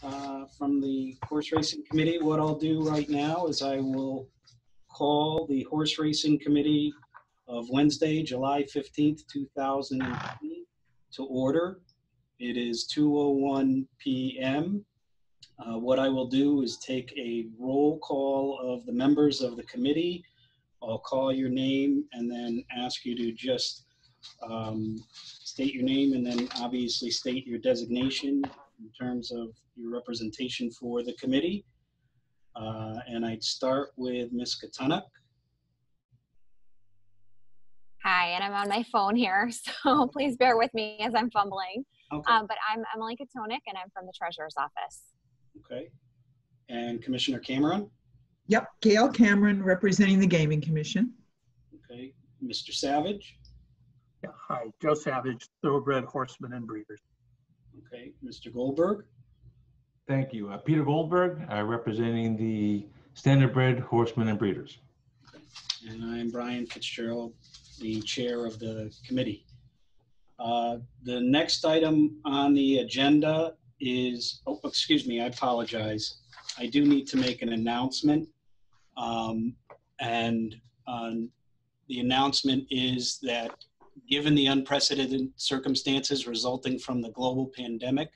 from the Horse Racing Committee. What I'll do right now is I will call the Horse Racing Committee of Wednesday, July 15th, 2020 to order. It is 2:01 p.m. What I will do is take a roll call of the members of the committee. I'll call your name and then ask you to just state your name and then obviously state your designation in terms of your representation for the committee. And I'd start with Ms. Katonik. Hi, and I'm on my phone here, so please bear with me as I'm fumbling. Okay. But I'm Emily Katonik, and I'm from the Treasurer's Office. Okay. And Commissioner Cameron? Yep, Gail Cameron, representing the Gaming Commission. Okay. Mr. Savage? Yeah, hi, Joe Savage, Thoroughbred Horsemen and Breeders. Okay. Mr. Goldberg? Thank you. Peter Goldberg, representing the Standardbred Horsemen and Breeders. Okay. And I'm Brian Fitzgerald, the chair of the committee. The next item on the agenda is, oh, excuse me, I apologize. I do need to make an announcement. The announcement is that given the unprecedented circumstances resulting from the global pandemic,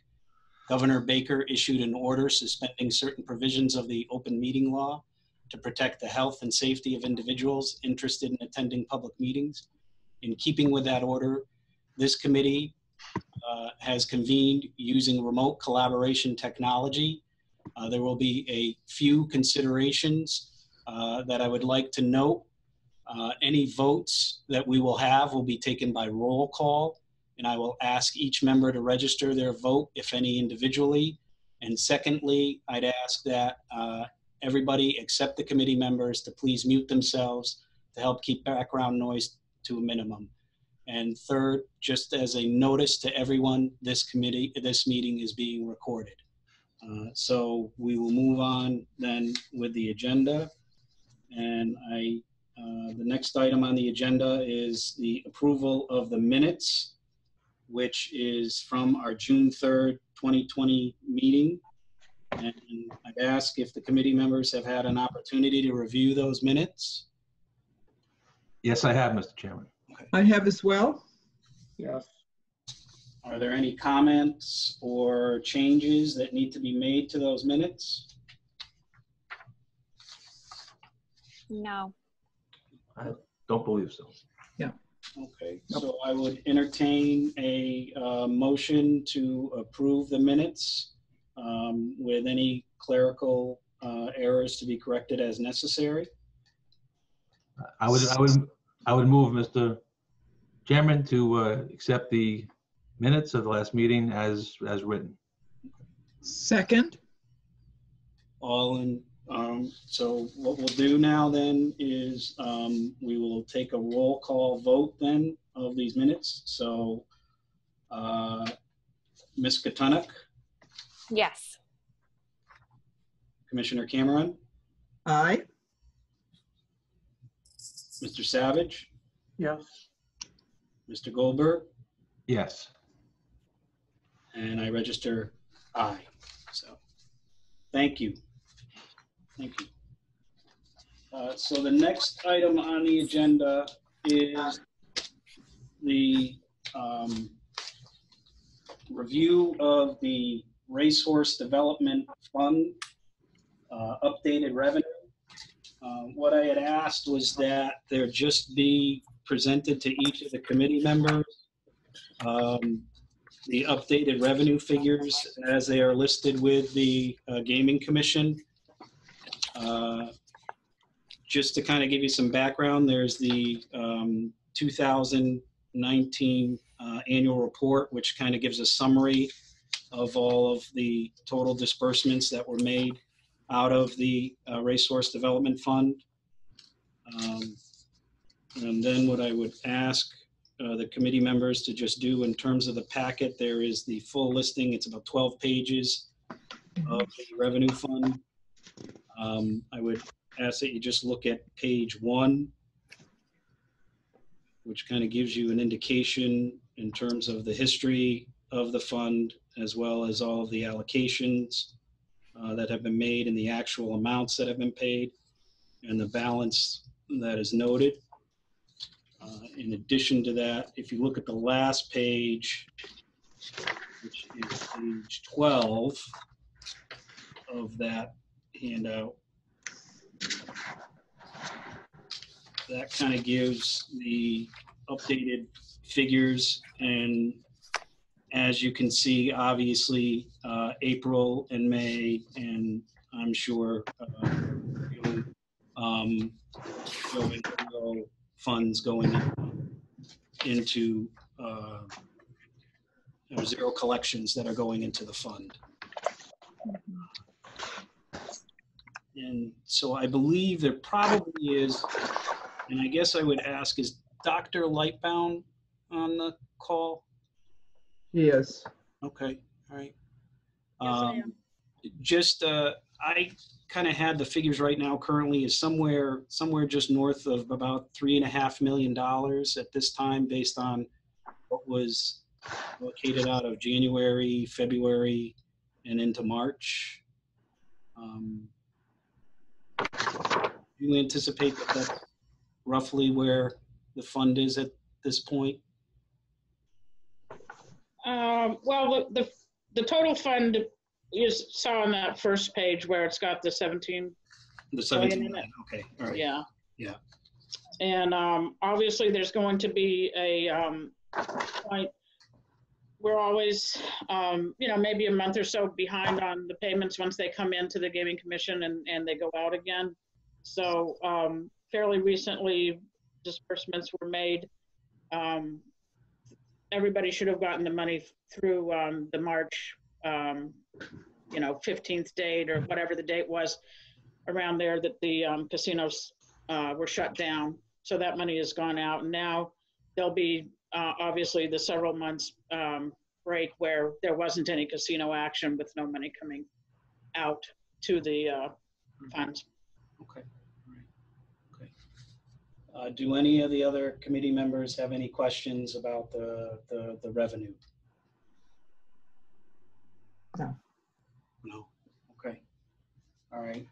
Governor Baker issued an order suspending certain provisions of the Open Meeting Law to protect the health and safety of individuals interested in attending public meetings. In keeping with that order, this committee has convened using remote collaboration technology. There will be a few considerations that I would like to note. Any votes that we will have will be taken by roll call, and I will ask each member to register their vote, if any, individually. And secondly, I'd ask that everybody except the committee members to please mute themselves to help keep background noise to a minimum. And third, just as a notice to everyone, this meeting is being recorded. So we will move on then with the agenda. And the next item on the agenda is the approval of the minutes, which is from our June 3rd, 2020 meeting. And I'd ask if the committee members have had an opportunity to review those minutes. Yes, I have, Mr. Chairman. Okay. I have as well. Yes. Are there any comments or changes that need to be made to those minutes? No. I don't believe so. Yeah. Okay. Nope. So I would entertain a motion to approve the minutes with any clerical errors to be corrected as necessary. I would move, Mr. Chairman, to accept the minutes of the last meeting as written. Second. All in. So what we'll do now then is we will take a roll call vote then of these minutes. So Ms. Katonik? Yes. Commissioner Cameron? Aye. Mr. Savage? Yes. Mr. Goldberg? Yes. And I register aye. So thank you. Thank you. So the next item on the agenda is the review of the Racehorse Development Fund updated revenue. What I had asked was that there just be presented to each of the committee members the updated revenue figures as they are listed with the Gaming Commission. Just to kind of give you some background, there's the 2019 annual report, which kind of gives a summary of all of the total disbursements that were made out of the Racehorse Development Fund. And then what I would ask the committee members to just do in terms of the packet, there is the full listing. It's about 12 pages of the revenue fund. I would ask that you just look at page 1, which kind of gives you an indication in terms of the history of the fund as well as all of the allocations that have been made and the actual amounts that have been paid and the balance that is noted. In addition to that, if you look at the last page, which is page 12 of that handout, that kind of gives the updated figures. And as you can see, obviously, April and May, and I'm sure funds going into zero collections that are going into the fund. And so I believe there probably is, and I guess I would ask, is Dr. Lightbound on the call? Yes. Okay. All right. Yes, I am. Just, I kind of had the figures right now currently is somewhere just north of about $3.5 million at this time, based on what was allocated out of January, February, and into March. Do you anticipate that that's roughly where the fund is at this point? Well, the total fund you saw on that first page where it's got the 17. The 17. In it. Okay. All right. Yeah. Yeah. And obviously, there's going to be a point. We're always, you know, maybe a month or so behind on the payments once they come into the Gaming Commission and they go out again. So fairly recently, disbursements were made. Everybody should have gotten the money through the March, you know, 15th date or whatever the date was around there that the casinos were shut down. So that money has gone out, and now there'll be obviously the several months break where there wasn't any casino action with no money coming out to the funds. Okay. All right. Okay. Do any of the other committee members have any questions about the revenue? No. No. Okay. All right.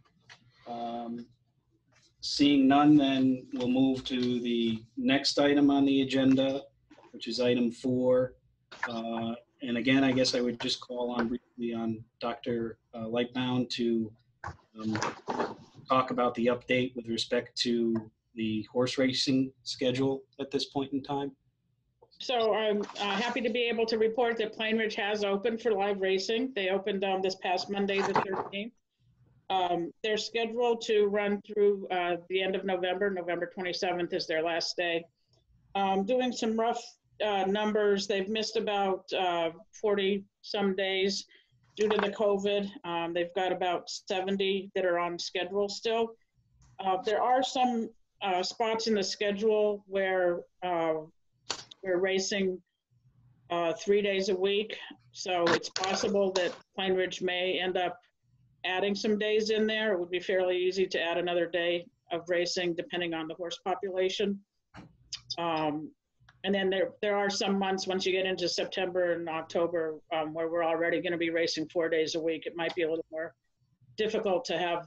Seeing none, then we'll move to the next item on the agenda, which is item 4. And again, I guess I would just call on briefly on Dr. Lightbound to talk about the update with respect to the horse racing schedule at this point in time. So I'm happy to be able to report that Plainridge has opened for live racing. They opened on this past Monday, the 13th. They're scheduled to run through the end of November. November 27th is their last day. Doing some rough numbers, they've missed about 40 some days due to the COVID. They've got about 70 that are on schedule still. There are some spots in the schedule where we're racing 3 days a week, so it's possible that Plainridge may end up adding some days in there. It would be fairly easy to add another day of racing depending on the horse population. And then there are some months, once you get into September and October, where we're already going to be racing 4 days a week. It might be a little more difficult to have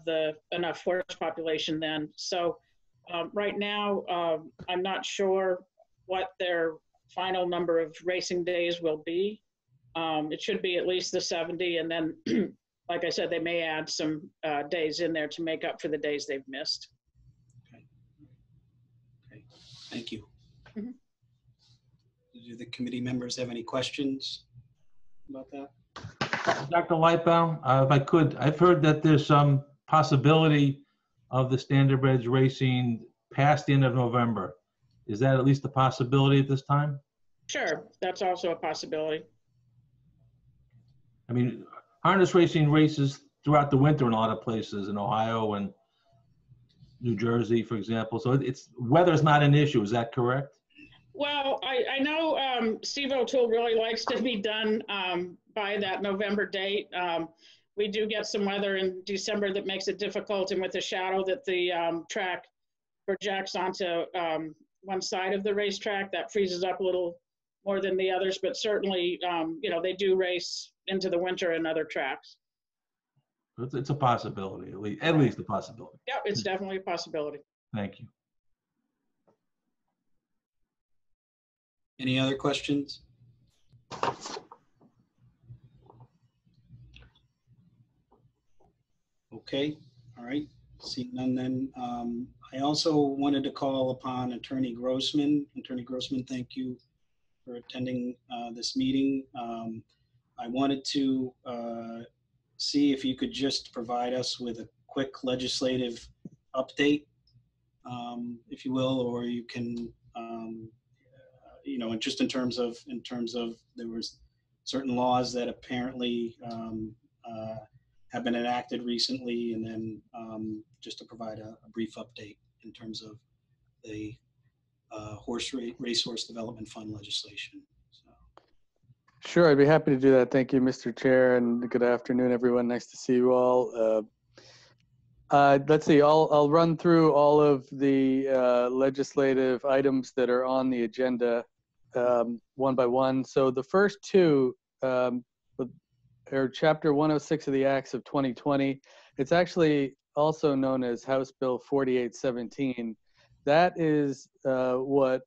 enough horse population then. So right now, I'm not sure what their final number of racing days will be. It should be at least the 70, and then, like I said, they may add some days in there to make up for the days they've missed. Okay. Okay. Thank you. Mm-hmm. Do the committee members have any questions about that? Dr. Lightbound, if I could, I've heard that there's some possibility of the Standardbreds racing past the end of November. Is that at least a possibility at this time? Sure, that's also a possibility. I mean, harness racing races throughout the winter in a lot of places, in Ohio and New Jersey, for example. So weather's not an issue, is that correct? Well, I know Steve O'Toole really likes to be done by that November date. We do get some weather in December that makes it difficult, and with the shadow that the track projects onto one side of the racetrack, that freezes up a little more than the others, but certainly, you know, they do race into the winter in other tracks. It's a possibility, at least a possibility. Yep, it's definitely a possibility. Thank you. Any other questions? Okay, all right, seeing none then. I also wanted to call upon Attorney Grossman. Attorney Grossman, thank you for attending this meeting. I wanted to see if you could just provide us with a quick legislative update, if you will, or you can, you know, just in terms of there was certain laws that apparently have been enacted recently, and then just to provide a brief update in terms of the Racehorse Development Fund legislation. Sure, I'd be happy to do that. Thank you, Mr. Chair, and good afternoon, everyone. Nice to see you all. Let's see, I'll run through all of the legislative items that are on the agenda one by one. So the first two are Chapter 106 of the Acts of 2020. It's actually also known as House Bill 4817. That is what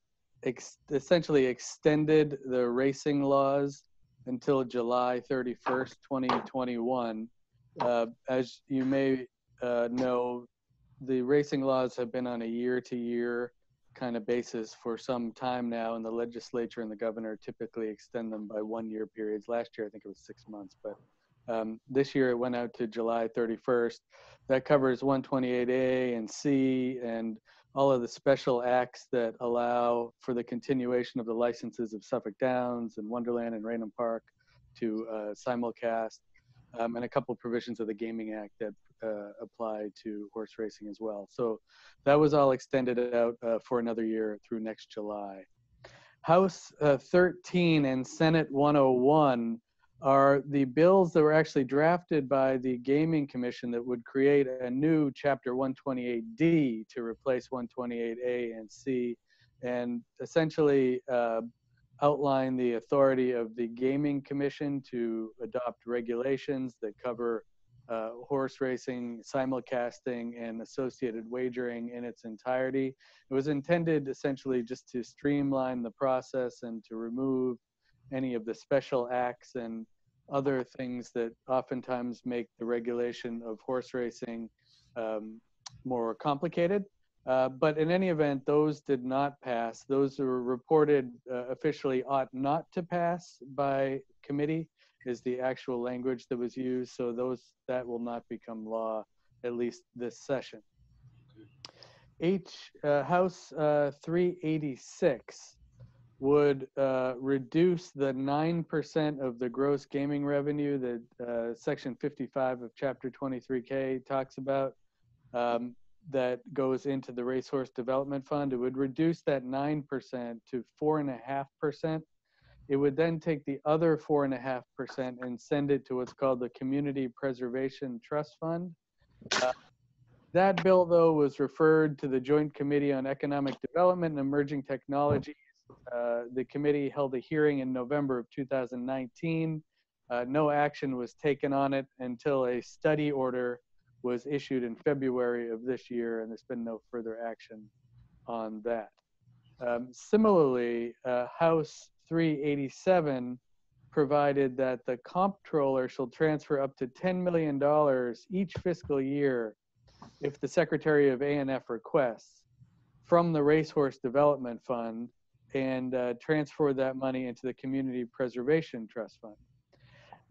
essentially extended the racing laws until July 31st, 2021. As you may know, the racing laws have been on a year-to-year kind of basis for some time now, and the legislature and the governor typically extend them by one-year periods. Last year, I think it was 6 months, but this year it went out to July 31st. That covers 128A and C and all of the special acts that allow for the continuation of the licenses of Suffolk Downs and Wonderland and Raynham Park to simulcast, and a couple of provisions of the Gaming Act that apply to horse racing as well. So that was all extended out for another year through next July. House 13 and Senate 101 are the bills that were actually drafted by the Gaming Commission that would create a new Chapter 128D to replace 128A and C, and essentially outline the authority of the Gaming Commission to adopt regulations that cover horse racing, simulcasting, and associated wagering in its entirety. It was intended essentially just to streamline the process and to remove any of the special acts and other things that oftentimes make the regulation of horse racing more complicated. But in any event, those did not pass. Those were reported officially ought not to pass by committee is the actual language that was used. So that will not become law, at least this session. House 386 would reduce the 9% of the gross gaming revenue that Section 55 of Chapter 23K talks about that goes into the Racehorse Development Fund. It would reduce that 9% to 4.5%. It would then take the other 4.5% and send it to what's called the Community Preservation Trust Fund. That bill, though, was referred to the Joint Committee on Economic Development and Emerging Technology. The committee held a hearing in November of 2019. No action was taken on it until a study order was issued in February of this year, and there's been no further action on that. Similarly, House 387 provided that the comptroller shall transfer up to $10 million each fiscal year if the Secretary of ANF requests from the Racehorse Development Fund, and transfer that money into the Community Preservation Trust Fund.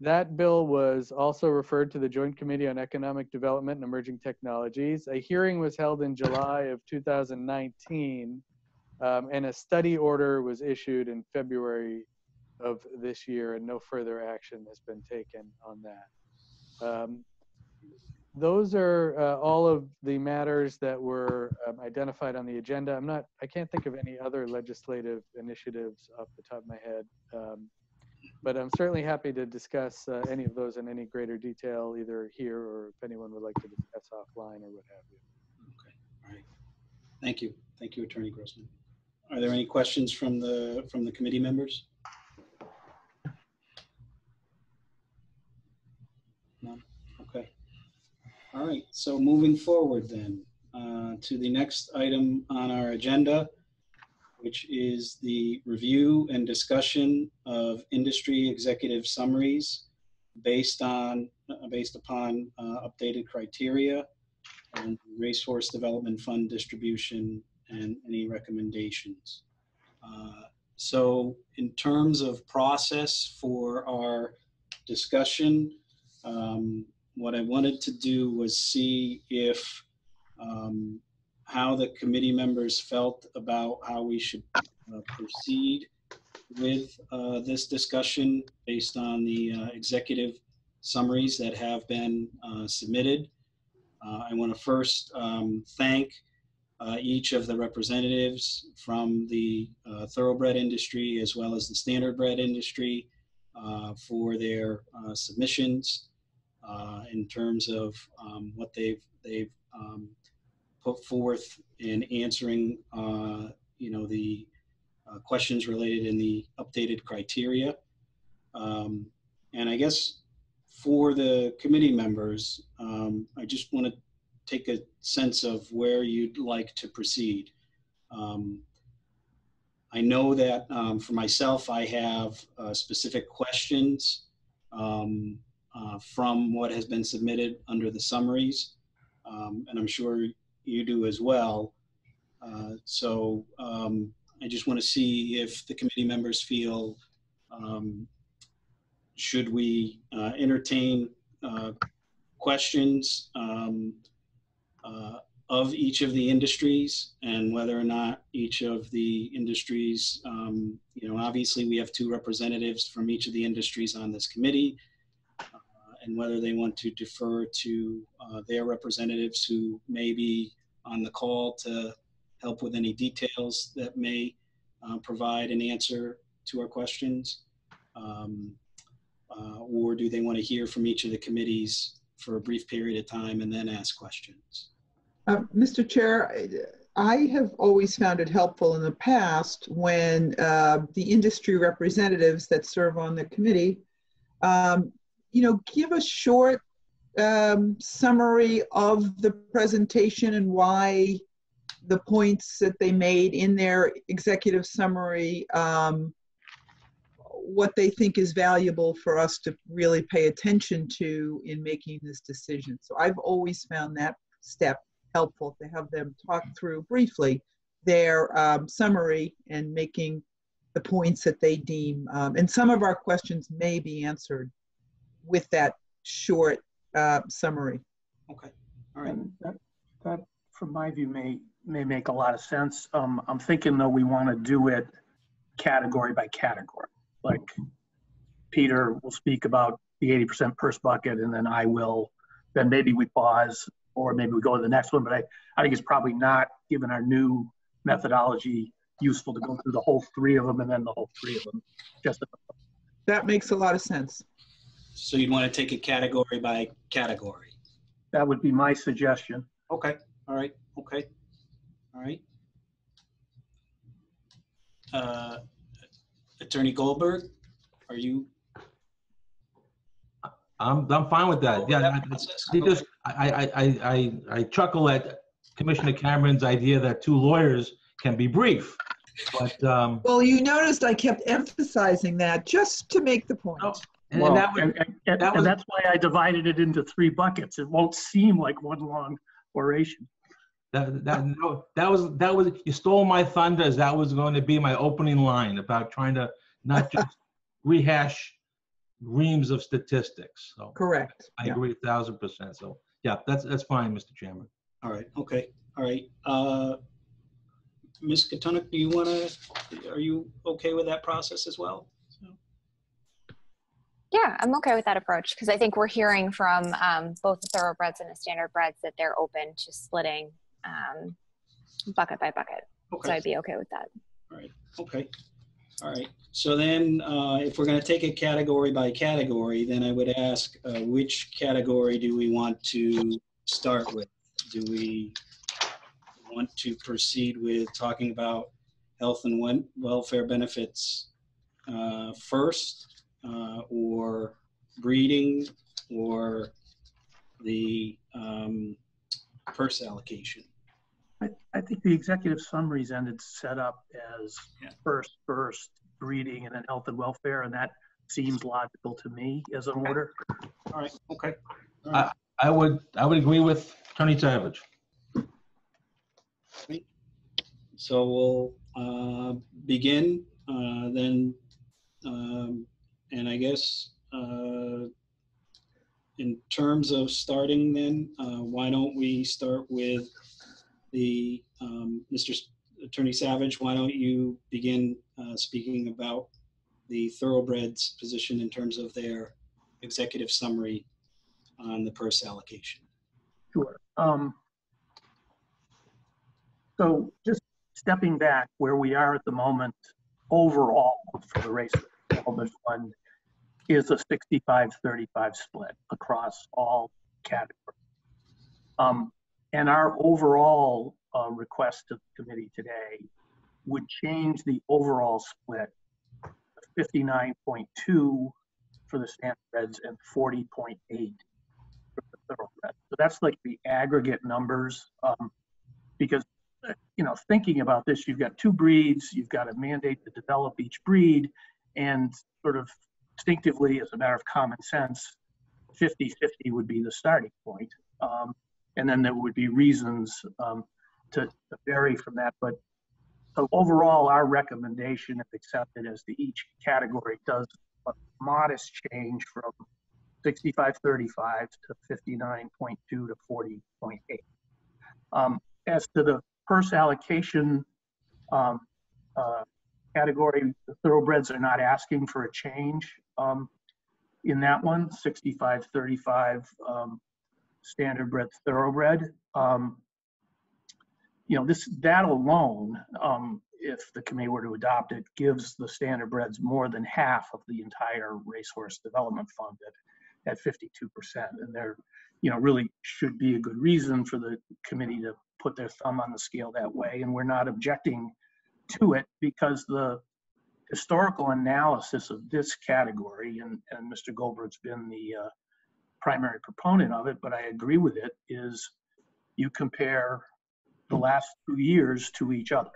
That bill was also referred to the Joint Committee on Economic Development and Emerging Technologies. A hearing was held in July of 2019, and a study order was issued in February of this year, and no further action has been taken on that. Those are all of the matters that were identified on the agenda. I can't think of any other legislative initiatives off the top of my head, but I'm certainly happy to discuss any of those in any greater detail, either here or if anyone would like to discuss offline or what have you. Okay, all right. Thank you. Thank you, Attorney Grossman. Are there any questions from the committee members? None. Okay. All right. So moving forward then to the next item on our agenda, which is the review and discussion of industry executive summaries based upon updated criteria and Racehorse Development Fund distribution and any recommendations. So in terms of process for our discussion, what I wanted to do was see if how the committee members felt about how we should proceed with this discussion based on the executive summaries that have been submitted. I want to first thank each of the representatives from the thoroughbred industry as well as the standardbred industry for their submissions in terms of what they've put forth in answering the questions related in the updated criteria. And I guess for the committee members, I just want to take a sense of where you'd like to proceed. I know that for myself, I have specific questions from what has been submitted under the summaries, and I'm sure you do as well. So I just want to see if the committee members feel should we entertain questions of each of the industries, and whether or not each of the industries, obviously we have two representatives from each of the industries on this committee, and whether they want to defer to their representatives who may be on the call to help with any details that may provide an answer to our questions, or do they want to hear from each of the committees for a brief period of time and then ask questions? Mr. Chair, I have always found it helpful in the past when the industry representatives that serve on the committee, give a short summary of the presentation and why the points that they made in their executive summary, what they think is valuable for us to really pay attention to in making this decision. So I've always found that step helpful, to have them talk through briefly their summary and making the points that they deem. And some of our questions may be answered with that short summary. Okay, all right. That from my view may make a lot of sense. I'm thinking though we want to do it category by category. Like Peter will speak about the 80% purse bucket, and then I will, then maybe we pause or maybe we go to the next one. But I think it's probably not, given our new methodology, useful to go through the whole three of them and then the whole three of them. Just that makes a lot of sense. So you'd want to take it category by category? That would be my suggestion. Okay. All right. Okay. All right. Attorney Goldberg, are you? I'm fine with that. Yeah, I chuckle at Commissioner Cameron's idea that two lawyers can be brief. But well, you noticed I kept emphasizing that just to make the point. Oh, and that's why I divided it into three buckets. It won't seem like one long oration. That was you stole my thunder, as that was going to be my opening line about trying to not just rehash reams of statistics. So correct. I agree 1,000%. So yeah, that's fine, Mr. Chairman. All right. Okay. All right. Ms. Katonik, are you okay with that process as well? Yeah, I'm okay with that approach, because I think we're hearing from both the thoroughbreds and the standardbreds that they're open to splitting bucket by bucket. Okay. So I'd be okay with that. All right. Okay. All right. So then if we're going to take it category by category, then I would ask which category do we want to start with? Do we want to proceed with talking about health and welfare benefits first? Or breeding, or the purse allocation? I think the executive summaries ended set up as first breeding and then health and welfare, and that seems logical to me as an order. All right. Okay. All right. I would agree with Attorney Savage. So we'll begin then, and I guess in terms of starting then, why don't we start with the Mr. Attorney Savage, why don't you begin speaking about the Thoroughbreds position in terms of their executive summary on the purse allocation? Sure. So just stepping back where we are at the moment, overall for the Racehorse Development Fund is a 65-35 split across all categories. And our overall request to the committee today would change the overall split to 59.2 for the Standardbreds and 40.8 for the Thoroughbreds. So that's like the aggregate numbers, because, you know, thinking about this, you've got two breeds, you've got a mandate to develop each breed, and sort of instinctively, as a matter of common sense, 50-50 would be the starting point. And then there would be reasons to vary from that. But so overall, our recommendation, if accepted, is that each category does a modest change from 65-35 to 59.2 to 40.8. As to the purse allocation category, the Thoroughbreds are not asking for a change in that one, 65-35. Standardbred, Thoroughbred. You know, that alone, if the committee were to adopt it, gives the Standardbreds more than half of the entire Racehorse Development Fund at 52%, and there, you know, really should be a good reason for the committee to put their thumb on the scale that way, and we're not objecting to it because the historical analysis of this category, and Mr. Goldberg's been the primary proponent of it, but I agree with it, is you compare the last 2 years to each other.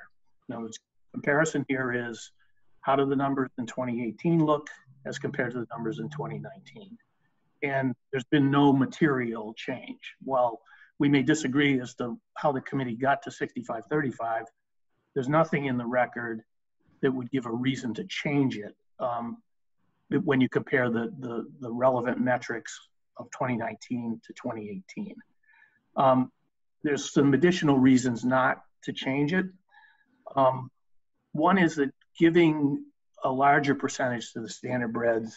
In other words, comparison here is how do the numbers in 2018 look as compared to the numbers in 2019? And there's been no material change. While we may disagree as to how the committee got to 65-35, there's nothing in the record that would give a reason to change it when you compare the relevant metrics of 2019 to 2018. There's some additional reasons not to change it. One is that giving a larger percentage to the Standardbreds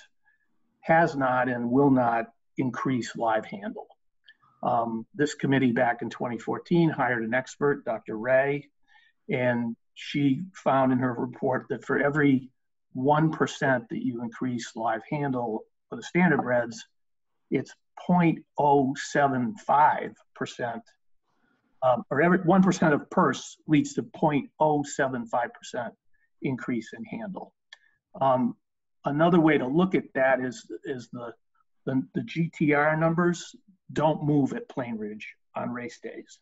has not and will not increase live handle. This committee back in 2014 hired an expert, Dr. Ray, and she found in her report that for every 1% that you increase live handle for the Standardbreds, it's 0.075%, or every 1% of purse leads to 0.075% increase in handle. Another way to look at that is the GTR numbers don't move at Plainridge on race days.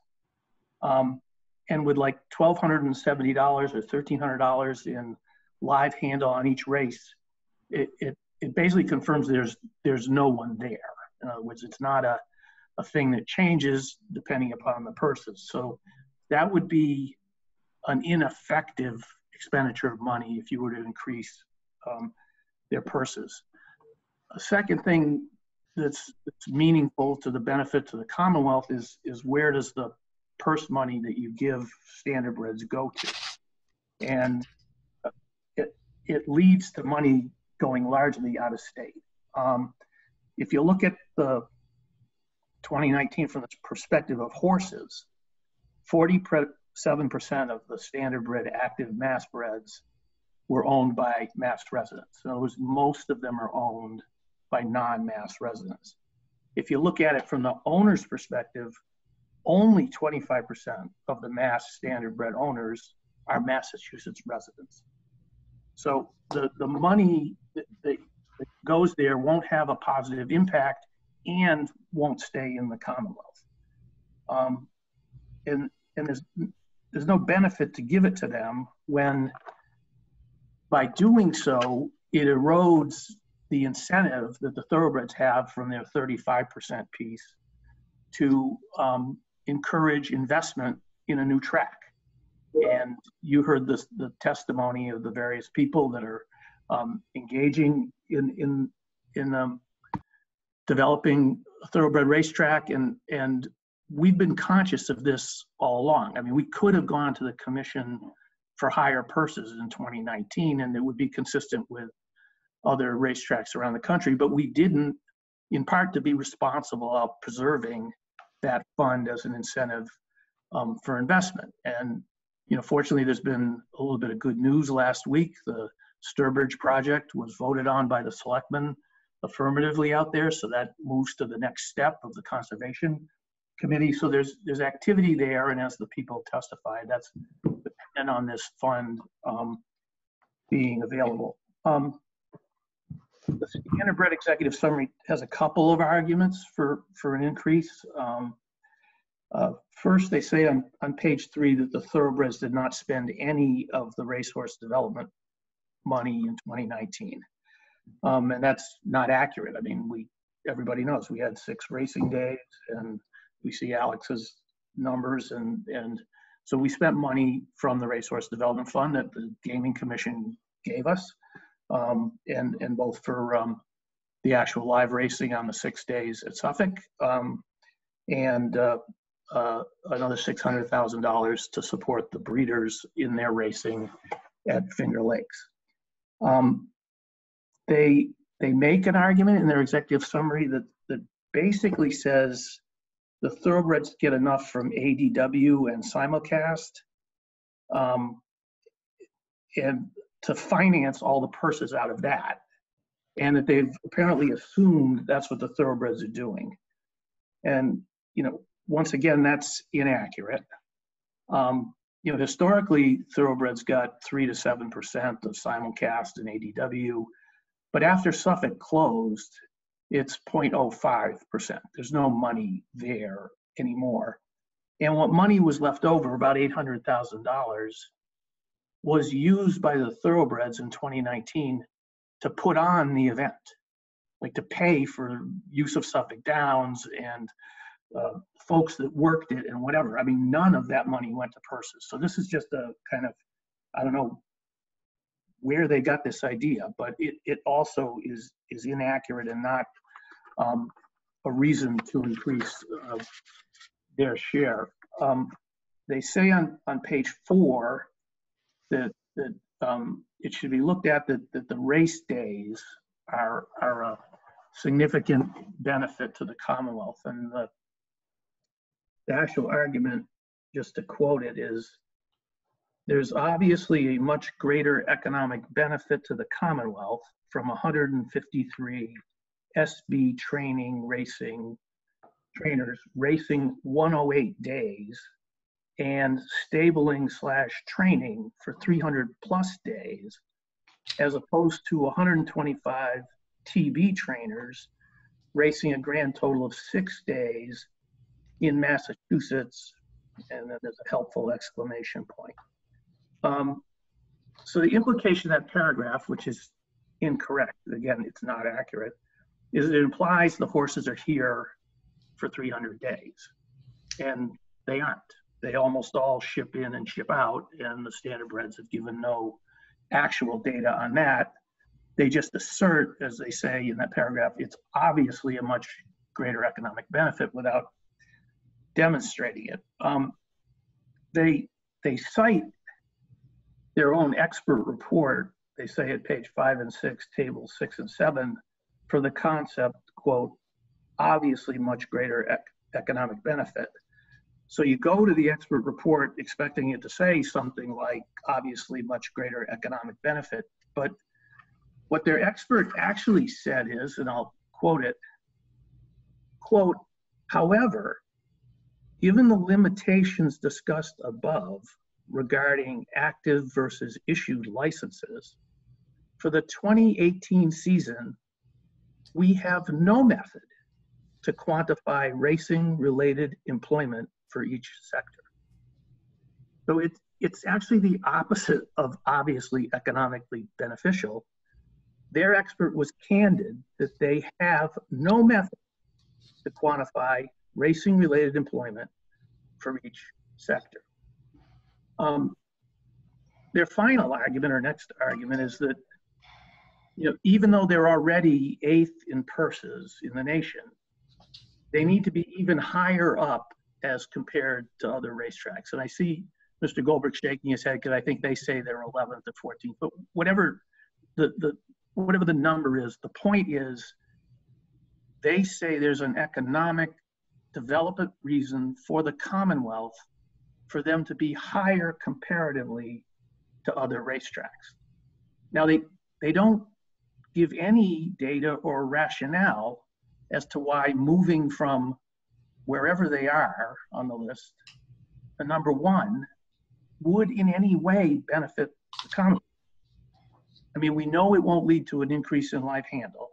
And with like $1,270 or $1,300 in live handle on each race, it basically confirms there's no one there. In other words, it's not a thing that changes depending upon the person. So that would be an ineffective expenditure of money if you were to increase their purses. A second thing that's meaningful to the benefit to the Commonwealth is where does the purse money that you give Standardbreds go to? And it leads to money going largely out of state. If you look at the 2019 from the perspective of horses, 47% of the Standardbred active Massbreds were owned by Mass residents. In other words, most of them are owned by non-Mass residents. If you look at it from the owner's perspective, only 25% of the Mass Standardbred owners are Massachusetts residents. So the money that goes there won't have a positive impact and won't stay in the Commonwealth. And there's no benefit to give it to them when, by doing so, it erodes the incentive that the thoroughbreds have from their 35% piece to encourage investment in a new track. And you heard this, the testimony of the various people that are engaging in developing a thoroughbred racetrack, and we've been conscious of this all along. I mean, we could have gone to the commission for higher purses in 2019, and it would be consistent with other racetracks around the country, but we didn't, in part to be responsible of preserving that fund as an incentive for investment. And you know, fortunately, there's been a little bit of good news last week. The Sturbridge project was voted on by the selectmen affirmatively out there, so that moves to the next step of the conservation committee. So there's activity there, and as the people testify, that's dependent on this fund being available. The Standard Bred Executive Summary has a couple of arguments for an increase. First, they say on page 3 that the thoroughbreds did not spend any of the racehorse development money in 2019. And that's not accurate. I mean, everybody knows we had 6 racing days, and we see Alex's numbers, and so we spent money from the Racehorse Development Fund that the Gaming Commission gave us, and both for the actual live racing on the 6 days at Suffolk, and another $600,000 to support the breeders in their racing at Finger Lakes. They make an argument in their executive summary that basically says the thoroughbreds get enough from ADW and simulcast and to finance all the purses out of that, and that they've apparently assumed that's what the thoroughbreds are doing. And you know, once again, that's inaccurate. You know, historically, thoroughbreds got 3 to 7% of simulcast and ADW, but after Suffolk closed, it's 0.05%. There's no money there anymore. And what money was left over, about $800,000, was used by the thoroughbreds in 2019 to put on the event, like to pay for use of Suffolk Downs and folks that worked it and whatever. I mean, none of that money went to purses. So this is just a kind of, I don't know where they got this idea, but it also is inaccurate and not a reason to increase their share. They say on page 4 that it should be looked at that the race days are a significant benefit to the Commonwealth. And the actual argument, just to quote it, is there's obviously a much greater economic benefit to the Commonwealth from 153 SB training racing trainers racing 108 days and stabling/training for 300+ days, as opposed to 125 TB trainers racing a grand total of 6 days in Massachusetts, and then there's a helpful exclamation point. So the implication of that paragraph, which is incorrect, again, it's not accurate, is it implies the horses are here for 300 days, and they aren't. They almost all ship in and ship out, and the standardbreds have given no actual data on that. They just assert, as they say in that paragraph, it's obviously a much greater economic benefit without demonstrating it. They cite their own expert report, they say at page 5 and 6, tables 6 and 7, for the concept, quote, obviously much greater economic benefit. So you go to the expert report expecting it to say something like obviously much greater economic benefit, but what their expert actually said is, and I'll quote it, quote, however, given the limitations discussed above regarding active versus issued licenses, for the 2018 season, we have no method to quantify racing-related employment for each sector. So it's actually the opposite of obviously economically beneficial. Their expert was candid that they have no method to quantify racing-related employment for each sector. Their final argument, or next argument, is that even though they're already 8th in purses in the nation, they need to be even higher up as compared to other racetracks. And I see Mr. Goldberg shaking his head because I think they say they're 11th or 14th. But whatever the number is, the point is they say there's an economic development reason for the Commonwealth for them to be higher comparatively to other racetracks. Now they don't give any data or rationale as to why moving from wherever they are on the list to #1 would in any way benefit the Commonwealth. I mean, we know it won't lead to an increase in live handle.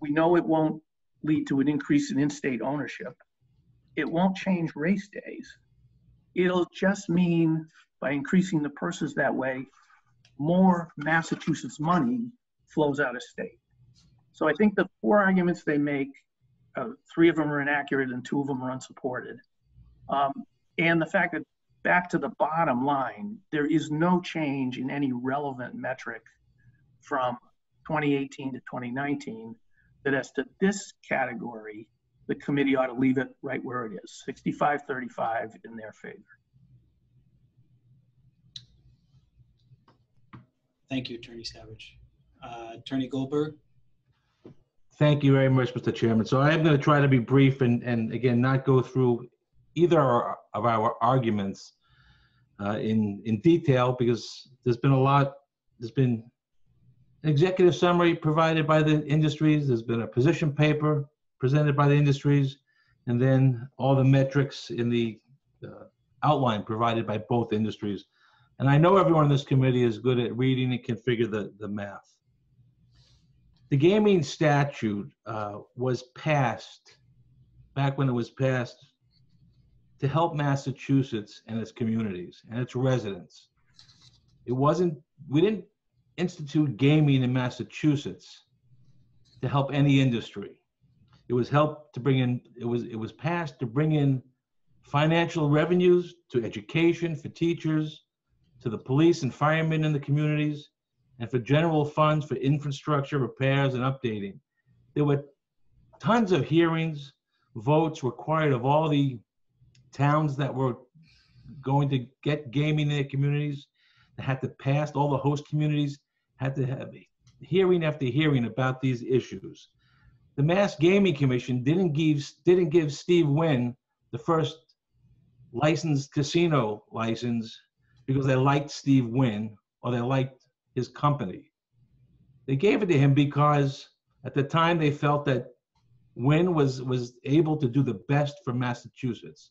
We know it won't lead to an increase in in-state ownership. It won't change race days. It'll just mean, by increasing the purses that way, more Massachusetts money flows out of state. So I think the 4 arguments they make, 3 of them are inaccurate and 2 of them are unsupported. And the fact that, back to the bottom line, there is no change in any relevant metric from 2018 to 2019, that as to this category, the committee ought to leave it right where it is, 65-35 in their favor. Thank you, Attorney Savage. Attorney Goldberg. Thank you very much, Mr. Chairman. So I am going to try to be brief and again, not go through either of our arguments in detail, because there's been an executive summary provided by the industries, there's been a position paper presented by the industries, and then all the metrics in the outline provided by both industries. And I know everyone in this committee is good at reading and can figure the math. The gaming statute was passed, back when it was passed, to help Massachusetts and its communities and its residents. It wasn't, we didn't institute gaming in Massachusetts to help any industry. It was helped to bring in, it was passed to bring in financial revenues to education for teachers, to the police and firemen in the communities, and for general funds for infrastructure repairs and updating. There were tons of hearings, votes required of all the towns that were going to get gaming in their communities, that had to pass, all the host communities had to have hearing after hearing about these issues. The Mass Gaming Commission didn't give Steve Wynn the first casino license because they liked Steve Wynn or they liked his company. They gave it to him because at the time they felt that Wynn was able to do the best for Massachusetts,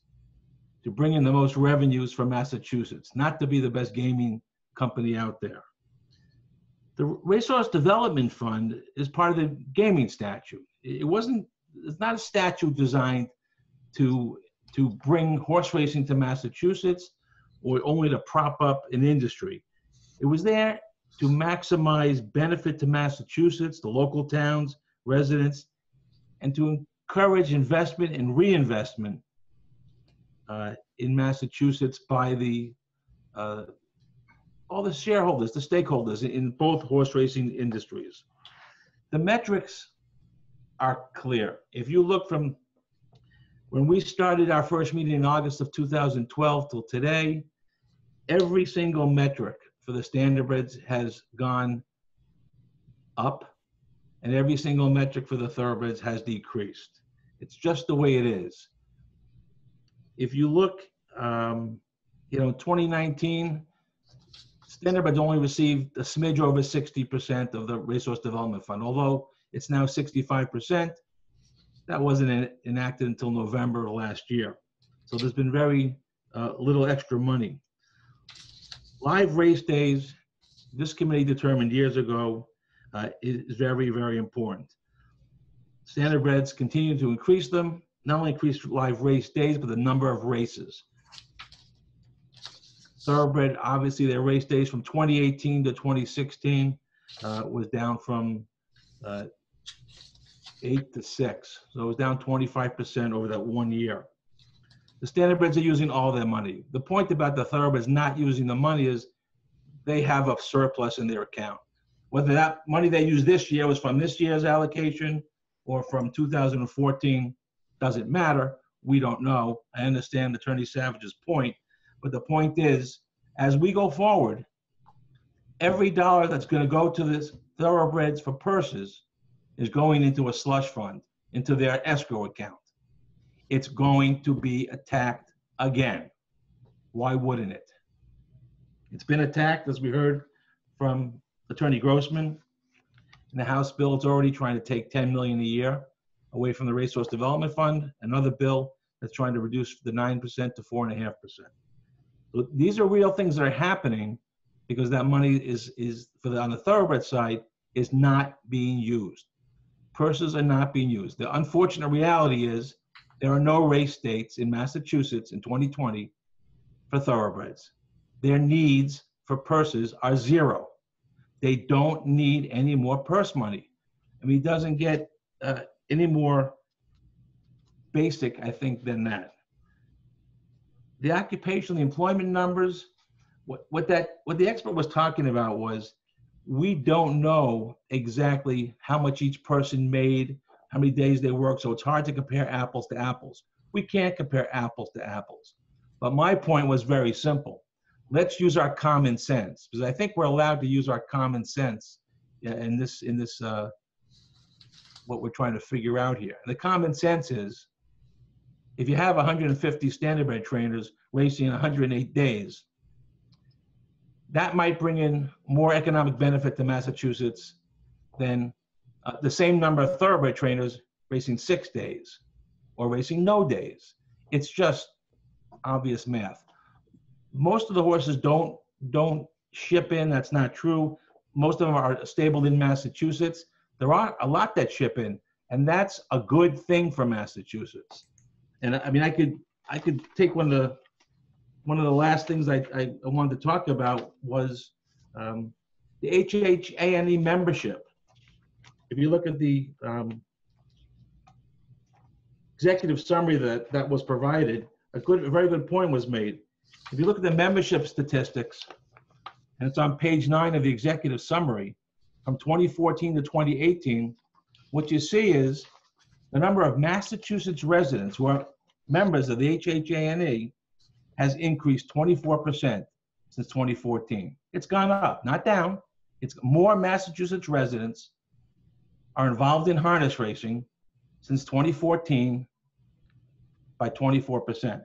to bring in the most revenues from Massachusetts, not to be the best gaming company out there. The Racehorse Development Fund is part of the gaming statute. It's not a statute designed to bring horse racing to Massachusetts or only to prop up an industry. It was there to maximize benefit to Massachusetts, the local towns, residents, and to encourage investment and reinvestment in Massachusetts by all the shareholders, the stakeholders in both horse racing industries. The metrics are clear. If you look from when we started our first meeting in August of 2012 till today, every single metric for the standardbreds has gone up, and every single metric for the thoroughbreds has decreased. It's just the way it is. If you look, 2019, standardbreds only received a smidge over 60% of the Racehorse Development Fund, although it's now 65%. That wasn't enacted until November of last year. So there's been very little extra money. Live race days, this committee determined years ago, is very, very important. Standardbreds continue to increase them, not only increase live race days, but the number of races. Thoroughbred, obviously, their race days from 2018 to 2016 was down from 8 to 6. So it was down 25% over that 1 year. The standardbreds are using all their money. The point about the thoroughbreds not using the money is they have a surplus in their account. Whether that money they used this year was from this year's allocation or from 2014, doesn't matter. We don't know. I understand Attorney Savage's point, but the point is, as we go forward, every dollar that's going to go to this thoroughbreds for purses is going into a slush fund, into their escrow account. It's going to be attacked again. Why wouldn't it? It's been attacked, as we heard from Attorney Grossman. In the House bill, it's already trying to take $10 million a year away from the Racehorse Development Fund, another bill that's trying to reduce the 9% to 4.5%. So these are real things that are happening because that money on the thoroughbred side, is not being used. Purses are not being used. The unfortunate reality is there are no race dates in Massachusetts in 2020 for thoroughbreds. Their needs for purses are zero. They don't need any more purse money. I mean, it doesn't get any more basic, I think, than that. The occupational employment numbers, what the expert was talking about was we don't know exactly how much each person made, how many days they worked, so it's hard to compare apples to apples. We can't compare apples to apples. But my point was very simple. Let's use our common sense, because I think we're allowed to use our common sense in this what we're trying to figure out here. And the common sense is, if you have 150 standardbred trainers racing in 108 days, that might bring in more economic benefit to Massachusetts than the same number of thoroughbred trainers racing 6 days or racing no days. It's just obvious math. Most of the horses don't ship in. That's not true. Most of them are stabled in Massachusetts. There are a lot that ship in, and that's a good thing for Massachusetts. And I mean, I could take one of the last things I wanted to talk about was the HHANE membership. If you look at the executive summary that was provided, a very good point was made. If you look at the membership statistics, and it's on page 9 of the executive summary, from 2014 to 2018, what you see is the number of Massachusetts residents who are members of the HHANE has increased 24% since 2014. It's gone up, not down. It's more Massachusetts residents are involved in harness racing since 2014 by 24%.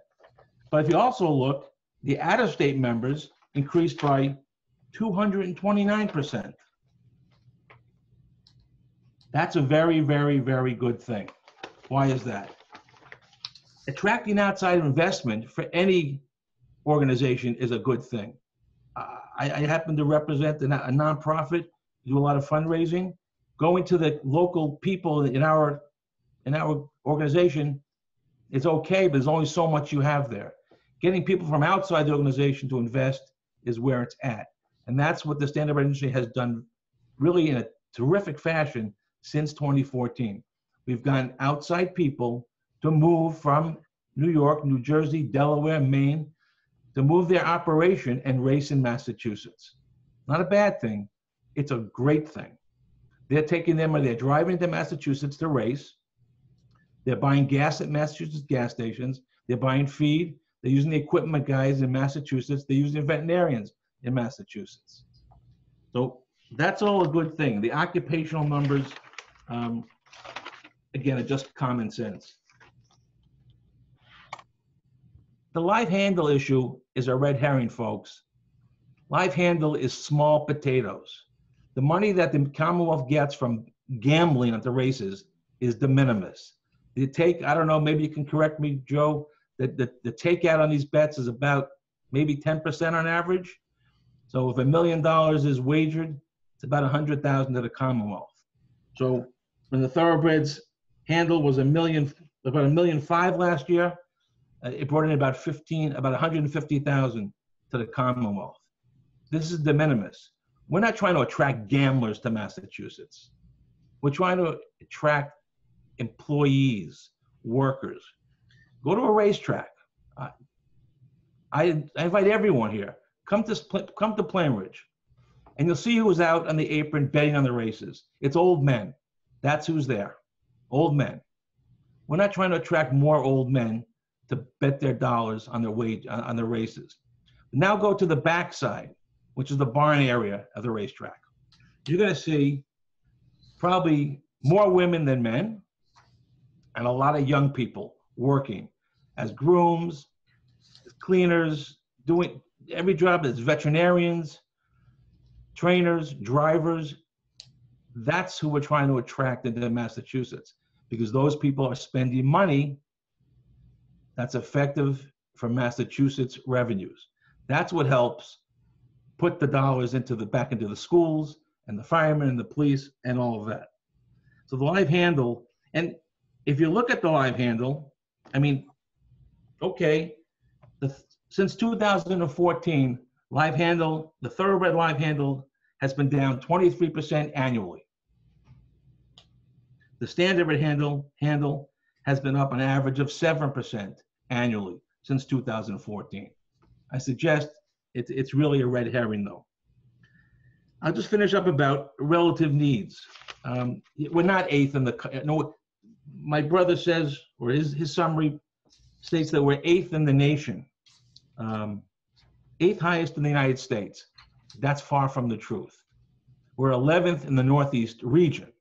But if you also look, the out-of-state members increased by 229%. That's a very, very, very good thing. Why is that? Attracting outside investment for any organization is a good thing. I happen to represent a nonprofit, do a lot of fundraising. Going to the local people in our organization is okay, but there's only so much you have there. Getting people from outside the organization to invest is where it's at. And that's what the standardbred industry has done really in a terrific fashion since 2014. We've gotten outside people to move from New York, New Jersey, Delaware, Maine, to move their operation and race in Massachusetts. Not a bad thing, it's a great thing. They're taking their money, they're driving to Massachusetts to race, they're buying gas at Massachusetts gas stations, they're buying feed, they're using the equipment guys in Massachusetts, they're using veterinarians in Massachusetts. So that's all a good thing. The occupational numbers, again, are just common sense. The live handle issue is a red herring, folks. Live handle is small potatoes. The money that the Commonwealth gets from gambling at the races is de minimis. The take, I don't know, maybe you can correct me, Joe, that the takeout on these bets is about maybe 10% on average. So if $1 million is wagered, it's about $100,000 to the Commonwealth. So when the thoroughbreds handle was about $1.5 million last year. It brought in about 150,000 to the Commonwealth. This is de minimis. We're not trying to attract gamblers to Massachusetts. We're trying to attract employees, workers. Go to a racetrack. I invite everyone here. Come to Plainridge, and you'll see who's out on the apron betting on the races. It's old men. That's who's there, old men. We're not trying to attract more old men to bet their dollars on their wage on the races. Now go to the backside, which is the barn area of the racetrack. You're going to see probably more women than men, and a lot of young people working as grooms, as cleaners, doing every job, as veterinarians, trainers, drivers. That's who we're trying to attract into Massachusetts, because those people are spending money that's effective for Massachusetts revenues. That's what helps put the dollars into back into the schools and the firemen and the police and all of that. So the live handle, and if you look at the live handle, I mean, okay, since 2014, live handle, the thoroughbred live handle has been down 23% annually. The standardbred handle has been up an average of 7% annually since 2014. I suggest it's really a red herring, though. I'll just finish up about relative needs. We're not eighth in the, no, my brother says, or his summary states that we're eighth in the nation, eighth highest in the United States. That's far from the truth. We're 11th in the Northeast region.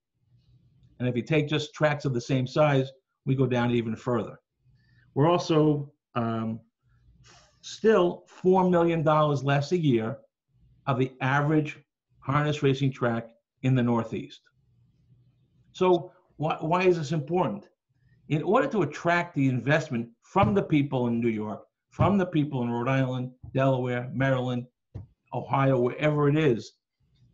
And if you take just tracts of the same size, we go down even further. We're also still $4 million less a year of the average harness racing track in the Northeast. So why is this important? In order to attract the investment from the people in New York, from the people in Rhode Island, Delaware, Maryland, Ohio, wherever it is,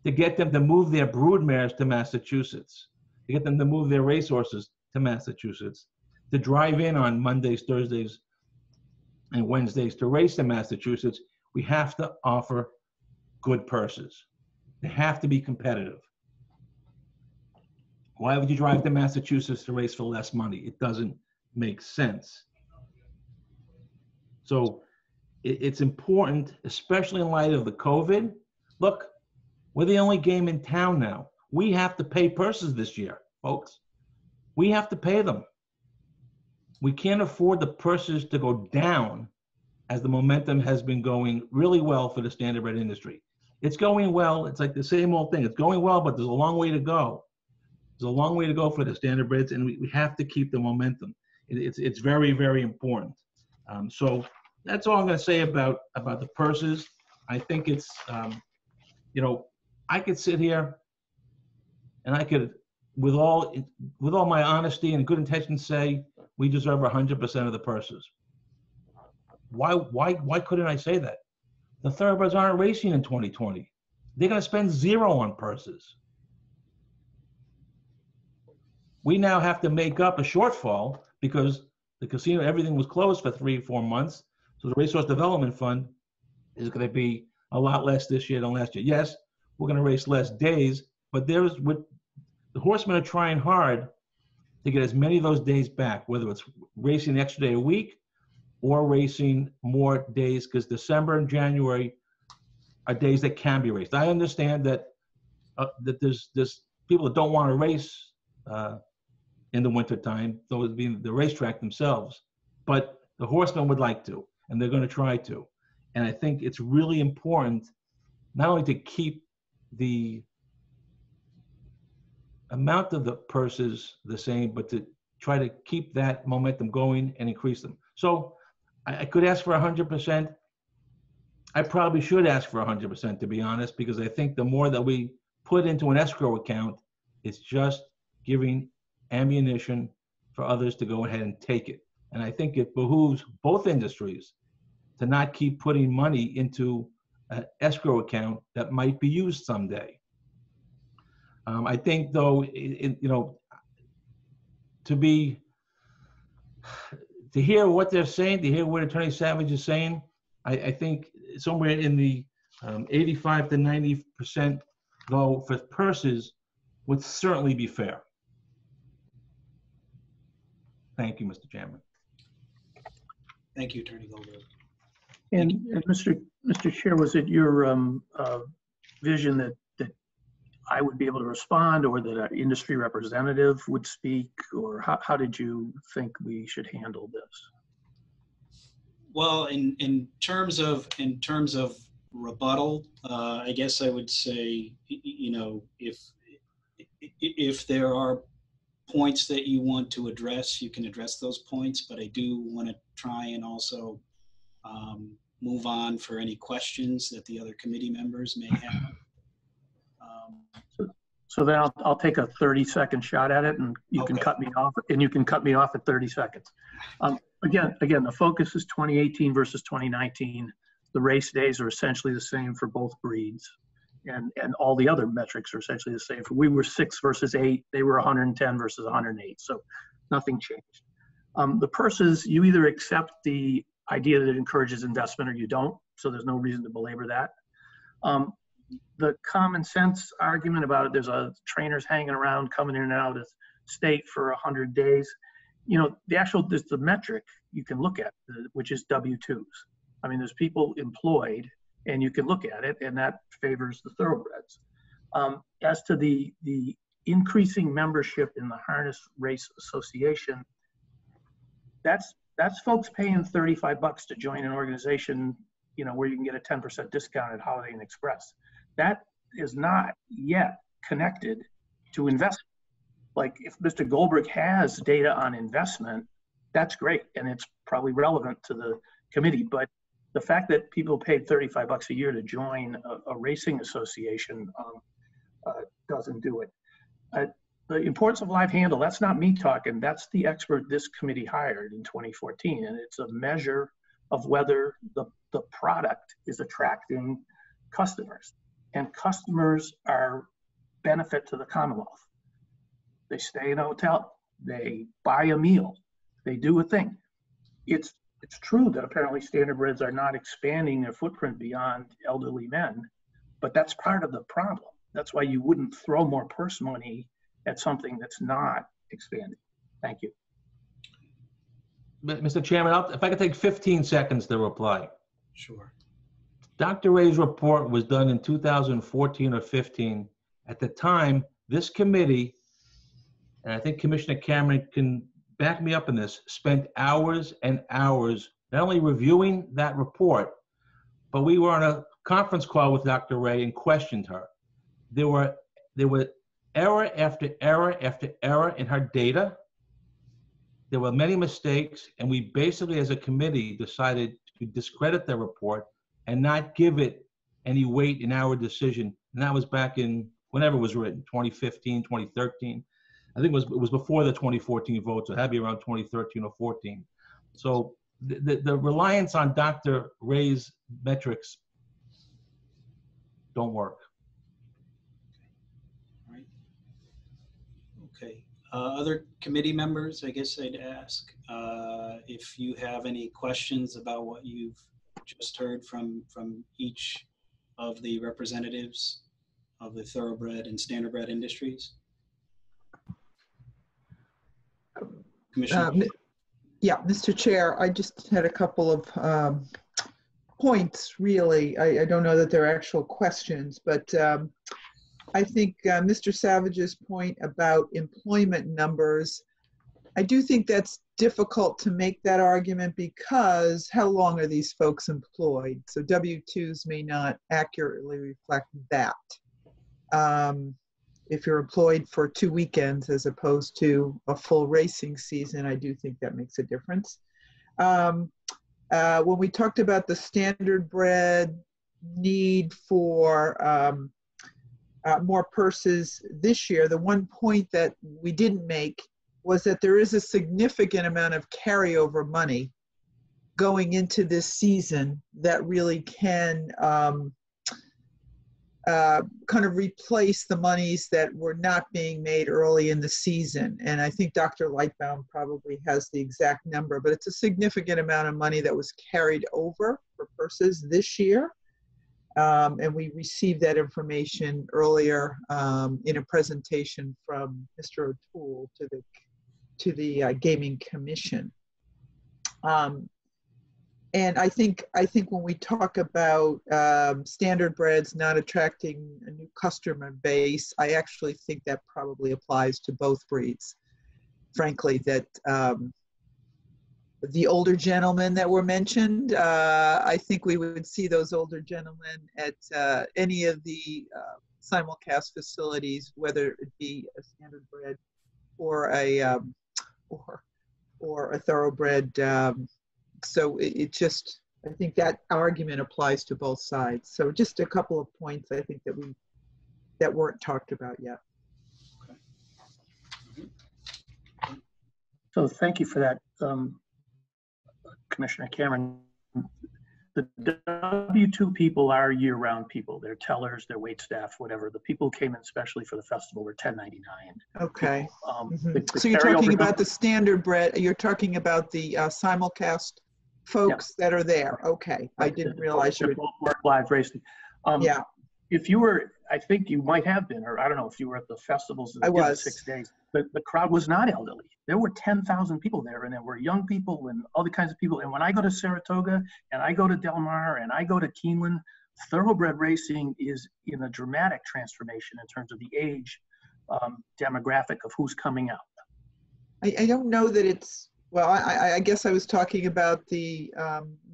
to get them to move their broodmares to Massachusetts, to get them to move their racehorses to Massachusetts, to drive in on Mondays, Thursdays, and Wednesdays to race in Massachusetts, we have to offer good purses. They have to be competitive. Why would you drive to Massachusetts to race for less money? It doesn't make sense. So it's important, especially in light of the COVID. Look, we're the only game in town now. We have to pay purses this year, folks. We have to pay them. We can't afford the purses to go down, as the momentum has been going really well for the standardbred industry. It's going well. It's like the same old thing. It's going well, but there's a long way to go. There's a long way to go for the standardbreds, and we have to keep the momentum. It's very, very important. So that's all I'm going to say about the purses. I think it's, you know, I could sit here and I could, with all my honesty and good intentions, say we deserve 100% of the purses. Why couldn't I say that? The thoroughbreds aren't racing in 2020. They're going to spend zero on purses. We now have to make up a shortfall because the casino, everything was closed for 3 or 4 months. So the Racehorse Development Fund is going to be a lot less this year than last year. Yes, we're going to race less days, but the horsemen are trying hard to get as many of those days back, whether it's racing an extra day a week or racing more days, because December and January are days that can be raced. I understand that there's people that don't want to race in the wintertime, those being the racetrack themselves, but the horsemen would like to, and they're going to try to. And I think it's really important not only to keep the amount of the purses the same, but to try to keep that momentum going and increase them. So I could ask for 100%. I probably should ask for 100%, to be honest, because I think the more that we put into an escrow account, it's just giving ammunition for others to go ahead and take it. And I think it behooves both industries to not keep putting money into an escrow account that might be used someday. I think, though, to hear what they're saying, to hear what Attorney Savage is saying. I think somewhere in the 85 to 90% though for purses would certainly be fair. Thank you, Mr. Chairman. Thank you, Attorney Goldberg. And Mr. Chair, was it your vision that I would be able to respond, or that an industry representative would speak, or how did you think we should handle this? Well, in terms of rebuttal, I guess I would say, you know, if there are points that you want to address, you can address those points, but I do want to try and also move on for any questions that the other committee members may have. So then I'll take a 30-second shot at it, and you can cut me off. And you can cut me off at 30 seconds. Again, the focus is 2018 versus 2019. The race days are essentially the same for both breeds, and all the other metrics are essentially the same. We were 6 versus 8. They were 110 versus 108. So nothing changed. The purses, you either accept the idea that it encourages investment or you don't, so there's no reason to belabor that. The common sense argument about it, there's trainers hanging around coming in and out of state for 100 days. You know, there's the metric you can look at, which is W-2s. I mean, there's people employed and you can look at it, and that favors the thoroughbreds. As to the increasing membership in the Harness Race Association, that's folks paying $35 to join an organization, you know, where you can get a 10% discount at Holiday Inn Express. That is not yet connected to investment. Like, if Mr. Goldberg has data on investment, that's great, and it's probably relevant to the committee, but the fact that people paid $35 a year to join a racing association doesn't do it. The importance of live handle, that's not me talking, that's the expert this committee hired in 2014, and it's a measure of whether the product is attracting customers. And customers are benefit to the Commonwealth. They stay in a hotel, they buy a meal, they do a thing. It's true that apparently standardbreds are not expanding their footprint beyond elderly men, but that's part of the problem. That's why you wouldn't throw more purse money at something that's not expanding. Thank you. Mr. Chairman, if I could take 15 seconds to reply. Sure. Dr. Ray's report was done in 2014 or 15. At the time, this committee, and I think Commissioner Cameron can back me up in this, spent hours and hours not only reviewing that report, but we were on a conference call with Dr. Ray and questioned her. There were error after error after error in her data. There were many mistakes, and we basically as a committee decided to discredit the report and not give it any weight in our decision. And that was back in, whenever it was written, 2015, 2013. I think it was before the 2014 vote, so it had to be around 2013 or 14. So the reliance on Dr. Ray's metrics don't work. Okay. Other committee members, I guess I'd ask if you have any questions about what you've just heard from each of the representatives of the thoroughbred and standardbred industries. Commissioner. Yeah, Mr. Chair, I just had a couple of points, really. I don't know that they're actual questions, but I think Mr. Savage's point about employment numbers, I do think that's difficult to make that argument, because how long are these folks employed? So W-2s may not accurately reflect that. If you're employed for 2 weekends as opposed to a full racing season, I do think that makes a difference. When we talked about the standardbred need for more purses this year, the one point that we didn't make was that there is a significant amount of carryover money going into this season that really can kind of replace the monies that were not being made early in the season. And I think Dr. Lightbound probably has the exact number, but it's a significant amount of money that was carried over for purses this year. And we received that information earlier in a presentation from Mr. O'Toole to the Gaming Commission. And I think when we talk about standardbreds not attracting a new customer base, I actually think that probably applies to both breeds. Frankly, that the older gentlemen that were mentioned, I think we would see those older gentlemen at any of the simulcast facilities, whether it be a standardbred or a thoroughbred. So it just, I think that argument applies to both sides. So just a couple of points I think that weren't talked about yet. Okay. Mm-hmm. So thank you for that, Commissioner Cameron. The W-2 people are year-round people. They're tellers, they're wait staff, whatever. The people who came in especially for the festival were 1099. Okay. Mm-hmm. So you're talking about the standardbred. You're talking about the simulcast folks that are there. Okay, I didn't realize you both work live racing. Yeah. If you were, I think you might have been, or I don't know if you were at the festivals. I was. 6 days. The crowd was not elderly. There were 10,000 people there, and there were young people and other kinds of people. And when I go to Saratoga, and I go to Del Mar, and I go to Keeneland, thoroughbred racing is in a dramatic transformation in terms of the age demographic of who's coming out. I don't know that it's, well, I guess I was talking about the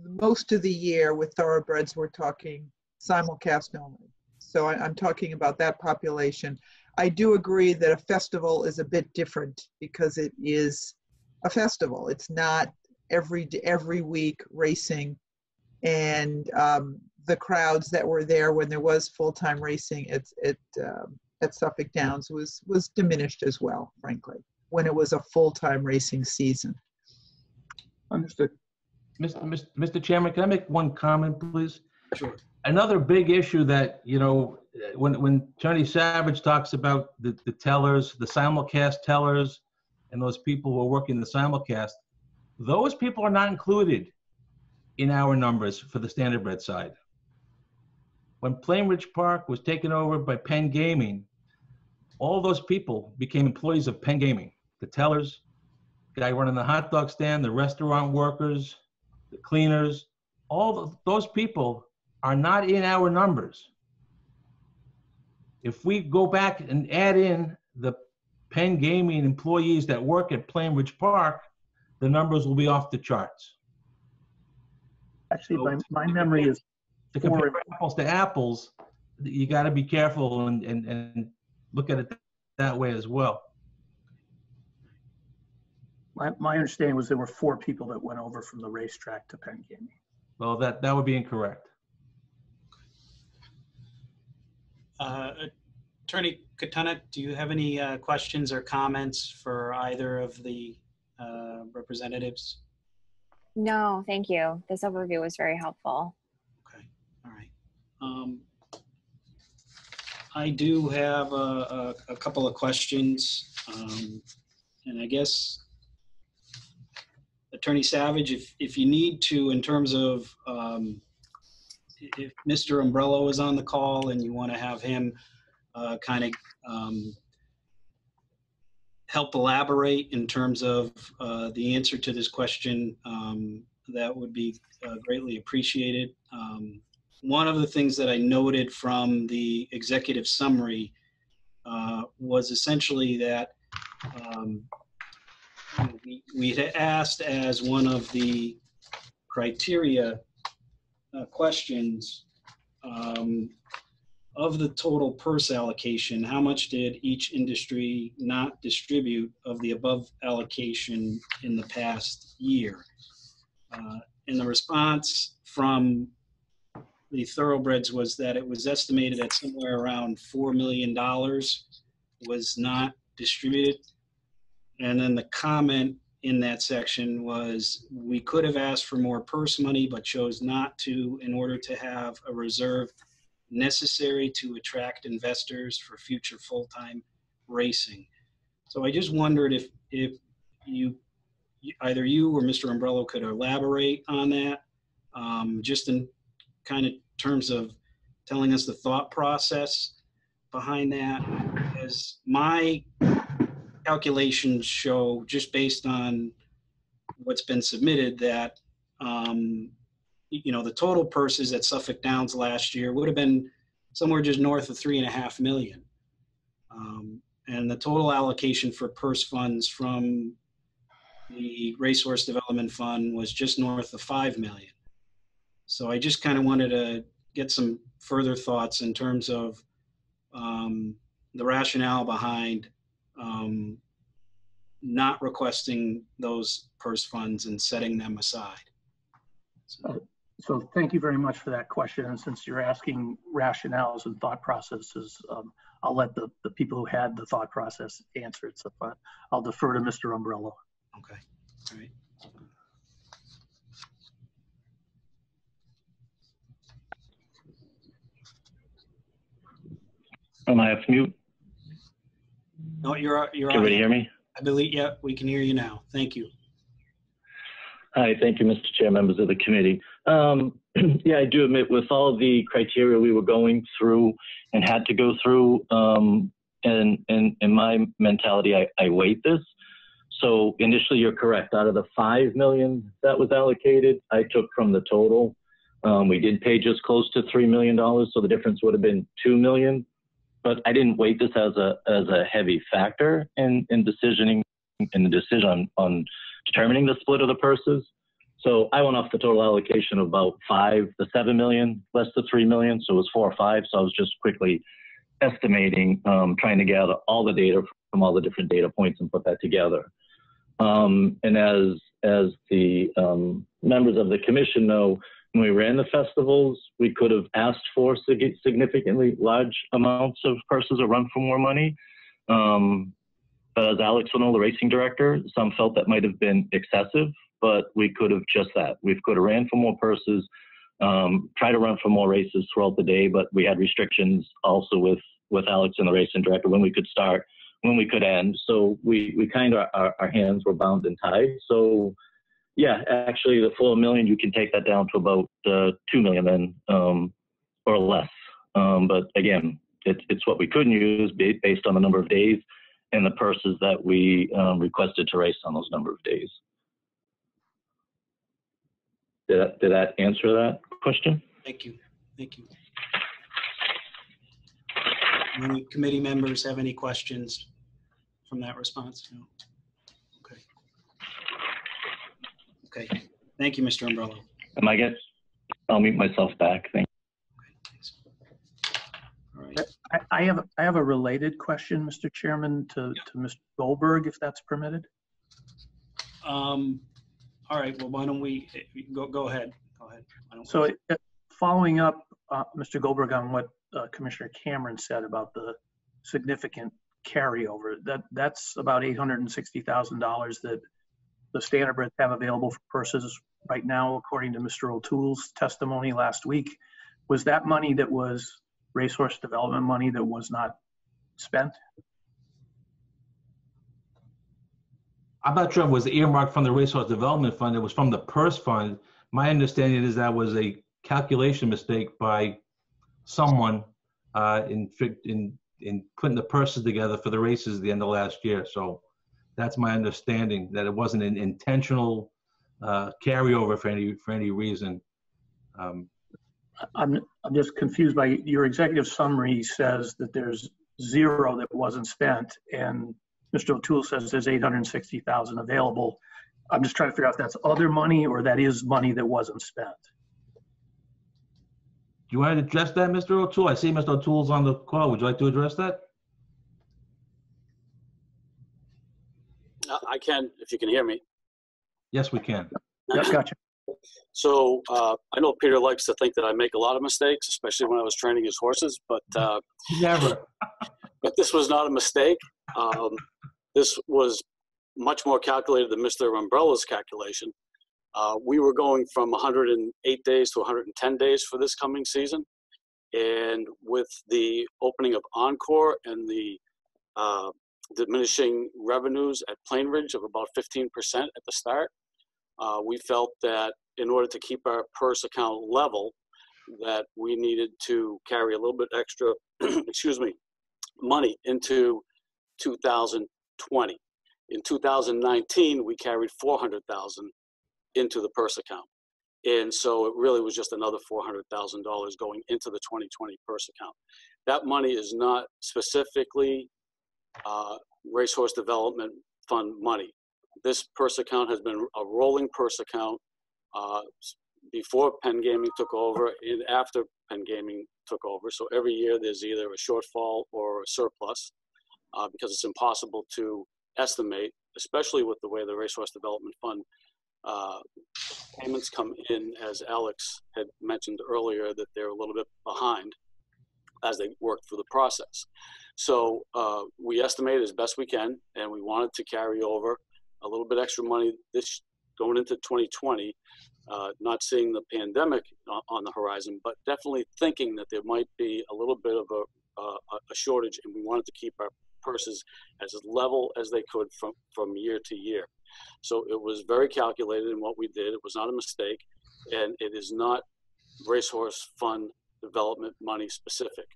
most of the year with thoroughbreds, we're talking simulcast only. So I'm talking about that population. I do agree that a festival is a bit different because it is a festival. It's not every week racing, and the crowds that were there when there was full-time racing at Suffolk Downs was diminished as well, frankly, when it was a full-time racing season. Understood. Mr. Chairman, can I make one comment, please? Sure. Another big issue that, you know, when Attorney Savage talks about the tellers, the simulcast tellers, and those people who are working the simulcast, those people are not included in our numbers for the standardbred side. When Plainridge Park was taken over by Penn Gaming, all those people became employees of Penn Gaming. The tellers, the guy running the hot dog stand, the restaurant workers, the cleaners, all those people are not in our numbers. If we go back and add in the Penn Gaming employees that work at Plainridge Park, the numbers will be off the charts. Actually, so my memory is to compare apples to apples, you got to be careful and look at it that way as well. My understanding was there were 4 people that went over from the racetrack to Penn Gaming. Well, that would be incorrect. Attorney Katonik, do you have any questions or comments for either of the representatives? No, thank you. This overview was very helpful. Okay, all right. I do have a couple of questions, and I guess Attorney Savage, if you need to, in terms of if Mr. Umbrello is on the call and you want to have him kind of help elaborate in terms of the answer to this question, that would be greatly appreciated. One of the things that I noted from the executive summary was essentially that we had asked as one of the criteria questions, of the total purse allocation, how much did each industry not distribute of the above allocation in the past year? And the response from the thoroughbreds was that it was estimated at somewhere around $4 million was not distributed. And then the comment in that section was, we could have asked for more purse money, but chose not to in order to have a reserve necessary to attract investors for future full-time racing. So I just wondered if you, either you or Mr. Umbrello, could elaborate on that, just in kind of terms of telling us the thought process behind that. As my calculations show, just based on what's been submitted, that you know, the total purses at Suffolk Downs last year would have been somewhere just north of $3.5 million, and the total allocation for purse funds from the Racehorse Development Fund was just north of $5 million. So I just kind of wanted to get some further thoughts in terms of the rationale behind not requesting those purse funds and setting them aside. So thank you very much for that question. And since you're asking rationales and thought processes, I'll let the people who had the thought process answer it. So I'll defer to Mr. Umbrello. Okay, all right. Am I off mute? No, you're on. Can everybody hear me? I believe, yeah, we can hear you now. Thank you. Hi, thank you, Mr. Chair, members of the committee. Yeah, I do admit, with all the criteria we were going through and had to go through, and in my mentality, I weighed this. So initially, you're correct. Out of the $5 million that was allocated, I took from the total. We did pay just close to $3 million, so the difference would have been $2 million. But I didn't weight this as a heavy factor in the decision on determining the split of the purses. So I went off the total allocation of about $7 million less the $3 million, so it was 4 or 5. So I was just quickly estimating, trying to gather all the data from all the different data points and put that together. And as the members of the commission know, when we ran the festivals, we could have asked for significantly large amounts of purses or run for more money. But as Alex Winnell, the racing director, some felt that might have been excessive, but we could have just that. We could have ran for more purses, tried to run for more races throughout the day, but we had restrictions also with Alex and the racing director when we could start, when we could end. So we kind of, our hands were bound and tied. So yeah, actually the $4 million, you can take that down to about $2 million then, or less. But again, it's what we couldn't use based on the number of days and the purses that we requested to race on those number of days. Did that answer that question? Thank you. Thank you. Any committee members have any questions from that response? No. Okay. Thank you, Mr. Umbrello. I guess I'll mute myself back. Thank you. All right. I have a related question, Mr. Chairman, to Mr. Goldberg, if that's permitted. All right. Well, why don't we go ahead? Go ahead. So, following up, Mr. Goldberg, on what Commissioner Cameron said about the significant carryover, that's about $860,000 that the Standardbreds have available for purses right now, according to Mr. O'Toole's testimony last week. Was that money that was racehorse development money that was not spent? I'm not sure if it was earmarked from the Racehorse Development Fund. It was from the purse fund. My understanding is that was a calculation mistake by someone in putting the purses together for the races at the end of last year. So that's my understanding, that it wasn't an intentional carryover for any reason. I'm just confused by your executive summary. Says that there's $0 that wasn't spent, and Mr. O'Toole says there's $860,000 available. I'm just trying to figure out if that's other money or that is money that wasn't spent. Do you want to address that, Mr. O'Toole? I see Mr. O'Toole's on the call. Would you like to address that? I can, if you can hear me. Yes, we can. Yes, gotcha. So I know Peter likes to think that I make a lot of mistakes, especially when I was training his horses, but never. But this was not a mistake. This was much more calculated than Mr. Umbrella's calculation. We were going from 108 days to 110 days for this coming season, And with the opening of Encore and the diminishing revenues at Plainridge of about 15% at the start, we felt that in order to keep our purse account level, that we needed to carry a little bit extra, excuse me, money into 2020. In 2019, we carried $400,000 into the purse account. And so it really was just another $400,000 going into the 2020 purse account. That money is not specifically Racehorse Development Fund money. This purse account has been a rolling purse account before Penn Gaming took over and after Penn Gaming took over. So every year there's either a shortfall or a surplus because it's impossible to estimate, especially with the way the Racehorse Development Fund payments come in, as Alex had mentioned earlier, that they're a little bit behind as they work through the process. So we estimate as best we can, and we wanted to carry over a little bit extra money this going into 2020, not seeing the pandemic on the horizon, but definitely thinking that there might be a little bit of a shortage, and we wanted to keep our purses as level as they could from year to year. So it was very calculated in what we did. It was not a mistake, and it is not Racehorse Fund development money specific.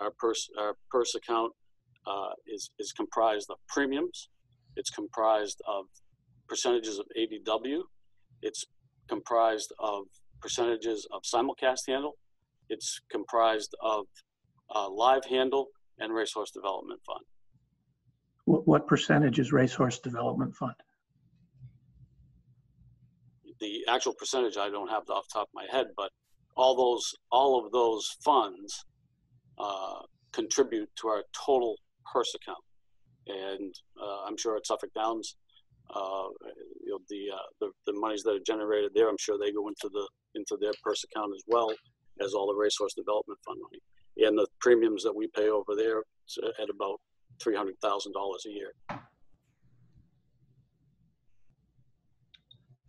Our purse account is comprised of premiums. It's comprised of percentages of ADW. It's comprised of percentages of simulcast handle. It's comprised of live handle and Racehorse Development Fund. What percentage is Racehorse Development Fund? The actual percentage I don't have off the top of my head, but all of those funds contribute to our total purse account. And I'm sure at Suffolk Downs, you know, the monies that are generated there, I'm sure they go into their purse account as well as all the Racehorse Development Fund money. And the premiums that we pay over there at about $300,000 a year.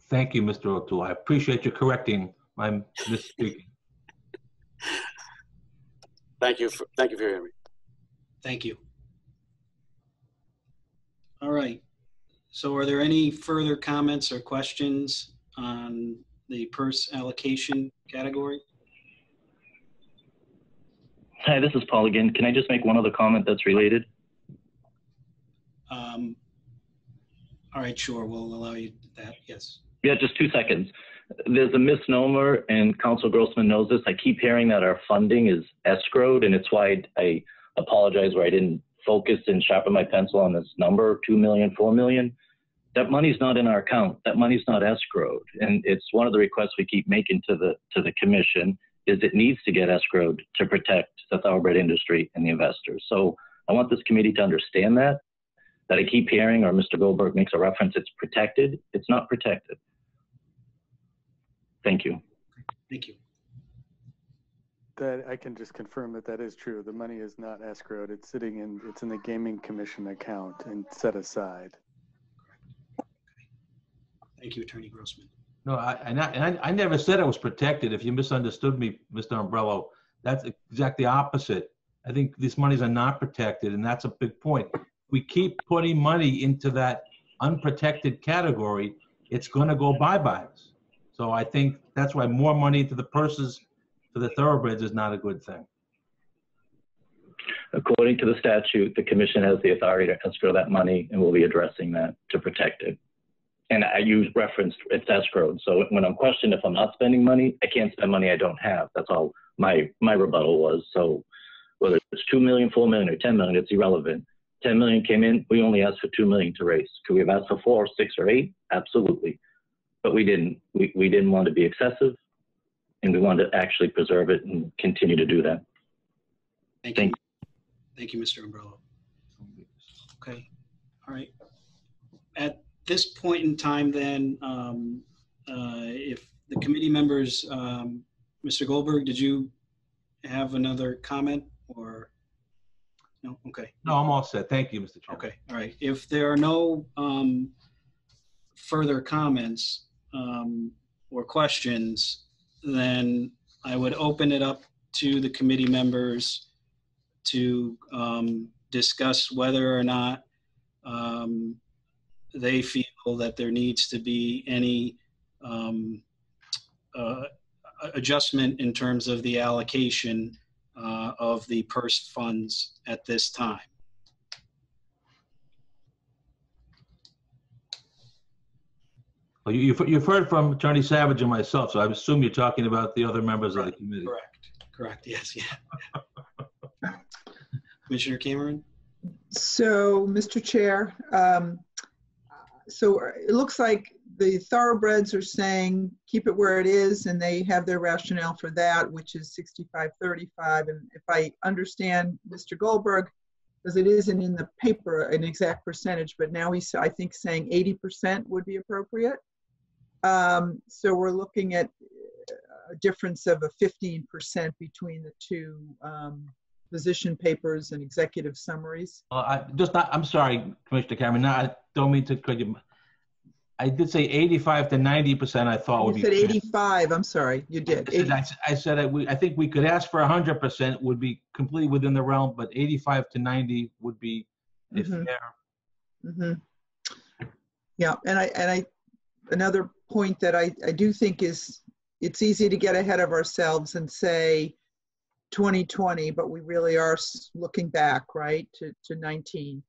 Thank you, Mr. O'Toole. I appreciate you correcting my misspeaking. Thank you for hearing me. Thank you. All right. So are there any further comments or questions on the purse allocation category? Hi, this is Paul again. Can I just make one other comment that's related? All right, sure. We'll allow you that. Yes. Yeah, just 2 seconds. There's a misnomer, and Council Grossman knows this. I keep hearing that our funding is escrowed, and it's why I apologize where I didn't focus and sharpen my pencil on this number, 2 million, 4 million. That money's not in our account. That money's not escrowed. And it's one of the requests we keep making to the commission is it needs to get escrowed to protect the thoroughbred industry and the investors. So I want this committee to understand that I keep hearing, or Mr. Goldberg makes a reference, it's protected. It's not protected. Thank you. Thank you. That I can just confirm that is true. The money is not escrowed. It's sitting in, it's in the Gaming Commission account and set aside. Okay. Thank you, Attorney Grossman. No, I never said it was protected. If you misunderstood me, Mr. Umbrello, that's exactly opposite. I think these monies are not protected, and that's a big point. We keep putting money into that unprotected category, it's going to go bye-byes. So I think that's why more money to the purses for the thoroughbreds is not a good thing. According to the statute, the commission has the authority to escrow that money, and we'll be addressing that to protect it. And I use reference, it's escrowed. So when I'm questioned if I'm not spending money, I can't spend money I don't have. That's all my rebuttal was. So whether it's 2 million, 4 million, or 10 million, it's irrelevant. 10 million came in, we only asked for 2 million to race. Could we have asked for 4, 6, or 8? Absolutely. But we didn't. We didn't want to be excessive, and we wanted to actually preserve it and continue to do that. Thank you, Mr. Umbrello. Okay. All right. At this point in time then, if the committee members, Mr. Goldberg, did you have another comment or? No, okay. No, I'm all set. Thank you, Mr. Chairman. Okay, all right. If there are no further comments or questions, then I would open it up to the committee members to discuss whether or not they feel that there needs to be any adjustment in terms of the allocation of the purse funds at this time. Well, you've heard from Attorney Savage and myself, so I assume you're talking about the other members of the committee. Correct, yes, yeah. Commissioner Cameron? So, Mr. Chair, so it looks like the thoroughbreds are saying keep it where it is, and they have their rationale for that, which is 65-35. And if I understand Mr. Goldberg, because it isn't in the paper an exact percentage, but now he's, I think, saying 80% would be appropriate. So we're looking at a difference of a 15% between the two position papers and executive summaries. I'm sorry, Commissioner Cameron. No, I don't mean to cut you. I did say 85 to 90%. I thought would be. You said 85. I'm sorry, you did. I think we could ask for 100%. Would be completely within the realm, but 85 to 90 would be a fair. Yeah, and another point that I do think is it's easy to get ahead of ourselves and say 2020, but we really are looking back, right, to 19.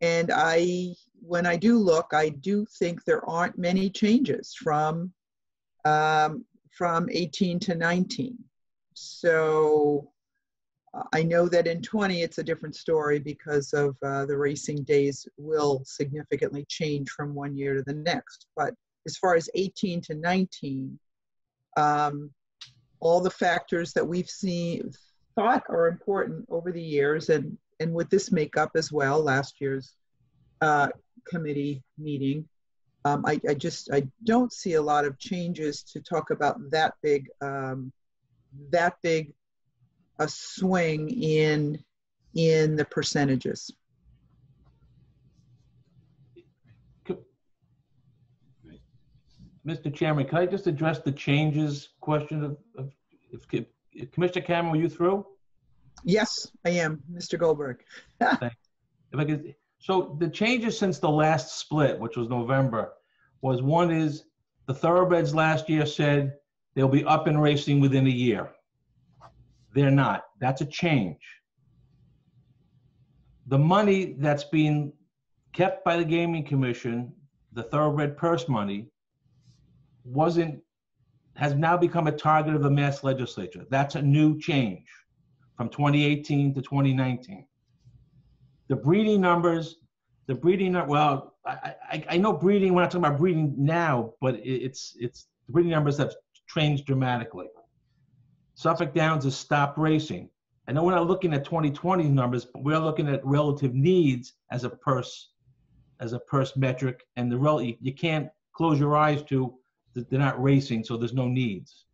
And when I do look, I do think there aren't many changes from 18 to 19. So I know that in 20, it's a different story because of the racing days will significantly change from one year to the next. But as far as 18 to 19, all the factors that we've thought are important over the years, and with this makeup as well, last year's committee meeting, I don't see a lot of changes to talk about that big a swing in the percentages. Mr. Chairman, can I just address the changes question of Commissioner Cameron, were you through? Yes, I am, Mr. Goldberg. Thanks. If I could, so the changes since the last split, which was November, was one is the thoroughbreds last year said they'll be up and racing within a year. They're not. That's a change. The money that's being kept by the Gaming Commission, the thoroughbred purse money, has now become a target of the Mass Legislature. That's a new change from 2018 to 2019. The breeding numbers, well, I know breeding, we're not talking about breeding now, but the breeding numbers have changed dramatically. Suffolk Downs has stopped racing. I know we're not looking at 2020 numbers, but we're looking at relative needs as a purse, metric, and you can't close your eyes to they're not racing, so there's no needs.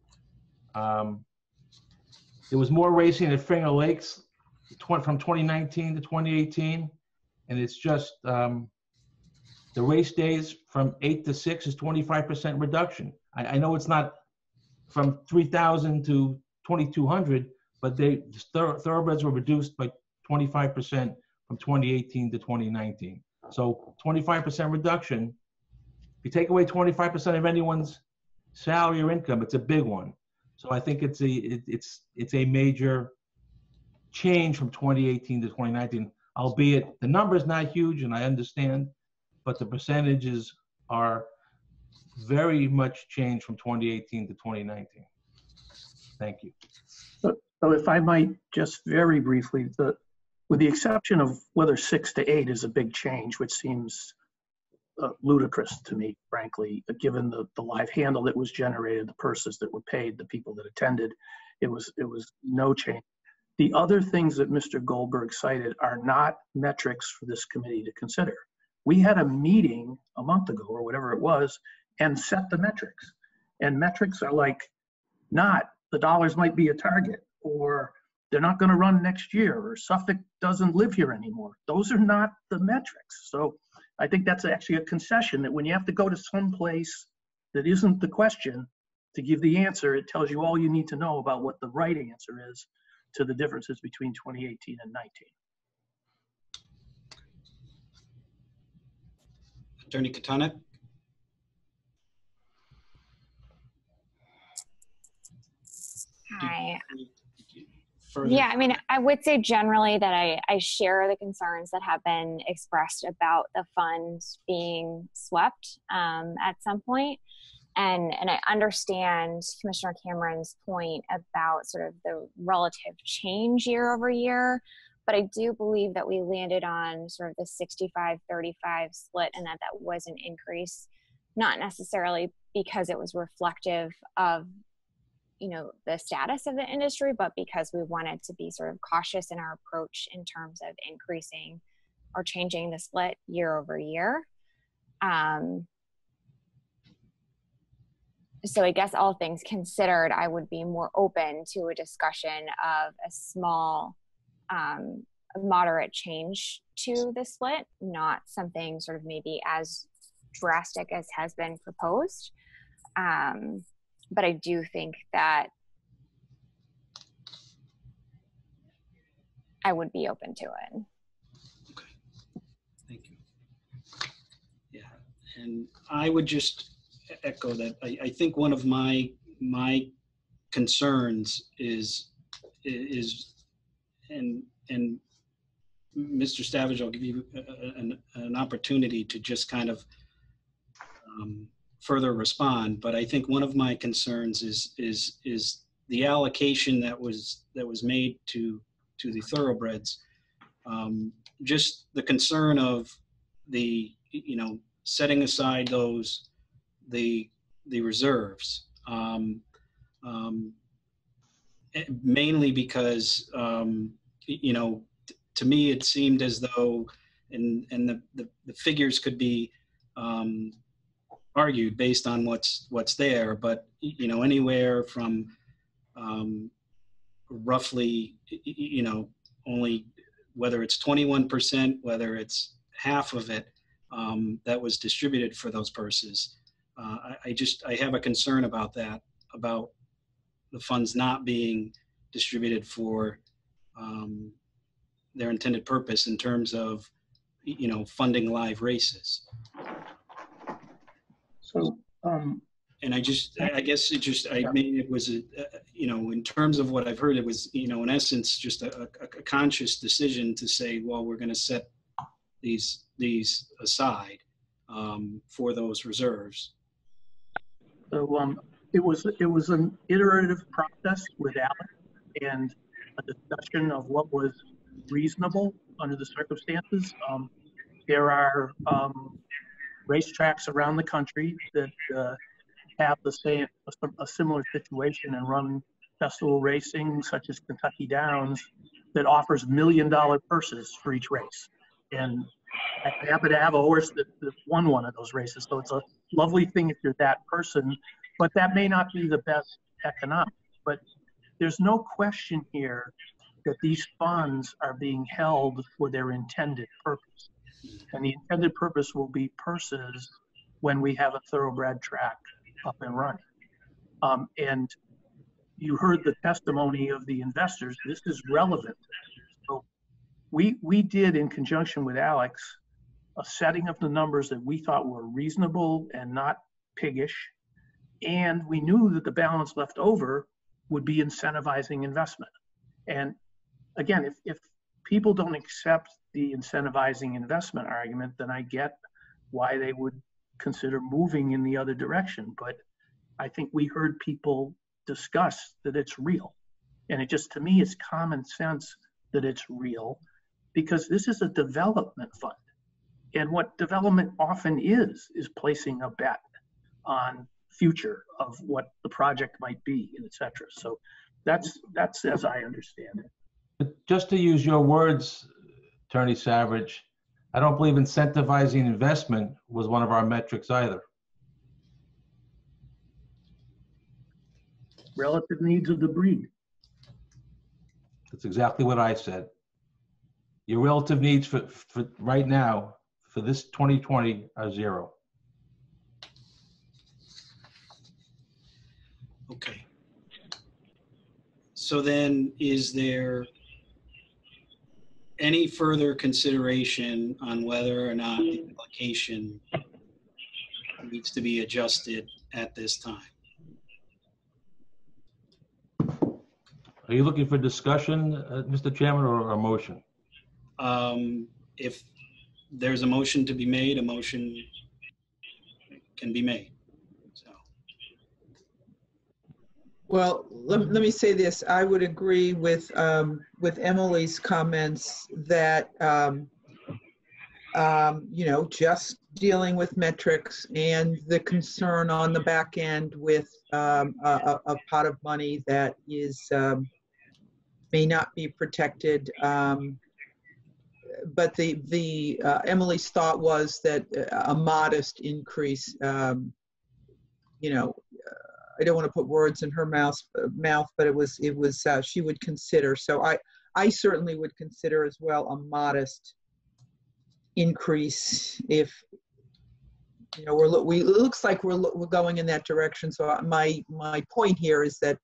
There was more racing at Finger Lakes from 2019 to 2018, and it's just the race days from 8 to 6 is 25% reduction. I know it's not from 3,000 to 2,200, but thoroughbreds were reduced by 25% from 2018 to 2019. So 25% reduction. If you take away 25% of anyone's salary or income, it's a big one. So I think it's a major change from 2018 to 2019, albeit the number's not huge, and I understand, but the percentages are very much changed from 2018 to 2019. Thank you. So if I might just very briefly, with the exception of whether 6 to 8 is a big change, which seems ludicrous to me, frankly, given the live handle that was generated, the purses that were paid, the people that attended, it was no change. The other things that Mr. Goldberg cited are not metrics for this committee to consider. We had a meeting a month ago or whatever it was and set the metrics. And metrics are like, not the dollars might be a target, or they're not going to run next year, or Suffolk doesn't live here anymore. Those are not the metrics. So I think that's actually a concession that when you have to go to some place that isn't the question, to give the answer. It tells you all you need to know about what the right answer is to the differences between 2018 and 19. Attorney Katonik. Hi. Yeah, I mean, I would say generally that I share the concerns that have been expressed about the fund being swept at some point. And I understand Commissioner Cameron's point about sort of the relative change year over year, but I do believe that we landed on sort of the 65-35 split, and that was an increase, not necessarily because it was reflective of, you know, the status of the industry, but because we wanted to be sort of cautious in our approach in terms of increasing or changing the split year over year. So I guess all things considered, I would be more open to a discussion of a small, moderate change to the split, not something sort of maybe as drastic as has been proposed. But I do think that I would be open to it. Okay, thank you. Yeah, and I would just echo that. I think one of my concerns is, and Mr. Savage, I'll give you an opportunity to just kind of further respond, but I think one of my concerns is the allocation that was made to the thoroughbreds. Just the concern of the, you know, setting aside those the reserves, mainly because you know, to me it seemed as though, and the figures could be argued based on what's there, but you know, anywhere from roughly, you know, only whether it's 21%, whether it's half of it that was distributed for those purses, I have a concern about that, about the funds not being distributed for their intended purpose in terms of, you know, funding live races. So, and I guess it just, I mean, it was, you know, in terms of what I've heard, it was, you know, in essence, just a conscious decision to say, well, we're going to set these aside for those reserves. So it was an iterative process with Alex and a discussion of what was reasonable under the circumstances. There are racetracks around the country that have the same, a similar situation and run festival racing, such as Kentucky Downs, that offers $1 million purses for each race. And I happen to have a horse that won one of those races, so it's a lovely thing if you're that person, but that may not be the best economic. But there's no question here that these funds are being held for their intended purpose. And the intended purpose will be purses when we have a thoroughbred track up and running. And you heard the testimony of the investors. This is relevant. So we did, in conjunction with Alex, a setting of the numbers that we thought were reasonable and not piggish. And we knew that the balance left over would be incentivizing investment. And again, if people don't accept the incentivizing investment argument, then I get why they would consider moving in the other direction. But I think we heard people discuss that it's real. And it just, to me, is common sense that it's real, because this is a development fund. And what development often is placing a bet on future of what the project might be, and et cetera. So that's as I understand it. Just to use your words, Attorney Savage, I don't believe incentivizing investment was one of our metrics either. Relative needs of the breed. That's exactly what I said. Your relative needs for right now, for this 2020, are zero. Okay. So then, is there any further consideration on whether or not the application needs to be adjusted at this time? Are you looking for discussion, Mr. Chairman, or a motion? If there's a motion to be made, a motion can be made. So. Well, let me say this. I would agree with Emily's comments that you know, just dealing with metrics and the concern on the back end with a pot of money that is may not be protected. But the Emily's thought was that a modest increase, you know, I don't want to put words in her mouth, but it was she would consider. So I certainly would consider as well a modest increase if, you know, it looks like we're going in that direction. So my point here is that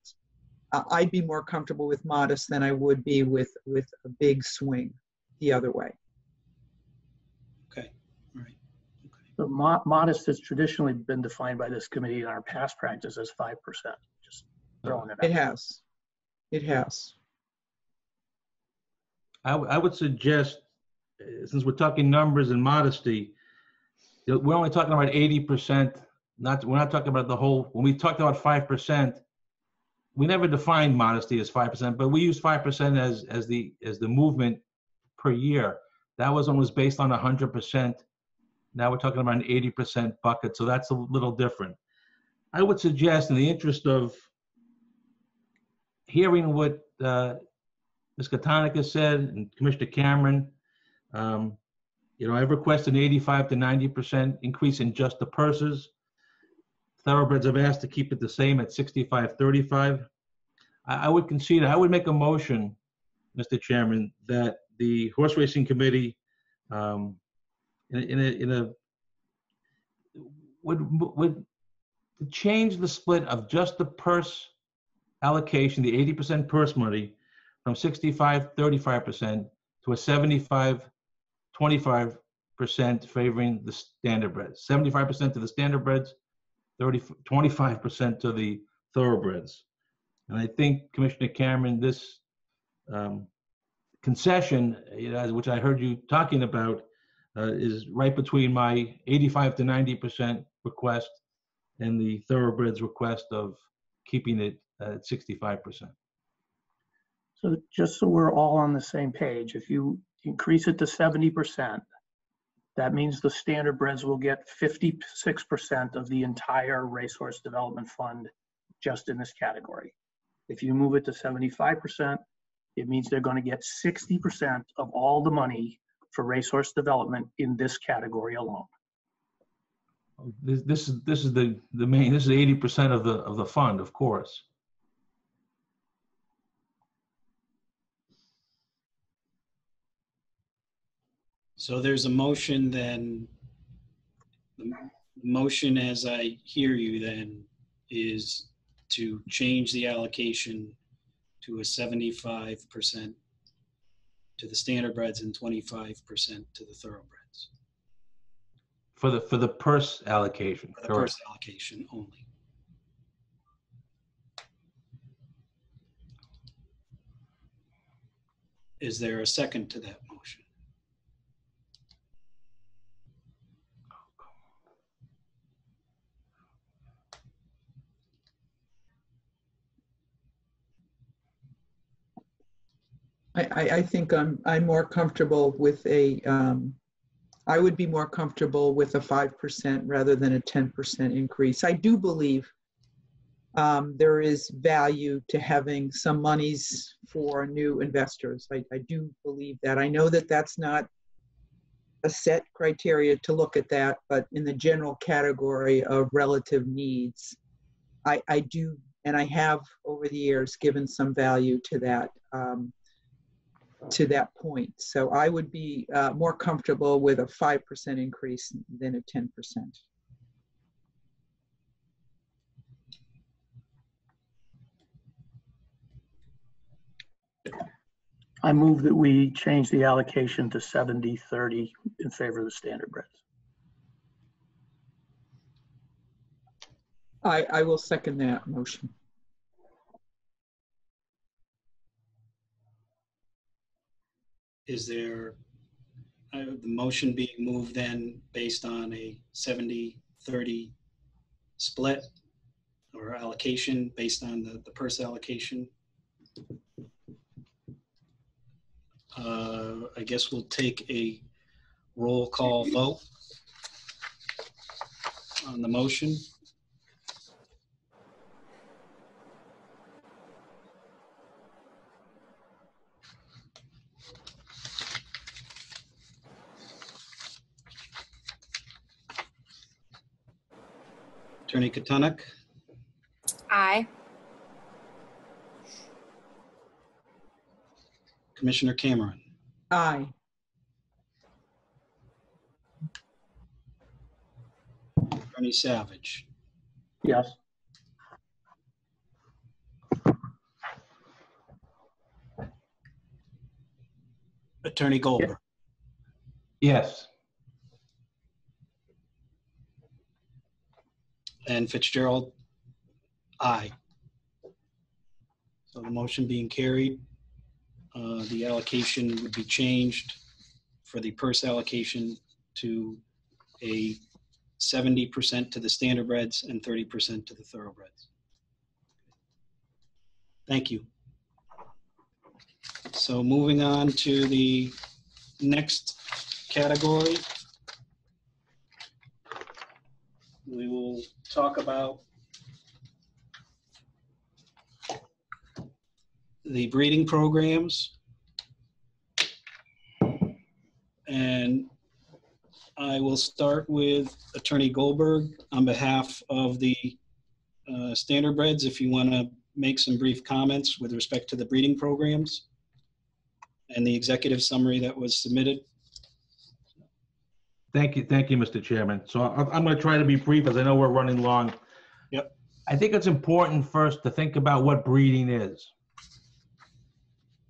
I'd be more comfortable with modest than I would be with a big swing the other way. Okay, all right. Okay. So modest has traditionally been defined by this committee in our past practice as 5%. Just throwing it out. It has. I would suggest, since we're talking numbers and modesty, we're only talking about 80%. We're not talking about the whole. When we talked about 5%, we never defined modesty as 5%, but we use 5% as the movement per year. That one was based on 100%. Now we're talking about an 80% bucket, so that's a little different. I would suggest, in the interest of hearing what Ms. Katonik has said and Commissioner Cameron. You know, I've requested an 85 to 90% increase in just the purses. Thoroughbreds have asked to keep it the same at 65-35. I would concede, I would make a motion, Mr. Chairman, that the Horse Racing Committee would change the split of just the purse allocation, the 80% purse money, from 65-35% to a 75-25% favoring the standardbreds. 75% to the standardbreds, 25% to the thoroughbreds. And I think, Commissioner Cameron, this concession, you know, which I heard you talking about, is right between my 85 to 90% request and the thoroughbreds request of keeping it at 65%. So just so we're all on the same page, if you increase it to 70%, that means the standardbreds will get 56% of the entire Racehorse Development Fund just in this category. If you move it to 75%, it means they're going to get 60% of all the money for racehorse development in this category alone. This is 80% of the fund, of course. So there's a motion then. The motion, as I hear you then, is to change the allocation to a 75% to the standardbreds and 25% to the thoroughbreds. For the purse allocation. For the purse allocation only. Is there a second to that motion? I think I'm more comfortable with a, I would be more comfortable with a 5% rather than a 10% increase. I do believe there is value to having some monies for new investors. I do believe that. I know that that's not a set criteria to look at that, but in the general category of relative needs, I do, and I have over the years given some value to that point. So I would be more comfortable with a 5% increase than a 10%. I move that we change the allocation to 70-30 in favor of the standardbreds. I will second that motion. Is there the motion being moved then based on a 70-30 split or allocation based on the purse allocation? I guess we'll take a roll call vote on the motion. Attorney Katonik? Aye. Commissioner Cameron? Aye. Attorney Savage? Yes. Attorney Goldberg? Yes. And Fitzgerald, aye. So the motion being carried, the allocation would be changed for the purse allocation to a 70% to the standardbreds and 30% to the thoroughbreds. Thank you. So moving on to the next category, we will talk about the breeding programs. And I will start with Attorney Goldberg on behalf of the standardbreds, if you want to make some brief comments with respect to the breeding programs and the executive summary that was submitted. Thank you, Mr. Chairman. So I'm going to try to be brief, as I know we're running long. Yep. I think it's important first to think about what breeding is.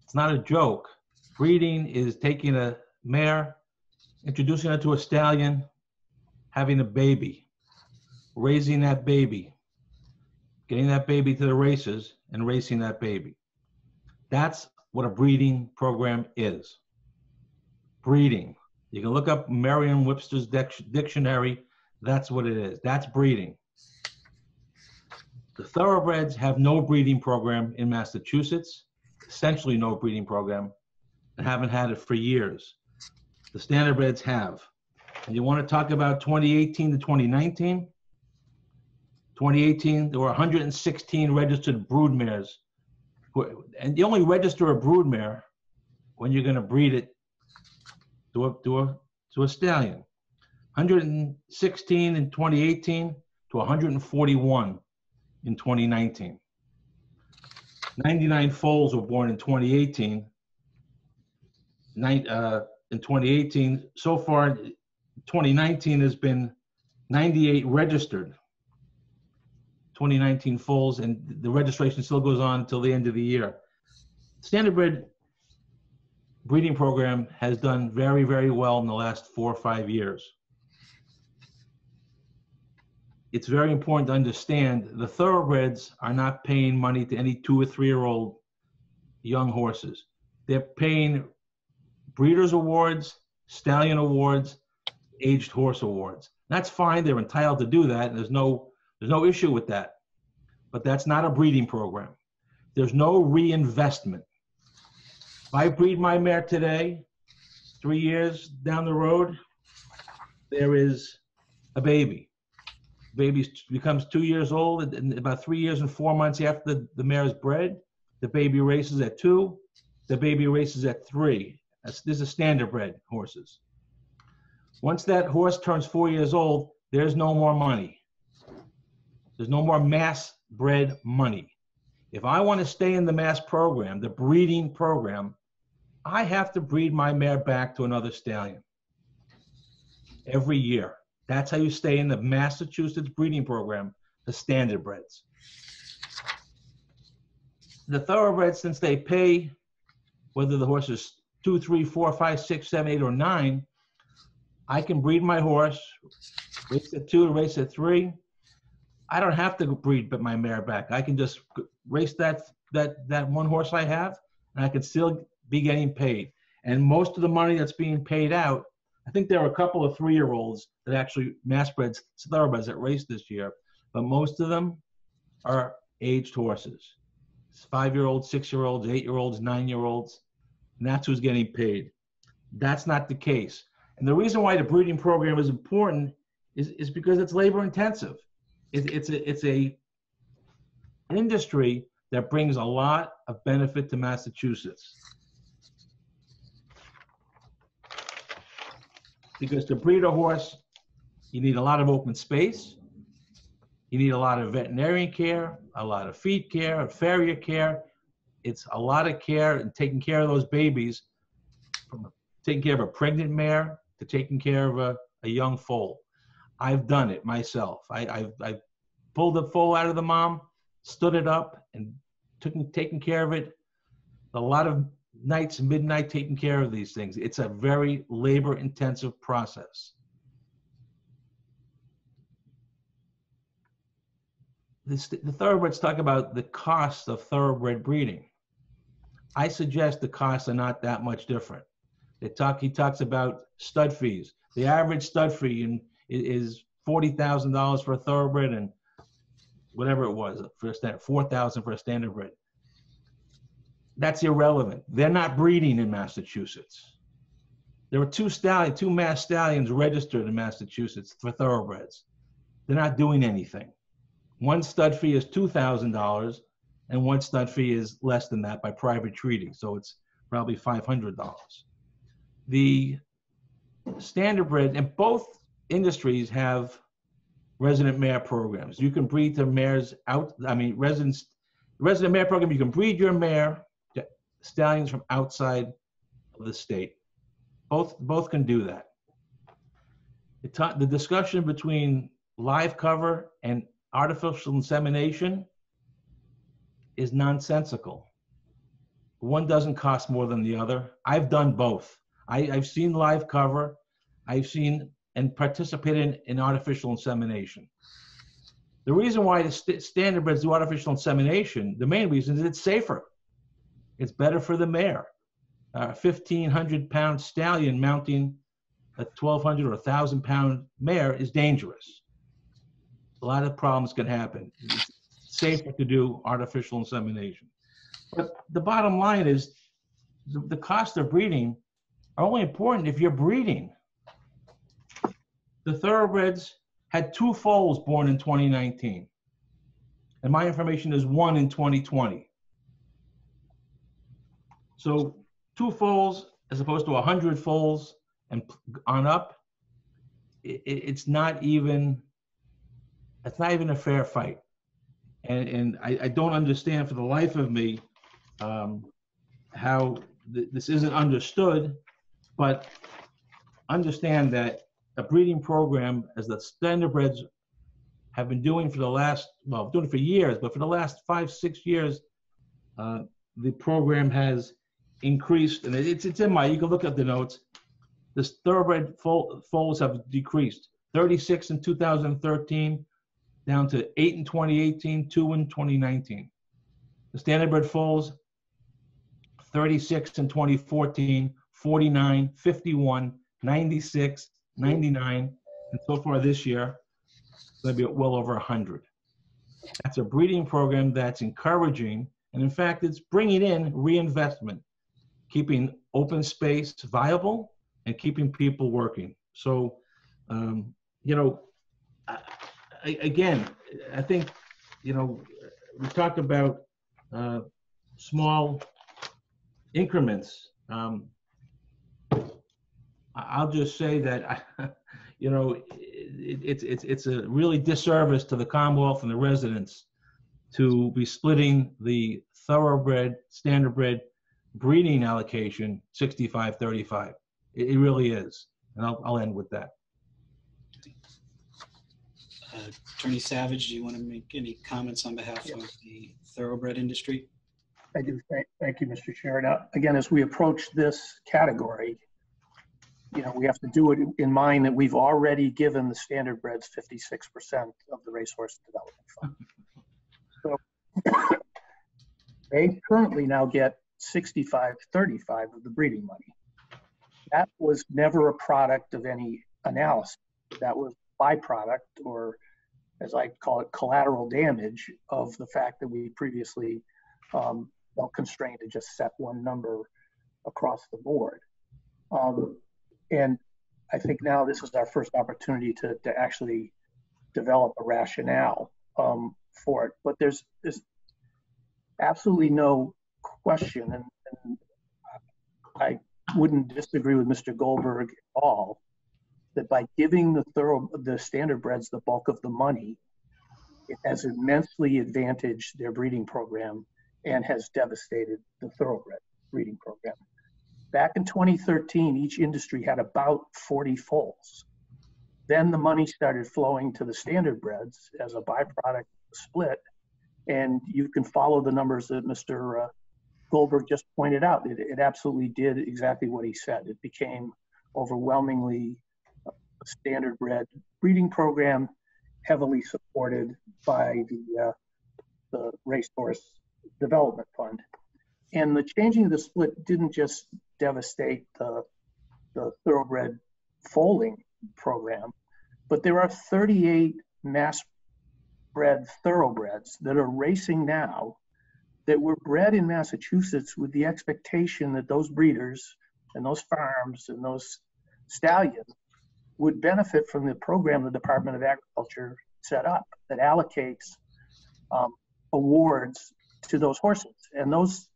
It's not a joke. Breeding is taking a mare, introducing her to a stallion, having a baby, raising that baby, getting that baby to the races, and racing that baby. That's what a breeding program is. Breeding. You can look up Merriam-Webster's dictionary. That's what it is. That's breeding. The thoroughbreds have no breeding program in Massachusetts, essentially no breeding program, and haven't had it for years. The standardbreds have. And you want to talk about 2018 to 2019? 2018, there were 116 registered broodmares. And you only register a broodmare when you're going to breed it to a stallion. 116 in 2018 to 141 in 2019. 99 foals were born in 2018. So far, 2019 has been 98 registered. 2019 foals, and the registration still goes on until the end of the year. Standardbred breeding program has done very, very well in the last 4 or 5 years. It's very important to understand the thoroughbreds are not paying money to any 2- or 3-year-old young horses. They're paying breeders' awards, stallion awards, aged horse awards. That's fine, they're entitled to do that, and there's no issue with that. But that's not a breeding program. There's no reinvestment. If I breed my mare today, 3 years down the road, there is a baby. The baby becomes 2 years old, and about 3 years and 4 months after the mare is bred, the baby races at 2, the baby races at 3. This is standardbred horses. Once that horse turns 4 years old, there's no more money. There's no more mass bred money. If I want to stay in the mass program, the breeding program, I have to breed my mare back to another stallion every year. That's how you stay in the Massachusetts breeding program, the standardbreds. The thoroughbreds, since they pay whether the horse is 2, 3, 4, 5, 6, 7, 8, or 9, I can breed my horse, race at 2, race at 3. I don't have to breed but my mare back. I can just race that one horse I have, and I can still be getting paid. And most of the money that's being paid out, I think there were a couple of 3-year-olds that actually mass-bred thoroughbreds that raced this year, but most of them are aged horses. It's 5-year-olds, 6-year-olds, 8-year-olds, 9-year-olds, and that's who's getting paid. That's not the case. And the reason why the breeding program is important is because it's labor-intensive. It's an industry that brings a lot of benefit to Massachusetts. Because to breed a horse, you need a lot of open space, you need a lot of veterinarian care, a lot of feed care, farrier care. It's a lot of care, and taking care of those babies, from taking care of a pregnant mare to taking care of a young foal. I've done it myself. I pulled the foal out of the mom, stood it up, and taking care of it. A lot of nights, midnight, taking care of these things. It's a very labor-intensive process. The thoroughbreds talk about the cost of thoroughbred breeding. I suggest the costs are not that much different. He talks about stud fees. The average stud fee is $40,000 for a thoroughbred, and whatever it was, $4,000 for a standard bred. That's irrelevant. They're not breeding in Massachusetts. There are two mass stallions registered in Massachusetts for thoroughbreds. They're not doing anything. One stud fee is $2,000, and one stud fee is less than that by private treaty, so it's probably $500. The standard bred, and both industries have resident mare programs. You can breed to mares resident mare program, you can breed your mare to stallions from outside of the state. Both can do that. The discussion between live cover and artificial insemination is nonsensical. One doesn't cost more than the other. I've done both. I've seen live cover. I've seen and participated in artificial insemination. The reason why the standardbreds do artificial insemination, the main reason is it's safer. It's better for the mare. A 1,500-pound stallion mounting a 1,200 or 1,000-pound mare is dangerous. A lot of problems can happen. It's safer to do artificial insemination. But the bottom line is the cost of breeding are only important if you're breeding. The thoroughbreds had 2 foals born in 2019. And my information is 1 in 2020. So 2 foals as opposed to 100 foals and on up, it's not even a fair fight. And I don't understand for the life of me how this isn't understood, but understand that a breeding program, as the standardbreds have been doing for the last, well, doing it for years, but for the last 5-6 years, the program has increased, and it's in my, you can look at the notes. The thoroughbred foals have decreased 36 in 2013, down to 8 in 2018, 2 in 2019. The standardbred foals, 36 in 2014, 49, 51, 96. 99, and so far this year, it's going to be well over 100. That's a breeding program that's encouraging, and in fact, it's bringing in reinvestment, keeping open space viable, and keeping people working. So, again, I think, we talked about small increments. I'll just say that, it's a really disservice to the Commonwealth and the residents to be splitting the thoroughbred, standardbred breeding allocation 65-35. It really is. And I'll end with that. Attorney Savage, do you want to make any comments on behalf of the thoroughbred industry? I do. Thank you, Mr. Chair. Now, again, as we approach this category, you know, we have to do it in mind that we've already given the standardbreds 56% of the Racehorse Development Fund. So they currently now get 65/35 of the breeding money. That was never a product of any analysis. That was byproduct, or as I call it, collateral damage of the fact that we previously felt constrained to just set one number across the board. And I think now this is our first opportunity to actually develop a rationale for it. But there's absolutely no question, and I wouldn't disagree with Mr. Goldberg at all, that by giving the standardbreds the bulk of the money, it has immensely advantaged their breeding program and has devastated the thoroughbred breeding program. Back in 2013, each industry had about 40 foals. Then the money started flowing to the standardbreds as a byproduct split, and you can follow the numbers that Mr. Goldberg just pointed out. It absolutely did exactly what he said. It became overwhelmingly a standardbred breeding program, heavily supported by the Racehorse Development Fund. And the changing of the split didn't just devastate the thoroughbred foaling program, but there are 38 mass bred thoroughbreds that are racing now that were bred in Massachusetts with the expectation that those breeders and those farms and those stallions would benefit from the program the Department of Agriculture set up that allocates awards to those horses. And those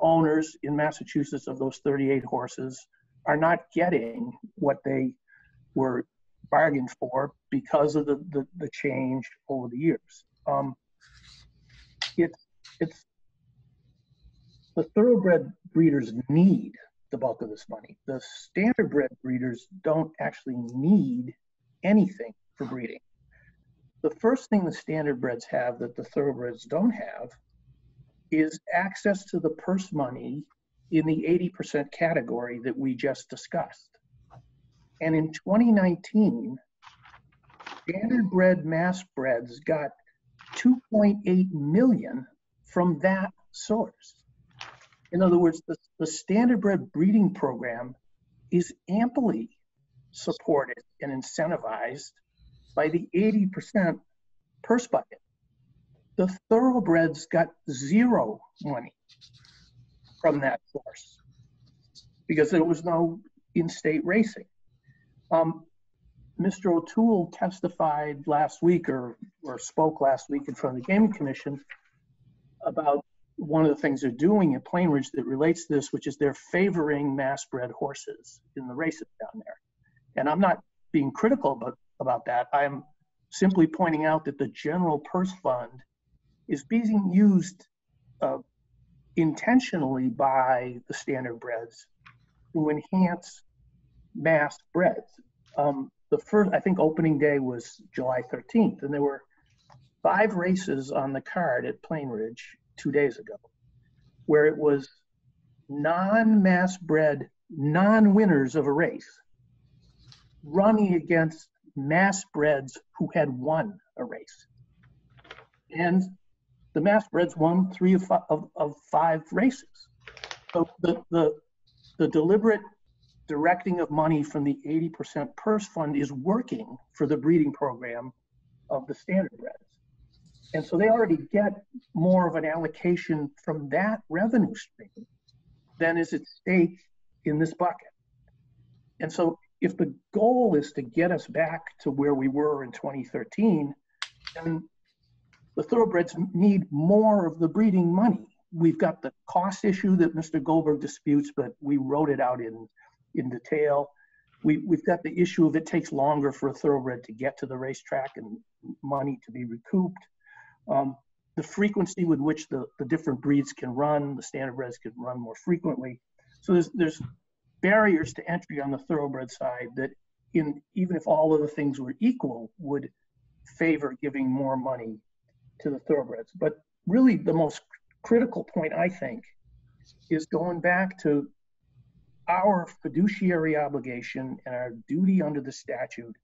owners in Massachusetts of those 38 horses are not getting what they were bargained for because of the change over the years. It's the thoroughbred breeders need the bulk of this money. The standardbred breeders don't actually need anything for breeding. The first thing the standardbreds have that the thoroughbreds don't have is access to the purse money in the 80% category that we just discussed. And in 2019, standardbred mass breds got 2.8 million from that source. In other words, the standardbred breeding program is amply supported and incentivized by the 80% purse bucket. The thoroughbreds got zero money from that source because there was no in-state racing. Mr. O'Toole testified last week or spoke last week in front of the Gaming Commission about one of the things they're doing at Plainridge that relates to this, which is they're favoring mass-bred horses in the races down there. And I'm not being critical about that. I'm simply pointing out that the general purse fund is being used intentionally by the standardbreds to enhance mass breds. The first, I think, opening day was July 13th, and there were 5 races on the card at Plainridge 2 days ago, where it was non-mass bred, non-winners of a race running against mass breds who had won a race. And the mass breds won 3 of 5 races. So the deliberate directing of money from the 80% purse fund is working for the breeding program of the standardbreds. And so they already get more of an allocation from that revenue stream than is at stake in this bucket. And so if the goal is to get us back to where we were in 2013, then the thoroughbreds need more of the breeding money. We've got the cost issue that Mr. Goldberg disputes, but we wrote it out in detail. We've got the issue of it takes longer for a thoroughbred to get to the racetrack and money to be recouped. The frequency with which the different breeds can run, the standardbreds can run more frequently. So there's barriers to entry on the thoroughbred side that even if all of the things were equal, would favor giving more money to the thoroughbreds. But really the most critical point, I think, is going back to our fiduciary obligation and our duty under the statute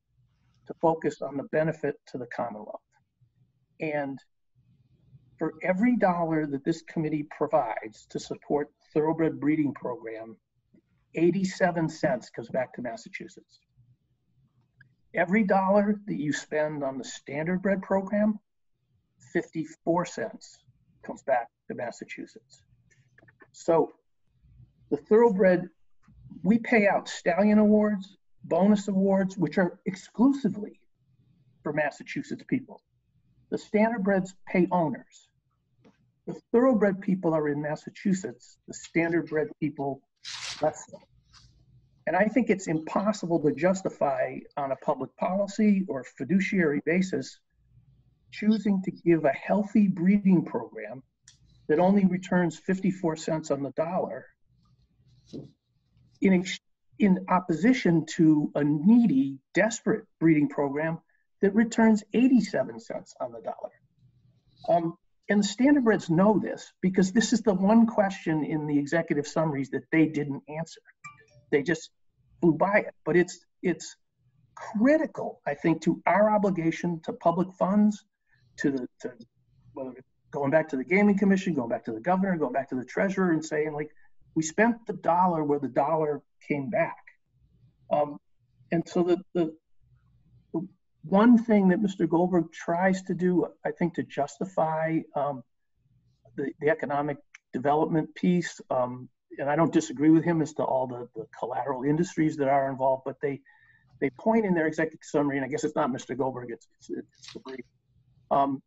to focus on the benefit to the Commonwealth. And for every dollar that this committee provides to support thoroughbred breeding program, 87 cents goes back to Massachusetts. Every dollar that you spend on the standard bred program, 54 cents comes back to Massachusetts. So the thoroughbred, we pay out stallion awards, bonus awards, which are exclusively for Massachusetts people. The standard breds pay owners. The thoroughbred people are in Massachusetts, the standard bred people less than. And I think it's impossible to justify on a public policy or fiduciary basis choosing to give a healthy breeding program that only returns 54 cents on the dollar in opposition to a needy, desperate breeding program that returns 87 cents on the dollar. And the standardbreds know this because this is the one question in the executive summaries that they didn't answer. They just flew by it. But it's critical, I think, to our obligation to public funds, to whether it's going back to the Gaming Commission, going back to the governor, going back to the treasurer, and saying, like, we spent the dollar where the dollar came back. And so the one thing that Mr. Goldberg tries to do, I think, to justify the economic development piece, and I don't disagree with him as to all the collateral industries that are involved, but they point in their executive summary, and I guess it's not Mr. Goldberg, it's the brief,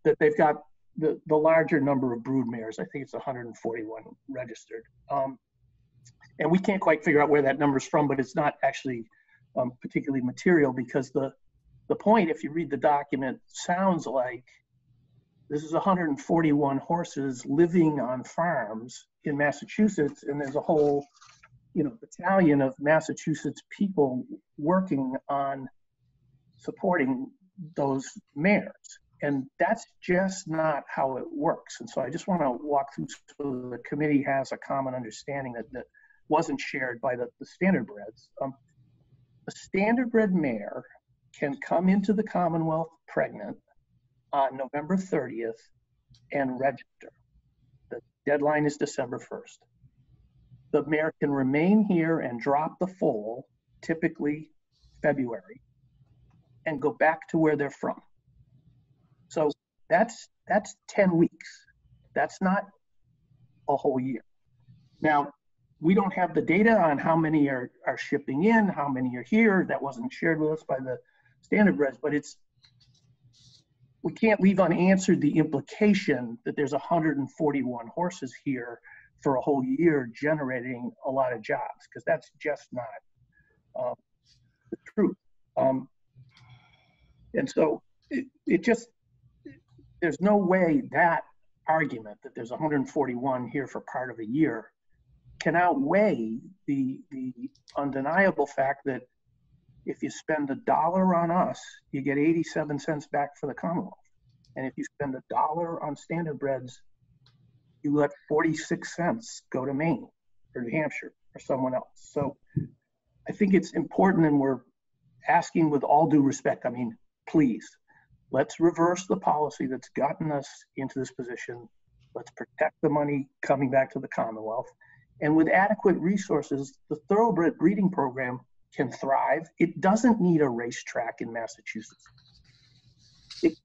that they've got the larger number of brood mares. I think it's 141 registered. And we can't quite figure out where that number's from, but it's not actually particularly material because the point, if you read the document, sounds like this is 141 horses living on farms in Massachusetts, and there's a whole, battalion of Massachusetts people working on supporting those mares. And that's just not how it works. And so I just want to walk through so the committee has a common understanding that wasn't shared by the standardbreds. A standardbred mare can come into the Commonwealth pregnant on November 30th and register. The deadline is December 1st. The mare can remain here and drop the foal, typically February, and go back to where they're from. So that's 10 weeks. That's not a whole year. Now, we don't have the data on how many are shipping in, how many are here. That wasn't shared with us by the standardbreds, but we can't leave unanswered the implication that there's 141 horses here for a whole year generating a lot of jobs, because that's just not the truth. And so it just, there's no way that argument that there's 141 here for part of a year can outweigh the undeniable fact that if you spend $1 on us, you get 87 cents back for the Commonwealth. And if you spend $1 on standardbreds, you let 46 cents go to Maine or New Hampshire or someone else. So I think it's important, and we're asking with all due respect, I mean, please, let's reverse the policy that's gotten us into this position. Let's protect the money coming back to the Commonwealth. And with adequate resources, the thoroughbred breeding program can thrive. It doesn't need a racetrack in Massachusetts.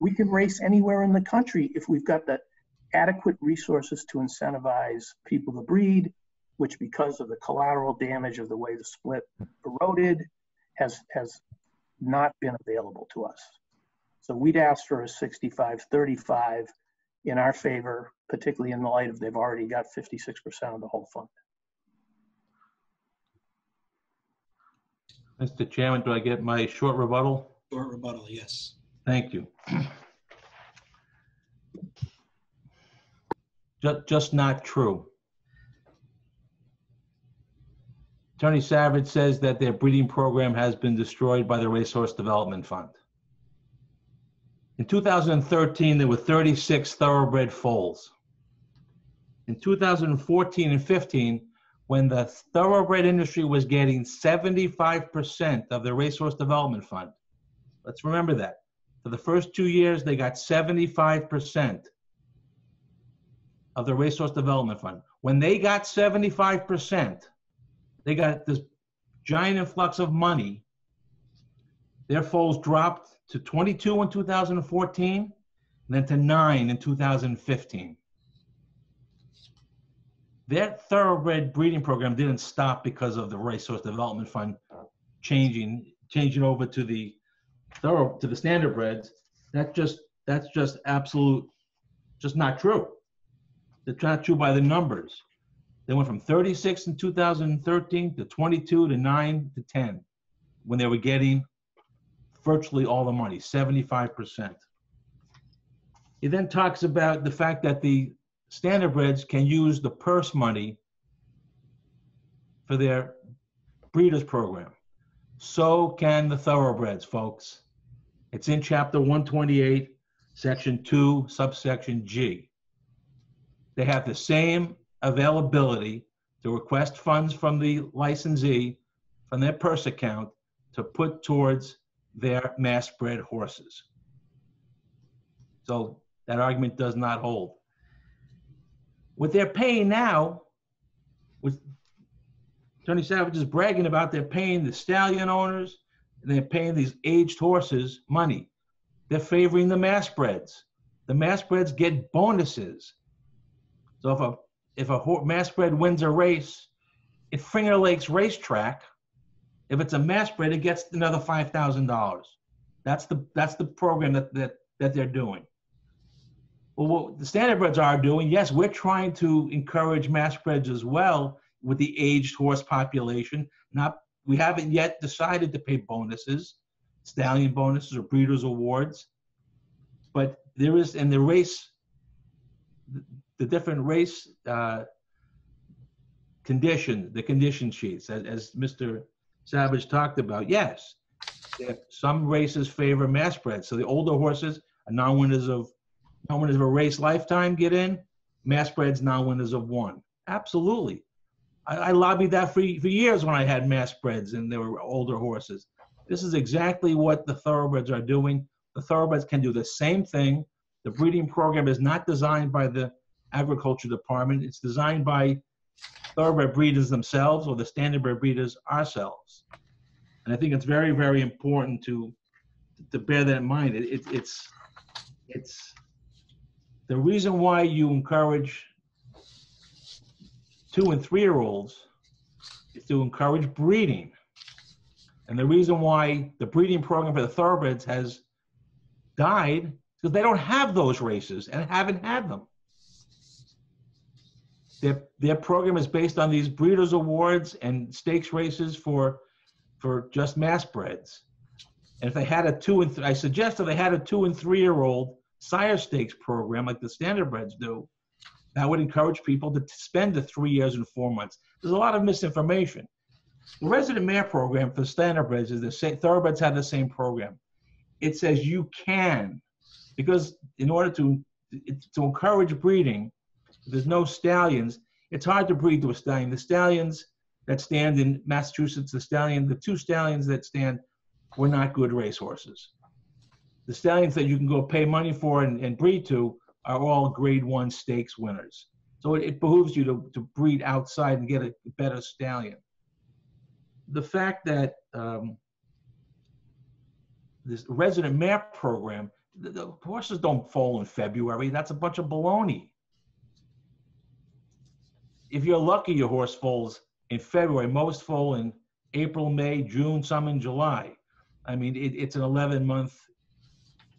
We can race anywhere in the country if we've got the adequate resources to incentivize people to breed, which because of the collateral damage of the way the split eroded has not been available to us. So we'd ask for a 65-35 in our favor, particularly in the light of they've already got 56% of the whole fund. Mr. Chairman, do I get my short rebuttal? Short rebuttal, yes. Thank you. Just not true. Attorney Savage says that their breeding program has been destroyed by the Racehorse Development Fund. In 2013, there were 36 thoroughbred foals. in 2014 and 15, when the thoroughbred industry was getting 75% of the Racehorse Development Fund. Let's remember that. For the first 2 years, they got 75% of the Racehorse Development Fund. When they got 75%, they got this giant influx of money. Their foals dropped to 22 in 2014, and then to 9 in 2015. Their thoroughbred breeding program didn't stop because of the Racehorse Development Fund changing over to the standardbreds. That's just absolute, just not true. They're not true by the numbers. They went from 36 in 2013 to 22 to 9 to 10 when they were getting virtually all the money, 75%. He then talks about the fact that the standardbreds can use the purse money for their breeders program. So can the thoroughbreds, folks. It's in Chapter 128, Section 2, Subsection G. They have the same availability to request funds from the licensee from their purse account to put towards their mass-bred horses. So that argument does not hold. What they're paying now, which Tony Savage is bragging about, they're paying the stallion owners, and they're paying these aged horses money. They're favoring the massbreds. The massbreds get bonuses. So if a massbred wins a race at Finger Lakes racetrack, if it's a massbred, it gets another $5,000. That's the program that they're doing. Well, what the standardbreds are doing, yes, we're trying to encourage massbreds as well with the aged horse population. We haven't yet decided to pay bonuses, stallion bonuses or breeders awards, but there is, and the different race conditions, the condition sheets, as Mr. Savage talked about, yes, some races favor massbreds. So the older horses are non-winners of a race lifetime get in, massbreds non-winners of one. Absolutely. I lobbied that for years when I had massbreds and there were older horses. This is exactly what the thoroughbreds are doing. The thoroughbreds can do the same thing. The breeding program is not designed by the agriculture department. It's designed by thoroughbred breeders themselves or the standardbred breeders ourselves. And I think it's very, very important to bear that in mind. It's the reason why you encourage 2- and 3-year-olds is to encourage breeding. And the reason why the breeding program for the thoroughbreds has died is because they don't have those races and haven't had them. Their program is based on these breeders awards and stakes races for just massbreds. And if they had a 2- and 3, I suggest if they had a 2- and 3-year-old sire stakes program like the standardbreds do, that would encourage people to spend the 3 years and 4 months. There's a lot of misinformation. The resident mare program for standardbreds is the same. Thoroughbreds have the same program. It says you can, because in order to encourage breeding, there's no stallions. It's hard to breed to a stallion. The stallions that stand in Massachusetts, the two stallions that stand were not good racehorses. The stallions that you can go pay money for and breed to are all Grade 1 stakes winners. So it behooves you to breed outside and get a better stallion. The fact that this resident mare program, the horses don't foal in February. That's a bunch of baloney. If you're lucky, your horse foals in February. Most foal in April, May, June, some in July. I mean, it's an 11-month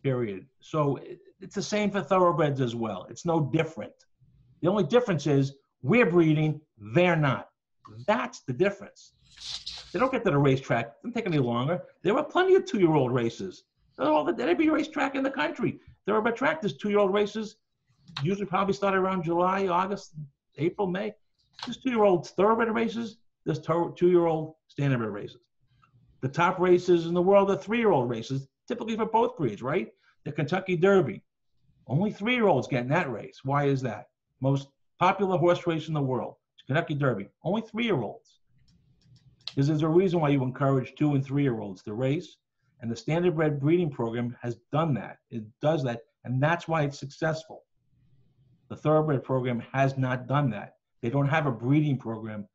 period. So it's the same for thoroughbreds as well. It's no different. The only difference is we're breeding, they're not. That's the difference. They don't get to the racetrack. It doesn't take any longer. There are plenty of 2-year-old races. There'd every racetrack in the country. There are tractors, 2-year-old races, usually probably start around July, August, April, May. There's 2-year-old thoroughbred races. There's 2-year-old standardbred races. The top races in the world are 3-year-old races, typically for both breeds, right? The Kentucky Derby. Only 3-year-olds get in that race. Why is that? Most popular horse race in the world, it's Kentucky Derby, only 3-year-olds. Because there's a reason why you encourage 2- and 3-year-olds to race, and the standardbred breeding program has done that. It does that, and that's why it's successful. The thoroughbred program has not done that. They don't have a breeding program.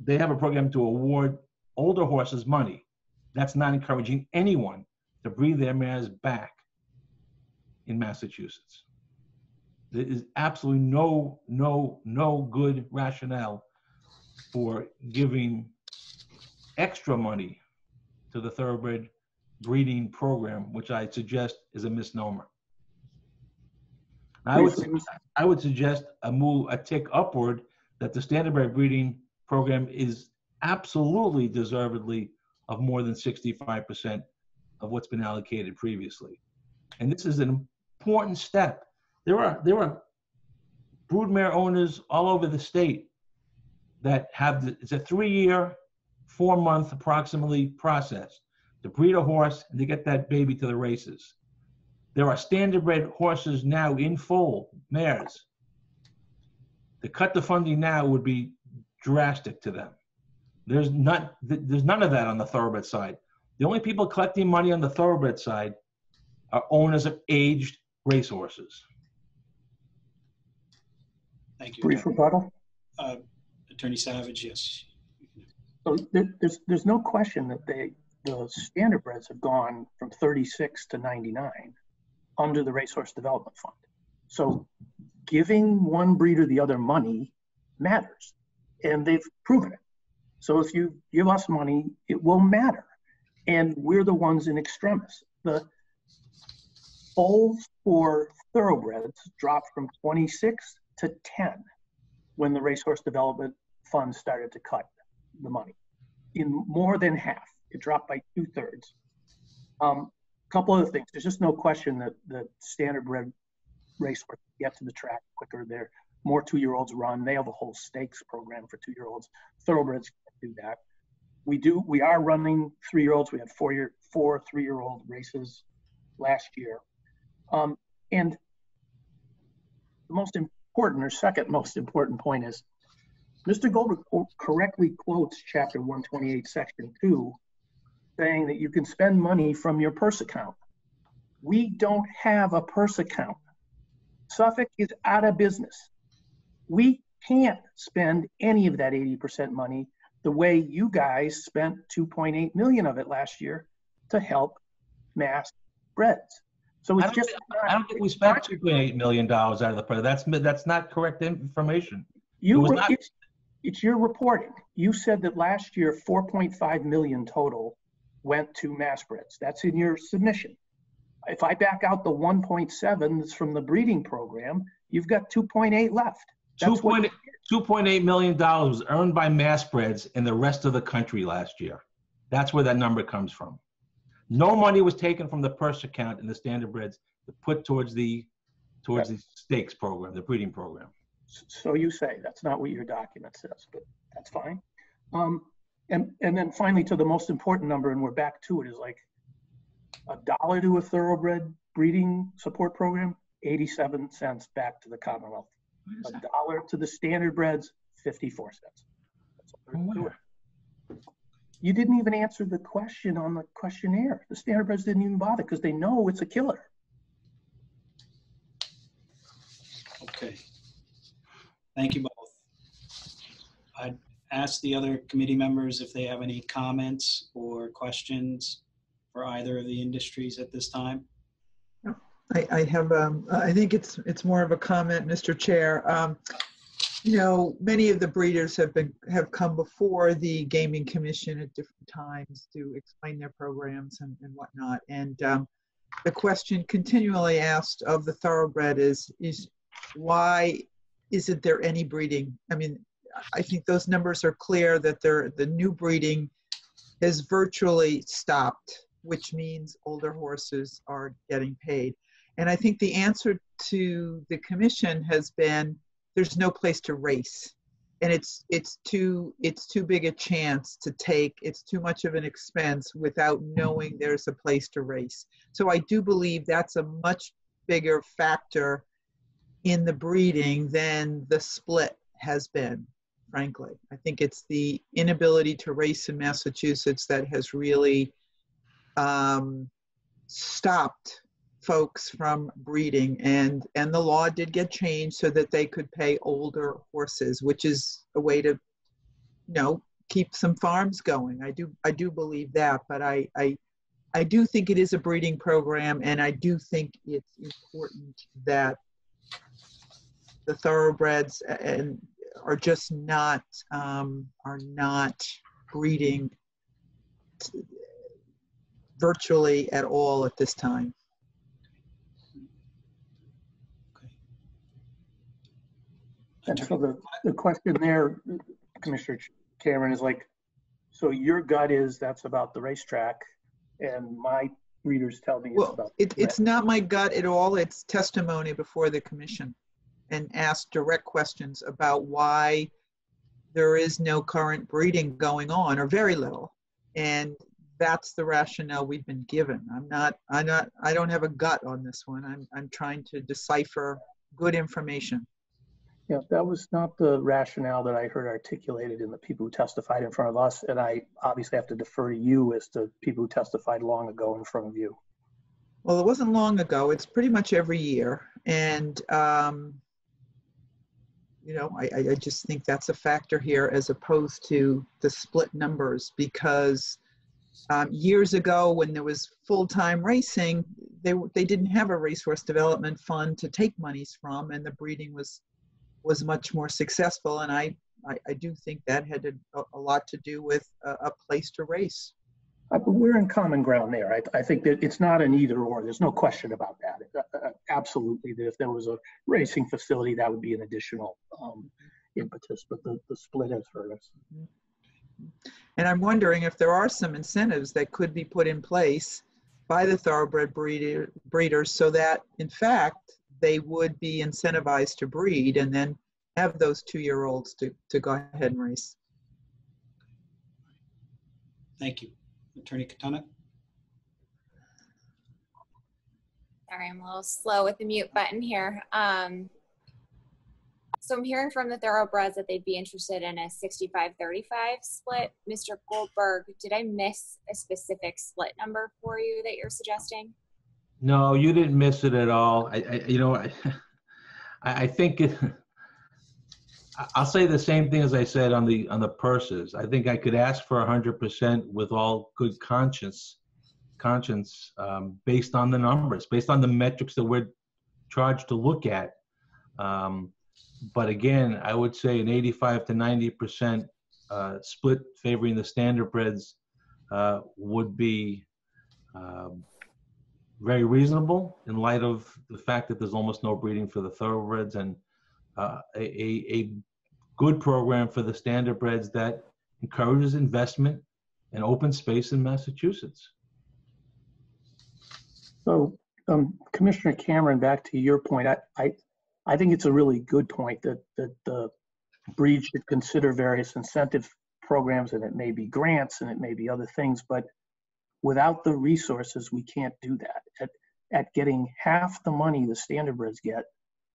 They have a program to award older horses money. That's not encouraging anyone to breed their mares back in Massachusetts. There is absolutely no good rationale for giving extra money to the thoroughbred breeding program, which I suggest is a misnomer. I would suggest a tick upward, that the standardbred breeding program is absolutely deservedly of more than 65% of what's been allocated previously. And this is an important step. There are broodmare owners all over the state that have, it's a 3-year, 4-month approximately process to breed a horse and to get that baby to the races. There are standardbred horses now in foal, mares. To cut the funding now would be drastic to them. There's none of that on the thoroughbred side. The only people collecting money on the thoroughbred side are owners of aged racehorses. Thank you. Brief rebuttal? Attorney Savage, yes. So there's no question that the standardbreds have gone from 36 to 99 under the Racehorse Development Fund. So giving one breed or the other money matters, and they've proven it. So if you give us money, it will matter. And we're the ones in extremis. The foals for thoroughbreds dropped from 26 to 10 when the Racehorse Development Fund started to cut the money. In more than half, it dropped by 2/3. Couple other things. There's just no question that the standardbred racehorses get to the track quicker. They're more 2-year-olds run. They have a whole stakes program for 2-year-olds. Thoroughbreds can't do that. We are running 3-year-olds. We had 4 3-year-old races last year. And the most important, or second most important point is, Mr. Goldberg correctly quotes Chapter 128, Section 2, saying that you can spend money from your purse account. We don't have a purse account. Suffolk is out of business. We can't spend any of that 80% money the way you guys spent 2.8 million of it last year to help mass breads. So it's I don't think we spent $2.8 million out of the purse. That's not correct information. It's your reporting. You said that last year, 4.5 million total went to MassBreds. That's in your submission. If I back out the 1.7 that's from the breeding program, you've got 2.8 left. $2.8 million was earned by MassBreds in the rest of the country last year. That's where that number comes from. No money was taken from the purse account in the standardbreds to put towards the stakes program, the breeding program. So you say. That's not what your document says, but that's fine. And then finally, to the most important number, and we're back to it, is like $1 to a thoroughbred breeding support program, 87 cents back to the Commonwealth. $1 to the standardbreds, 54 cents. You didn't even answer the question on the questionnaire. The standardbreds didn't even bother because they know it's a killer. Okay. Thank you both. I'd ask the other committee members if they have any comments or questions for either of the industries at this time. I have, I think it's more of a comment, Mr. Chair. You know, many of the breeders have come before the Gaming Commission at different times to explain their programs and whatnot. And the question continually asked of the thoroughbred is why isn't there any breeding? I mean, I think those numbers are clear that the new breeding has virtually stopped, which means older horses are getting paid. And I think the answer to the commission has been there's no place to race, and it's too big a chance to take. It's too much of an expense without knowing there's a place to race. So I do believe that's a much bigger factor in the breeding than the split has been, frankly. I think it's the inability to race in Massachusetts that has really stopped folks from breeding, and the law did get changed so that they could pay older horses, which is a way to, you know, keep some farms going. I do believe that, but I do think it is a breeding program, and I do think it's important that the thoroughbreds and are just not breeding virtually at all at this time. Okay. So the question there, Commissioner Cameron, is like, so your gut is that's about the racetrack, and my readers tell me it's about the it's not my gut at all. It's testimony before the commission, and asked direct questions about why there is no current breeding going on, or very little, and that's the rationale we've been given. I don't have a gut on this one. I'm trying to decipher good information. Yeah, that was not the rationale that I heard articulated in the people who testified in front of us, and I obviously have to defer to you as to people who testified long ago in front of you. Well, it wasn't long ago. It's pretty much every year, and you know, I just think that's a factor here as opposed to the split numbers, because years ago when there was full-time racing, they didn't have a Racehorse Development Fund to take monies from, and the breeding was much more successful, and I do think that had a lot to do with a place to race. We're in common ground there. I think that it's not an either or. There's no question about that. Absolutely, that if there was a racing facility, that would be an additional impetus, but the split has hurt us. And I'm wondering if there are some incentives that could be put in place by the thoroughbred breeders so that, in fact, they would be incentivized to breed and then have those two-year-olds to go ahead and race. Thank you. Attorney Katonik. Sorry, I'm a little slow with the mute button here. So I'm hearing from the thoroughbreds that they'd be interested in a 65-35 split. Mr. Goldberg, did I miss a specific split number for you that you're suggesting? No, you didn't miss it at all. I think I'll say the same thing as I said on the purses. I think I could ask for 100% with all good conscience, based on the numbers, based on the metrics that we're charged to look at. But again, I would say an 85 to 90% split favoring the standardbreds would be very reasonable in light of the fact that there's almost no breeding for the thoroughbreds, and a good program for the standardbreds that encourages investment and open space in Massachusetts. So, Commissioner Cameron, back to your point, I think it's a really good point that the breed should consider various incentive programs, and it may be grants and it may be other things, but without the resources, we can't do that. At getting half the money the standardbreds get,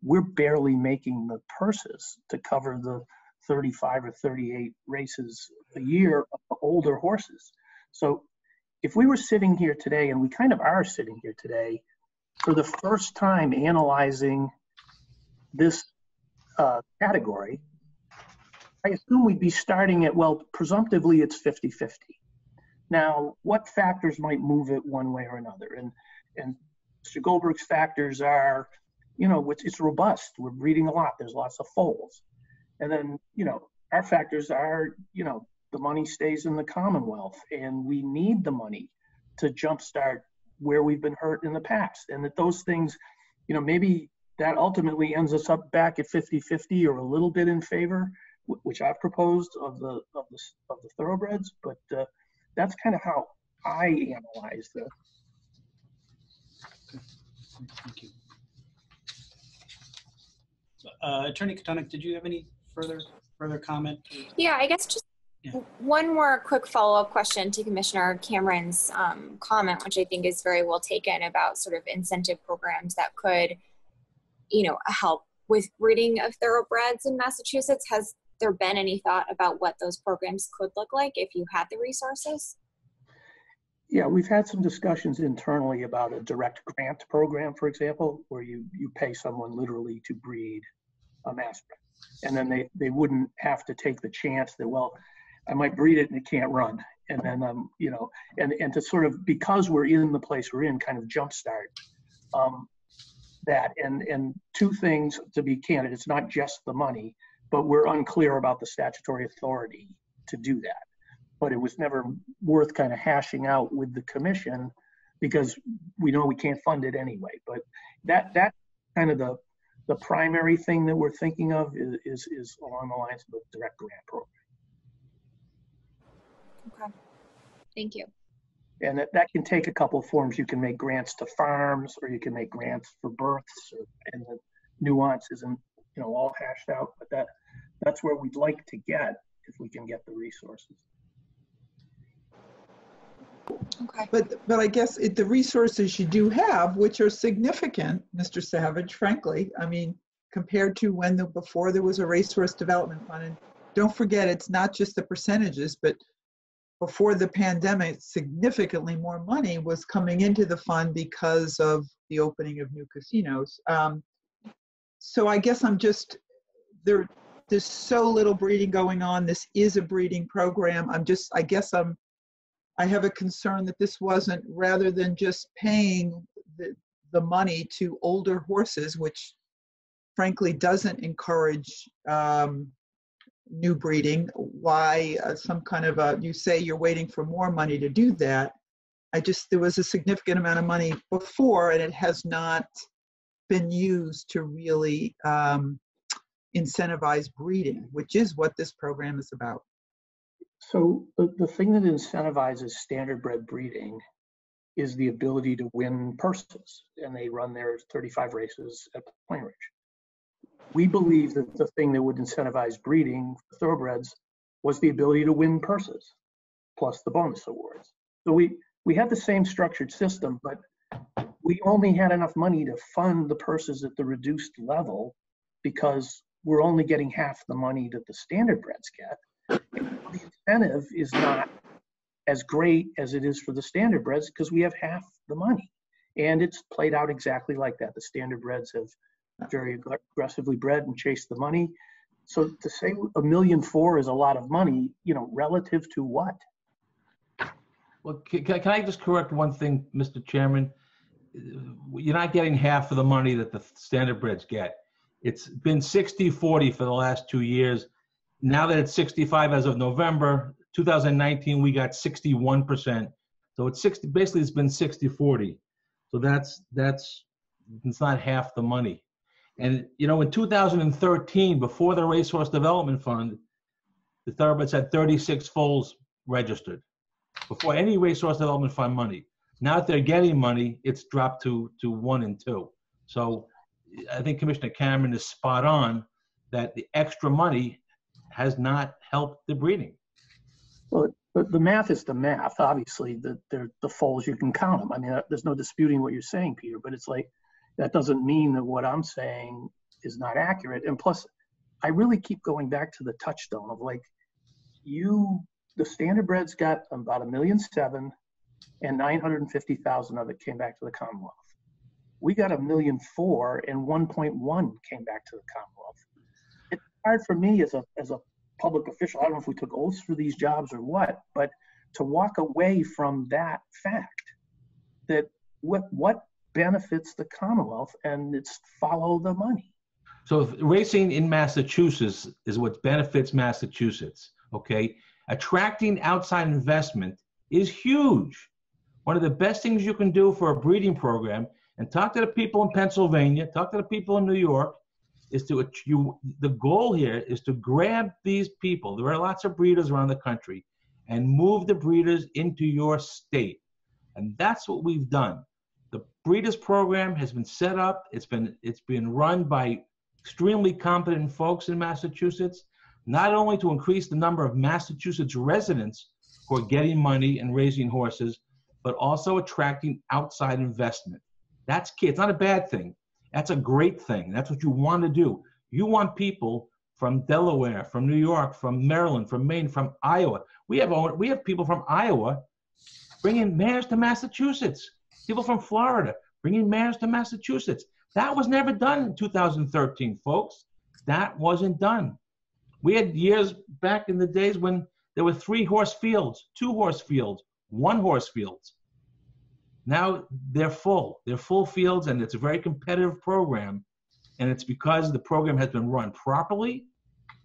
we're barely making the purses to cover the 35 or 38 races a year of the older horses. So if we were sitting here today, and we kind of are sitting here today, for the first time analyzing this category, I assume we'd be starting at, well, presumptively it's 50-50. Now, what factors might move it one way or another? And Mr. Goldberg's factors are, you know, it's robust. We're breeding a lot. There's lots of foals. And then, you know, our factors are, you know, the money stays in the Commonwealth, and we need the money to jumpstart where we've been hurt in the past. And that those things, you know, maybe that ultimately ends us up back at 50-50 or a little bit in favor, which I've proposed of the thoroughbreds, but that's kind of how I analyze this. Okay. Thank you. Attorney Katonik, did you have any further comment? Yeah, I guess just one more quick follow-up question to Commissioner Cameron's comment, which I think is very well taken about sort of incentive programs that could, you know, help with breeding of thoroughbreds in Massachusetts, has there been any thought about what those programs could look like if you had the resources? Yeah, we've had some discussions internally about a direct grant program, for example, where you pay someone literally to breed a masspred, and then they wouldn't have to take the chance that, well, I might breed it and it can't run, and then you know, and to sort of, because we're in the place we're in, kind of jumpstart that. And two things, to be candid, it's not just the money, but we're unclear about the statutory authority to do that. But it was never worth kind of hashing out with the commission, because we know we can't fund it anyway. But that's kind of the primary thing that we're thinking of is along the lines of the direct grant program. Okay, thank you. And that can take a couple of forms. You can make grants to farms, or you can make grants for births, and the nuance isn't, you know, all hashed out. But that's where we'd like to get if we can get the resources. Okay. But I guess the resources you do have, which are significant, Mr. Savage, frankly, I mean, compared to when before there was a Racehorse Development Fund, and don't forget, it's not just the percentages, but before the pandemic, significantly more money was coming into the fund because of the opening of new casinos. So I guess I'm just, there's so little breeding going on. This is a breeding program. I have a concern that this wasn't, rather than just paying the money to older horses, which frankly doesn't encourage new breeding, why some kind of you say you're waiting for more money to do that. There was a significant amount of money before, and it has not been used to really incentivize breeding, which is what this program is about. So the thing that incentivizes standardbred breeding is the ability to win purses, and they run their 35 races at Plainridge. We believe that the thing that would incentivize breeding for thoroughbreds was the ability to win purses, plus the bonus awards. So we had the same structured system, but we only had enough money to fund the purses at the reduced level, because we're only getting half the money that the standardbreds get. The incentive is not as great as it is for the standardbreds, because we have half the money. And it's played out exactly like that. The standardbreds have very aggressively bred and chased the money. So to say $1.4 million is a lot of money, you know, relative to what? Well, can I just correct one thing, Mr. Chairman? You're not getting half of the money that the standardbreds get. It's been 60-40 for the last 2 years. Now that it's 65 as of November 2019, we got 61%. So it's 60. Basically, it's been 60-40. So it's not half the money. And you know, in 2013, before the Racehorse Development Fund, the thoroughbreds had 36 foals registered before any Racehorse Development Fund money. Now that they're getting money, it's dropped to 1 and 2. So I think Commissioner Cameron is spot on that the extra money has not helped the breeding. Well, the math is the math, obviously. The foals, you can count them. I mean, there's no disputing what you're saying, Peter, but it's like, that doesn't mean that what I'm saying is not accurate. And plus, I really keep going back to the touchstone of, like, the standardbreds got about $1.7 million, and 950,000 of it came back to the Commonwealth. We got $1.4 million, and 1.1 came back to the Commonwealth. Hard for me as a public official, I don't know if we took oaths for these jobs or what, but to walk away from that fact, that what benefits the Commonwealth, and it's follow the money. So if racing in Massachusetts is what benefits Massachusetts, okay? Attracting outside investment is huge. One of the best things you can do for a breeding program, and talk to the people in Pennsylvania, talk to the people in New York, the goal here is to grab these people. There are lots of breeders around the country, and move the breeders into your state. And that's what we've done. The breeders program has been set up. It's been run by extremely competent folks in Massachusetts, not only to increase the number of Massachusetts residents who are getting money and raising horses, but also attracting outside investment. That's key. It's not a bad thing. That's a great thing. That's what you want to do. You want people from Delaware, from New York, from Maryland, from Maine, from Iowa. We have people from Iowa bringing mayors to Massachusetts. People from Florida bringing mayors to Massachusetts. That was never done in 2013, folks. That wasn't done. We had years back in the days when there were 3-horse fields, 2-horse fields, 1-horse fields. Now they're full. They're full fields, and it's a very competitive program. And it's because the program has been run properly,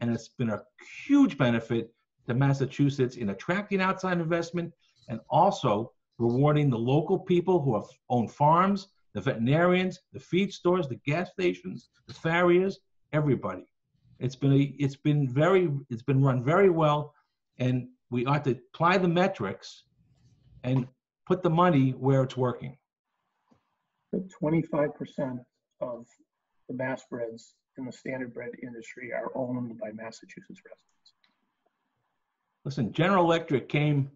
and it's been a huge benefit to Massachusetts in attracting outside investment and also rewarding the local people who have owned farms, the veterinarians, the feed stores, the gas stations, the farriers, everybody. It's been run very well, and we ought to apply the metrics and put the money where it's working. 25% of the mass breads in the standard bread industry are owned by Massachusetts residents. Listen, General Electric came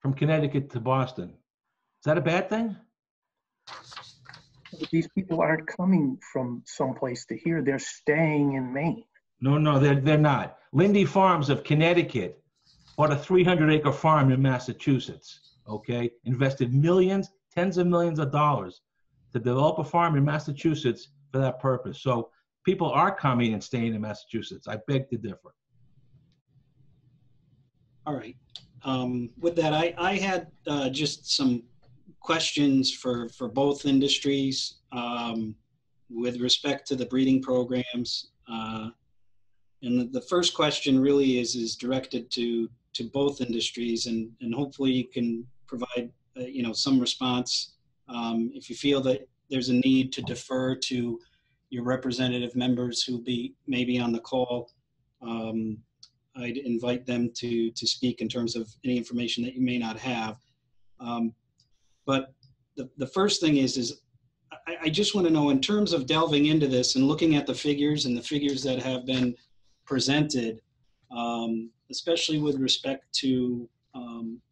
from Connecticut to Boston. Is that a bad thing? These people aren't coming from someplace to here. They're staying in Maine. No, they're not. Lindy Farms of Connecticut bought a 300-acre farm in Massachusetts, okay? Invested millions, tens of millions of dollars to develop a farm in Massachusetts for that purpose. So people are coming and staying in Massachusetts. I beg to differ. All right. With that, I had just some questions for both industries with respect to the breeding programs. And the first question really is directed to both industries, and hopefully you can provide some response if you feel that there's a need to defer to your representative members who may be on the call. I'd invite them to speak in terms of any information that you may not have. But the first thing is I just want to know, in terms of delving into this and looking at the figures and the figures that have been presented, especially with respect to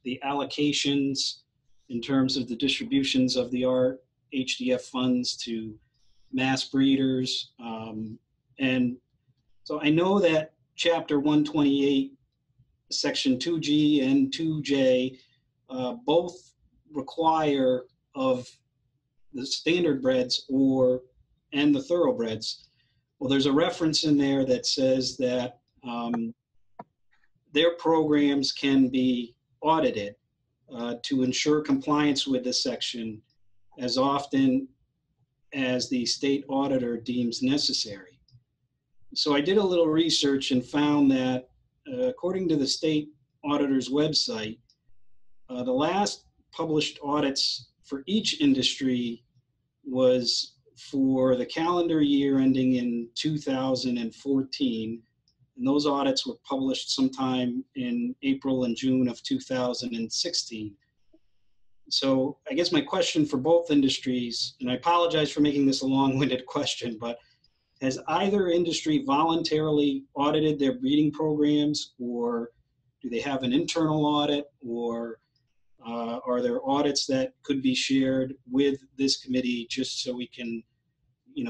the allocations in terms of the distributions of the RHDF funds to mass breeders. And so I know that Chapter 128, Section 2G and 2J, both require of the standard breds and the thoroughbreds. Well, there's a reference in there that says that their programs can be audited to ensure compliance with this section as often as the state auditor deems necessary. So I did a little research and found that according to the state auditor's website, the last published audits for each industry was for the calendar year ending in 2014, and those audits were published sometime in April and June of 2016. So I guess my question for both industries, and I apologize for making this a long-winded question, but has either industry voluntarily audited their breeding programs, or do they have an internal audit, or are there audits that could be shared with this committee just so we can,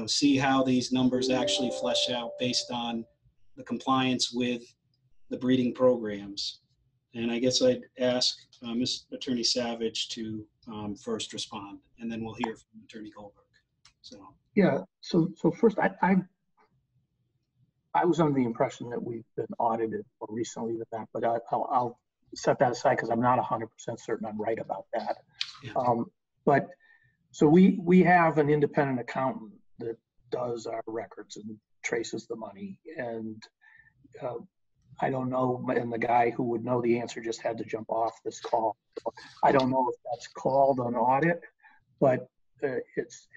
see how these numbers actually flesh out based on the compliance with the breeding programs? And I guess I'd ask Ms. Attorney Savage to first respond, and then we'll hear from Attorney Goldberg. So. Yeah. So first, I was under the impression that we've been audited more recently than that, but I'll set that aside because I'm not 100% certain I'm right about that. Yeah. But so we have an independent accountant that does our records and traces the money, and I don't know, and the guy who would know the answer just had to jump off this call. So I don't know if that's called an audit, but it's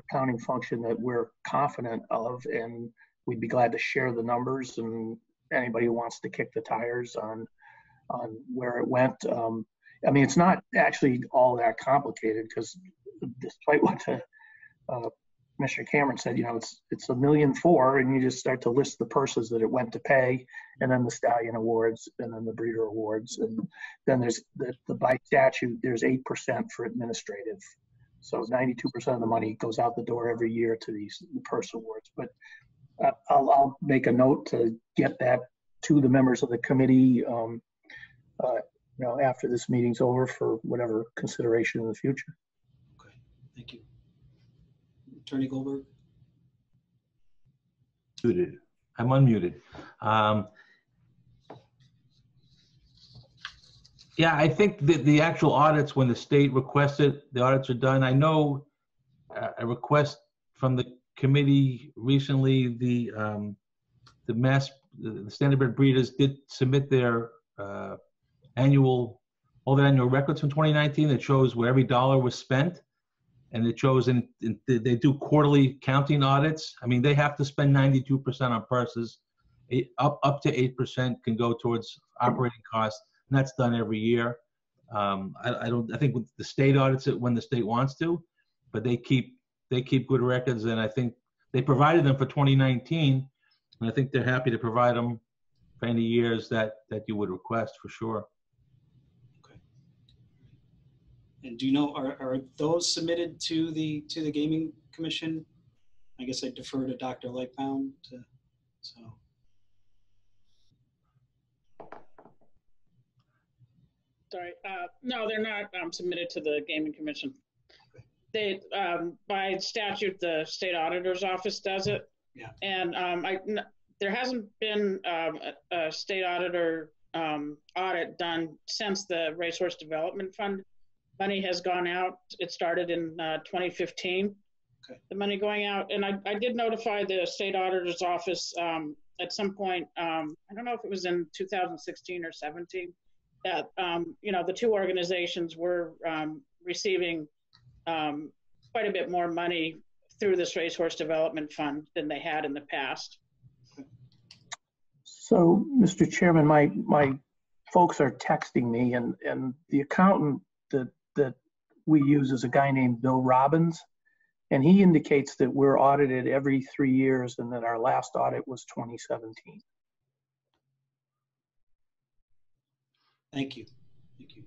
accounting function that we're confident of, and we'd be glad to share the numbers, and anybody who wants to kick the tires on where it went. I mean, it's not actually all that complicated, because despite what Mr. Cameron said, it's $1,000,004, and you just start to list the purses that it went to pay, and then the stallion awards, and then the breeder awards, and then there's by statute, there's 8% for administrative. So 92% of the money goes out the door every year to these purse awards. But I'll make a note to get that to the members of the committee you know, after this meeting's over for whatever consideration in the future. Okay, thank you. Attorney Goldberg? Muted. I'm unmuted. Yeah, I think that the actual audits, when the state requests it, the audits are done. I know a request from the committee recently, the standardbred breeders did submit their all their annual records from 2019 that shows where every dollar was spent, and it shows in they do quarterly counting audits. I mean, they have to spend 92% on purses. Up to 8% can go towards operating costs. And that's done every year. I think the state audits it when the state wants to, but they keep good records, and I think they provided them for 2019, and I think they're happy to provide them for any years that you would request for sure. Okay. And do you know are those submitted to the Gaming Commission? I guess I defer to Dr. Lightbound. Sorry, no, they're not submitted to the Gaming Commission. They, by statute, the state auditor's office does it. Yeah. And there hasn't been a state auditor audit done since the Racehorse Development Fund money has gone out. It started in 2015, okay. The money going out. And I did notify the state auditor's office at some point, I don't know if it was in 2016 or 17, that you know, the two organizations were receiving quite a bit more money through this Racehorse Development Fund than they had in the past. So, Mr. Chairman, my folks are texting me, and the accountant that we use is a guy named Bill Robbins, and he indicates that we're audited every 3 years, and that our last audit was 2017. Thank you, thank you.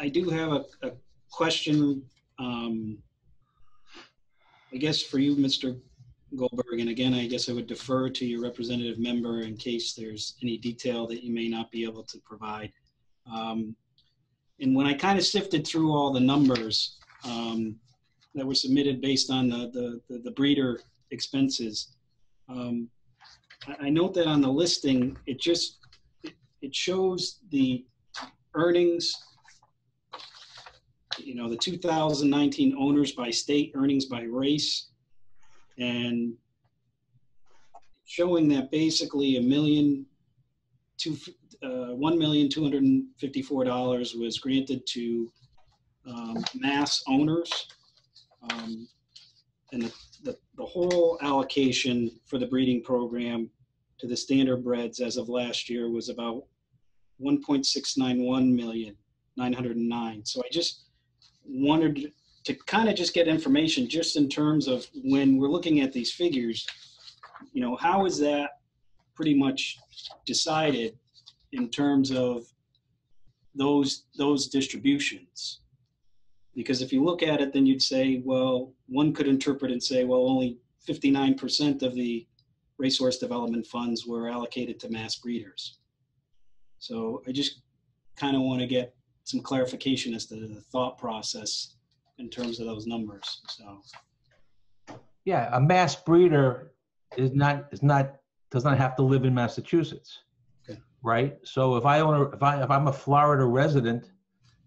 I do have a question, I guess for you, Mr. Goldberg, and again, I guess I would defer to your representative member in case there's any detail that you may not be able to provide. And when I kind of sifted through all the numbers that were submitted based on the breeder expenses, I note that on the listing, it shows the earnings, you know, the 2019 owners by state, earnings by race, and showing that basically $1,254 was granted to Mass owners, and the whole allocation for the breeding program to the standardbreds as of last year was about $1,691,909. So I just wanted to kind of just get information just in terms of when we're looking at these figures, you know, how is that pretty much decided in terms of those distributions? Because if you look at it, then you'd say, well, one could interpret and say, well, only 59% of the Racehorse Development Funds were allocated to mass breeders. So I just kind of want to get some clarification as to the thought process in terms of those numbers. So, yeah, a mass breeder does not have to live in Massachusetts, okay. Right? So if I'm a Florida resident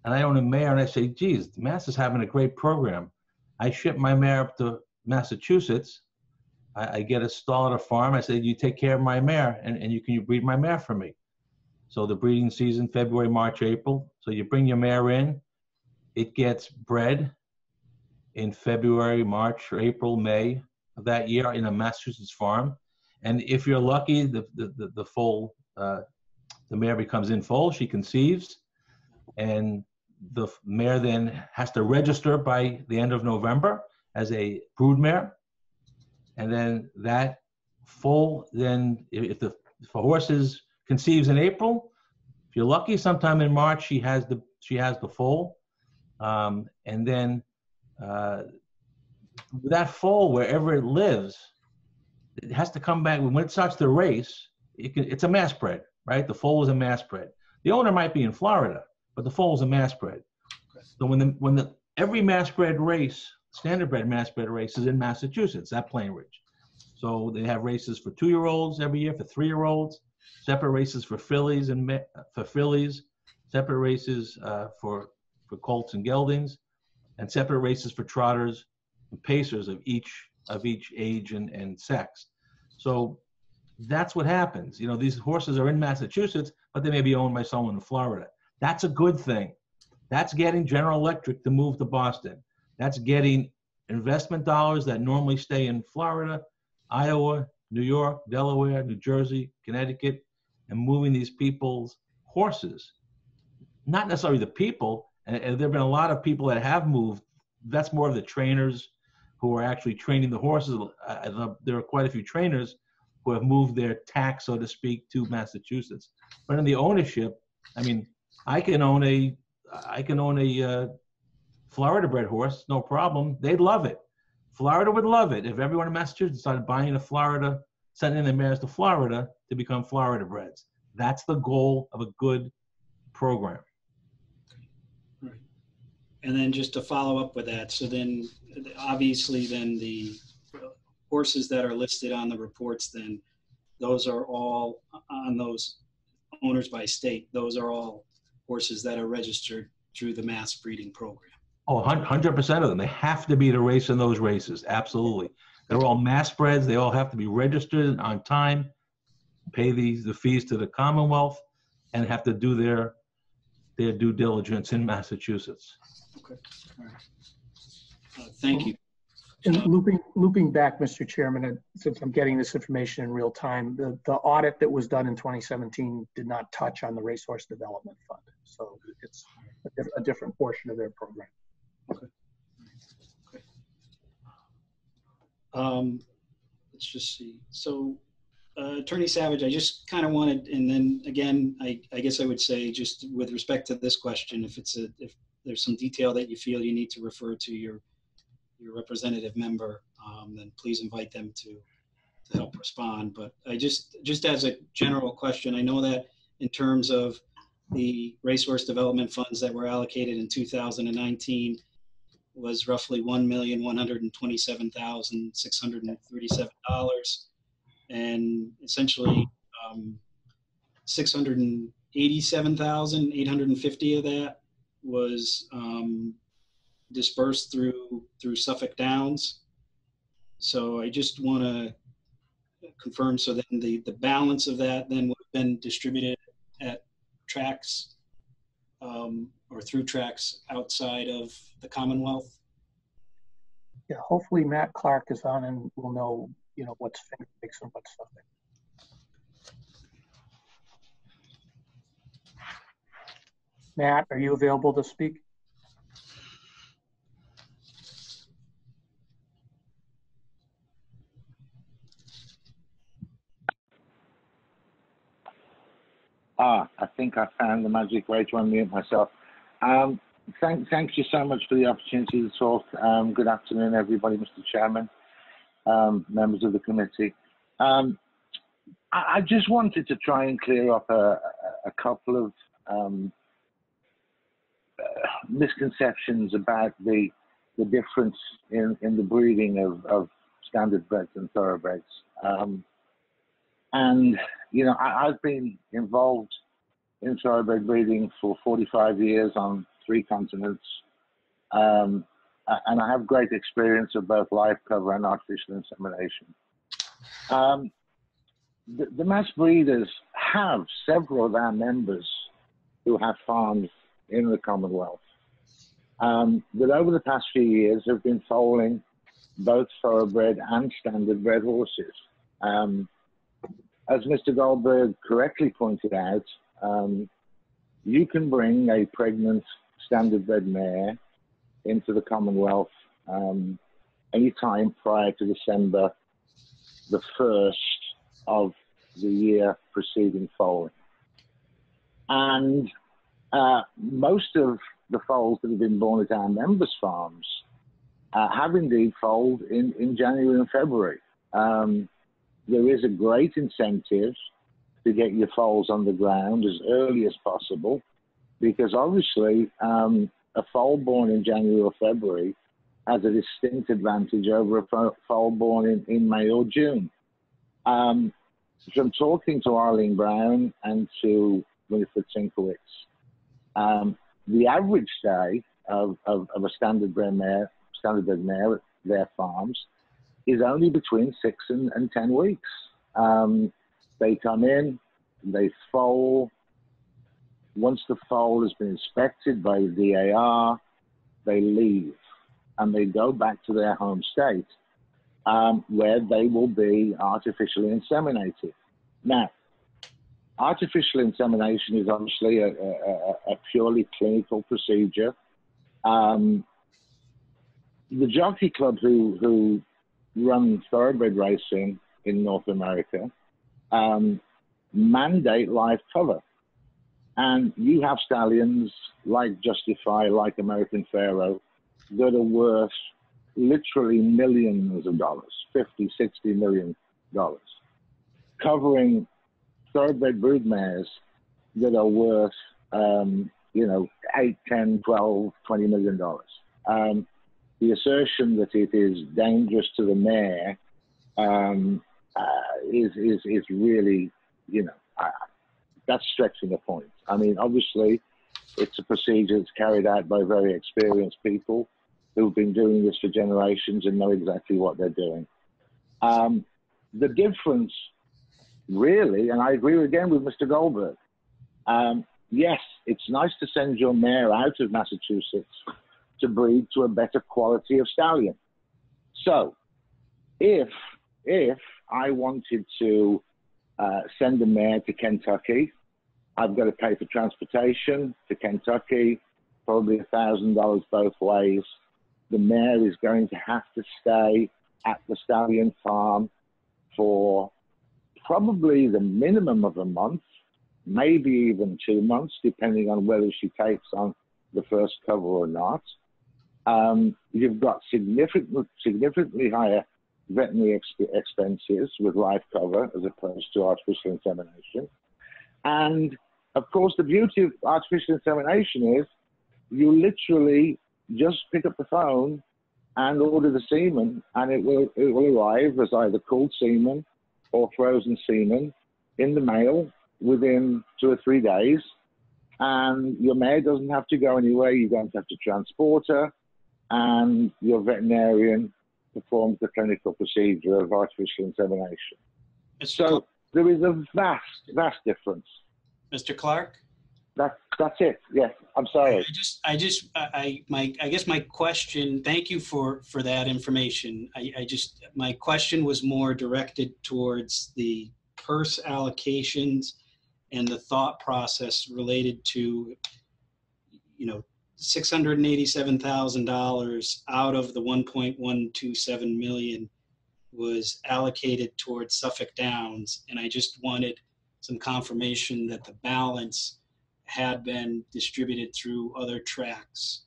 and I own a mare and I say, geez, Mass is having a great program, I ship my mare up to Massachusetts. I get a stall at a farm. I say, you take care of my mare, and you breed my mare for me. So the breeding season, February, March, April. So you bring your mare in. It gets bred in February, March, or April, May of that year in a Massachusetts farm. And if you're lucky, the mare becomes in foal. She conceives, and the mare then has to register by the end of November as a broodmare. And then that foal, then if the horses conceives in April, if you're lucky, sometime in March she has the she has the foal. And then that foal, wherever it lives, it has to come back. When it starts the race, it's a mass bred, right? The foal is a mass bred. The owner might be in Florida, but the foal is a mass bred. So when every mass bred race, standard bred mass bred race is in Massachusetts at Plainridge. So they have races for 2-year-olds every year, for 3-year-olds, separate races for fillies separate races for colts and geldings, and separate races for trotters and pacers of each age and sex. So that's what happens. You know, these horses are in Massachusetts, but they may be owned by someone in Florida. That's a good thing. That's getting General Electric to move to Boston. That's getting investment dollars that normally stay in Florida, Iowa, New York, Delaware, New Jersey, Connecticut, and moving these people's horses. Not necessarily the people, and there have been a lot of people that have moved. That's more of the trainers who are actually training the horses. There are quite a few trainers who have moved their tack, so to speak, to Massachusetts. But in the ownership, I mean, I can own a Florida-bred horse, no problem. They'd love it. Florida would love it if everyone in Massachusetts started buying a Florida, sending their mares to Florida to become Florida-breds. That's the goal of a good program. Right. And then just to follow up with that, so then obviously then the horses that are listed on the reports, then those are all on those owners by state. Those are all horses that are registered through the mass breeding program. Oh, 100% of them. They have to be to race in those races. Absolutely. They're all mass breds. They all have to be registered on time, pay the fees to the Commonwealth, and have to do their due diligence in Massachusetts. Okay. All right. Thank you. And looping back, Mr. Chairman, since I'm getting this information in real time, the audit that was done in 2017 did not touch on the Racehorse Development Fund. So it's a different portion of their program. Okay. Okay. Let's just see. So Attorney Savage, I just kind of wanted, and then again, I guess I would say just with respect to this question, if there's some detail that you feel you need to refer to your representative member, then please invite them to help respond. But I just as a general question, I know that in terms of the Racehorse Development Funds that were allocated in 2019 was roughly $1,127,637, and essentially $687,850 of that was dispersed through Suffolk Downs. So I just want to confirm, so then the balance of that then would have been distributed at tracks or through tracks outside of the Commonwealth? Yeah, hopefully Matt Clark is on and we'll know, you know, what's Finger Lakes and what's Suffolk. Matt, are you available to speak? Ah, I think I found the magic way to unmute myself. Thank you so much for the opportunity to talk. Good afternoon, everybody, Mr. Chairman, members of the committee. I just wanted to try and clear up a couple of misconceptions about the difference in the breeding of standard breds and thoroughbreds. And, you know, I've been involved in thoroughbred breeding for 45 years on 3 continents. And I have great experience of both live cover and artificial insemination. The mass breeders have several of our members who have farms in the Commonwealth that over the past few years have been foaling both thoroughbred and standard bred horses. As Mr. Goldberg correctly pointed out, you can bring a pregnant standardbred mare into the Commonwealth any time prior to December the 1st of the year preceding foaling. And Most of the foals that have been born at our members' farms have indeed foaled in January and February. There is a great incentive to get your foals on the ground as early as possible, because obviously a foal born in January or February has a distinct advantage over a foal born in May or June. From talking to Arlene Brown and to Winifred Sinkowitz, the average day of a standardbred mare at their farms is only between 6 and 10 weeks. They come in, they foal. Once the foal has been inspected by the DAR, they leave and they go back to their home state, where they will be artificially inseminated. Now, artificial insemination is obviously a purely clinical procedure. The jockey club who run thoroughbred racing in North America mandate live cover. And you have stallions like Justify, like American Pharaoh, that are worth literally millions of dollars, $50–60 million, covering thoroughbred broodmares that are worth, you know, $8, $10, $12, $20 million. The assertion that it is dangerous to the mare is really, you know, that's stretching a point. I mean, obviously, it's a procedure that's carried out by very experienced people who've been doing this for generations and know exactly what they're doing. The difference, really, and I agree again with Mr. Goldberg, yes, it's nice to send your mare out of Massachusetts to breed to a better quality of stallion. So, if I wanted to send a mare to Kentucky, I've got to pay for transportation to Kentucky, probably $1,000 both ways. The mare is going to have to stay at the stallion farm for probably the minimum of a month, maybe even 2 months, depending on whether she takes on the first cover or not. You've got significantly higher veterinary expenses with live cover as opposed to artificial insemination. And, of course, the beauty of artificial insemination is you literally just pick up the phone and order the semen, and it will arrive as either cold semen or frozen semen in the mail within 2 or 3 days. And your mare doesn't have to go anywhere. You don't have to transport her. And your veterinarian performs the clinical procedure of artificial insemination. So there is a vast difference. Mr. Clark? That's it. Yes, I'm sorry. I guess my question. Thank you for that information. My question was more directed towards the purse allocations and the thought process related to, you know, $687,000 out of the $1.127 million was allocated towards Suffolk Downs, and I just wanted some confirmation that the balance had been distributed through other tracks.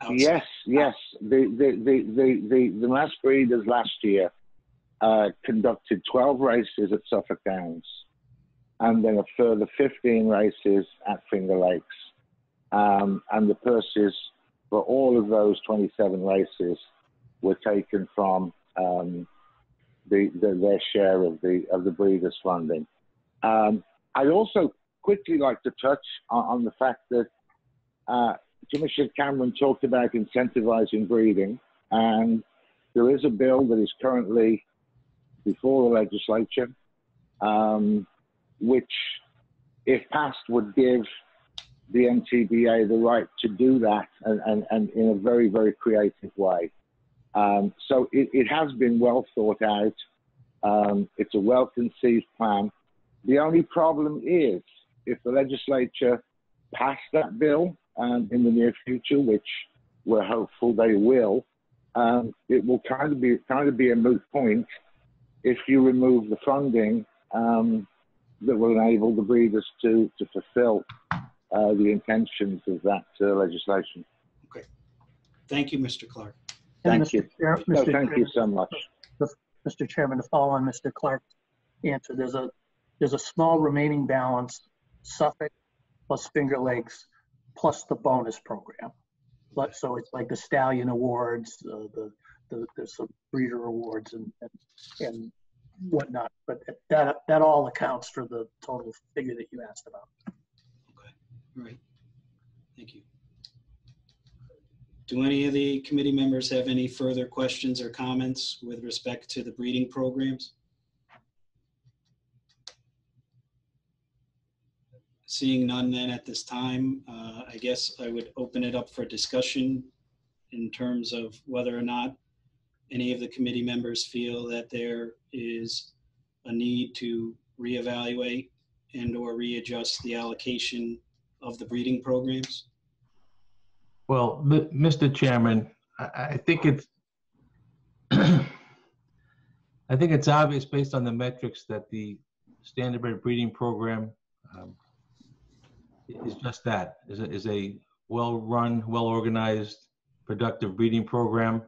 Outside. Yes. The mass breeders last year conducted 12 races at Suffolk Downs, and then a further 15 races at Finger Lakes. And the purses for all of those 27 races were taken from their share of the breeders' funding. I'd also quickly like to touch on the fact that Commissioner Cameron talked about incentivizing breeding, and there is a bill that is currently before the legislature, which, if passed, would give the MTBA the right to do that and in a very, very creative way. So it has been well thought out. It's a well-conceived plan. The only problem is if the legislature passed that bill in the near future, which we're hopeful they will, it will kind of be a moot point if you remove the funding that will enable the breeders to fulfill the intentions of that legislation. Okay. Thank you, Mr. Clark. And thank you. Thank you so much. Mr. Chairman, to follow on Mr. Clark's answer, there's a small remaining balance, Suffolk plus Finger Lakes plus the bonus program. But, so it's like the Stallion Awards, there's some breeder awards and whatnot, but that all accounts for the total figure that you asked about. Okay, all right, thank you. Do any of the committee members have any further questions or comments with respect to the breeding programs? Seeing none then at this time, I guess I would open it up for discussion in terms of whether or not any of the committee members feel that there is a need to reevaluate and or readjust the allocation of the breeding programs. Well, Mr. Chairman, I think it's obvious based on the metrics that the standardbred breeding program is just that, is a well-run, well-organized, productive breeding program.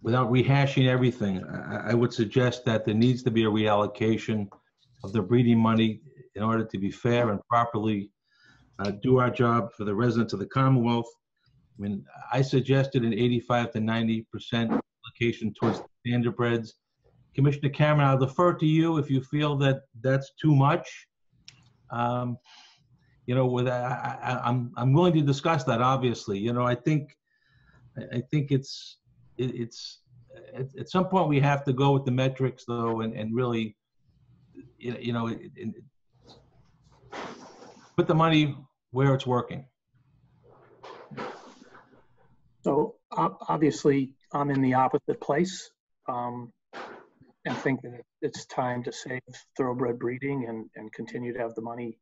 Without rehashing everything, I would suggest that there needs to be a reallocation of the breeding money in order to be fair and properly do our job for the residents of the Commonwealth. I mean, I suggested an 85 to 90% allocation towards standardbreds. Commissioner Cameron, I'll defer to you if you feel that that's too much. You know, I'm willing to discuss that. Obviously, you know, I think it's at some point we have to go with the metrics though, and really, you know, put the money where it's working. So obviously I'm in the opposite place. I think that it's time to save thoroughbred breeding and continue to have the money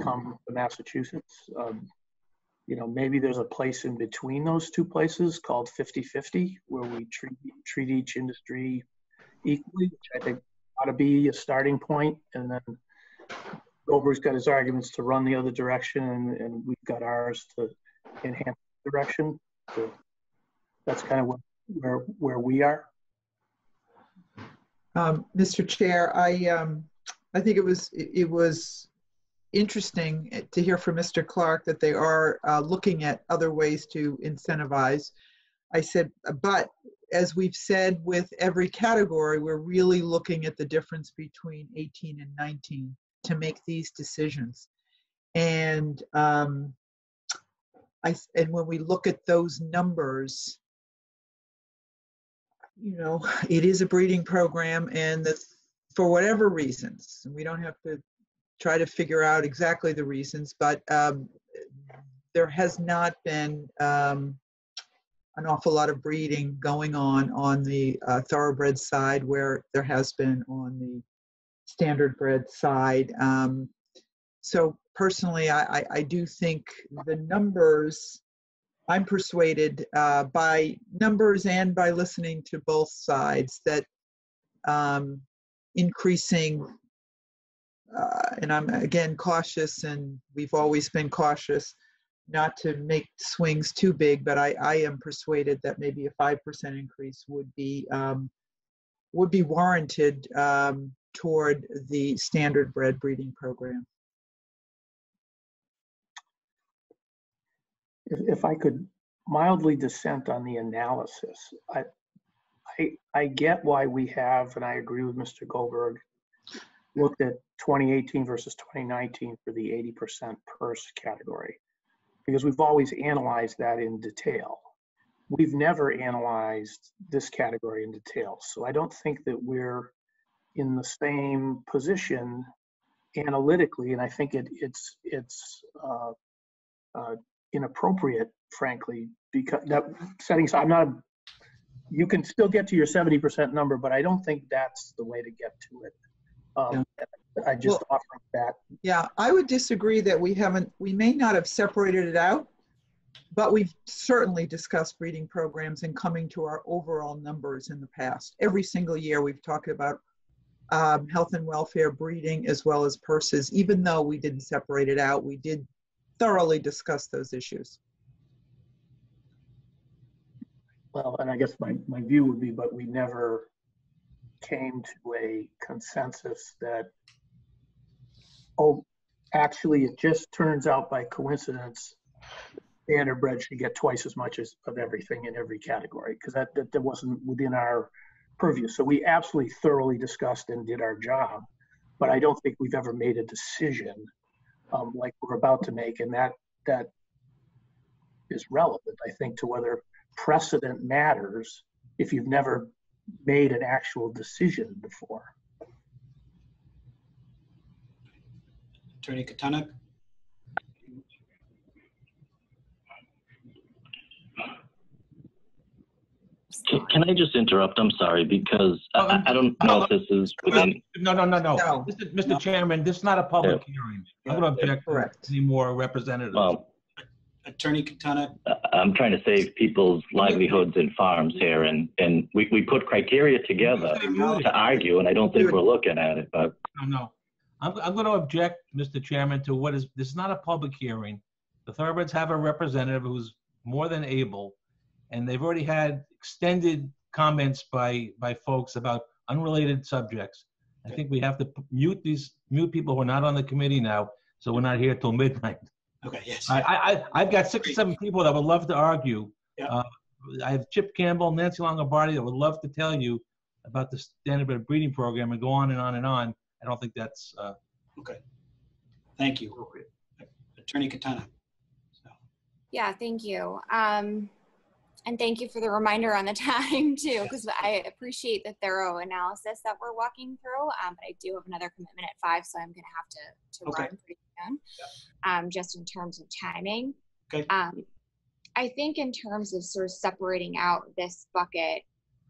come to Massachusetts. You know, maybe there's a place in between those two places called 50-50, where we treat each industry equally, which I think ought to be a starting point. And then Goldberg's got his arguments to run the other direction, and we've got ours to enhance the direction. So that's kind of where we are. Mr. Chair, I think it was interesting to hear from Mr. Clark that they are looking at other ways to incentivize. I said, but as we've said with every category, we're really looking at the difference between 18 and 19 to make these decisions. And and when we look at those numbers, you know, it is a breeding program, and that for whatever reasons, and we don't have to try to figure out exactly the reasons, but there has not been an awful lot of breeding going on the thoroughbred side where there has been on the standardbred side. So personally, I do think the numbers, I'm persuaded by numbers and by listening to both sides that increasing, and I'm again cautious, and we've always been cautious not to make swings too big, but I am persuaded that maybe a 5% increase would be warranted toward the standardbred breeding program. If I could mildly dissent on the analysis, I get why we have, and I agree with Mr. Goldberg, looked at 2018 versus 2019 for the 80% purse category, because we've always analyzed that in detail. We've never analyzed this category in detail. So I don't think that we're in the same position analytically, and I think it's inappropriate, frankly, because that settings, I'm not, you can still get to your 70% number, but I don't think that's the way to get to it. I just offer that. Yeah, I would disagree that we may not have separated it out, but we've certainly discussed breeding programs and coming to our overall numbers in the past. Every single year we've talked about health and welfare, breeding, as well as purses. Even though we didn't separate it out, we did thoroughly discuss those issues. Well, and I guess my view would be, but we never came to a consensus that, oh, actually, it just turns out by coincidence, Standardbred should get twice as much as of everything in every category, because that wasn't within our purview. So we absolutely thoroughly discussed and did our job, but I don't think we've ever made a decision like we're about to make, and that is relevant, I think, to whether precedent matters if you've never made an actual decision before. Attorney Katonik. Can I just interrupt? I'm sorry, because I don't know if this is within... No. This is, Mr. Chairman, this is not a public hearing. I'm going to object to any more representatives. Well, Attorney Katonik? I'm trying to save people's livelihoods and farms here, and we put criteria together to argue, and I don't think we're looking at it. But No. I'm going to object, Mr. Chairman, to what is... This is not a public hearing. The Thoroughbreds have a representative who's more than able, and they've already had extended comments by folks about unrelated subjects. I think we have to mute people who are not on the committee now, so we're not here till midnight. Okay, yes. I've got 6 or 7 people that would love to argue. Yeah. I have Chip Campbell, Nancy Longobardi that would love to tell you about the Standardbred breeding program and go on and on and on. I don't think that's... okay. Thank you. Attorney Katonik. So. Yeah, thank you. And thank you for the reminder on the time too, because I appreciate the thorough analysis that we're walking through, but I do have another commitment at 5, so I'm gonna have to run pretty soon, just in terms of timing. Okay. I think in terms of sort of separating out this bucket,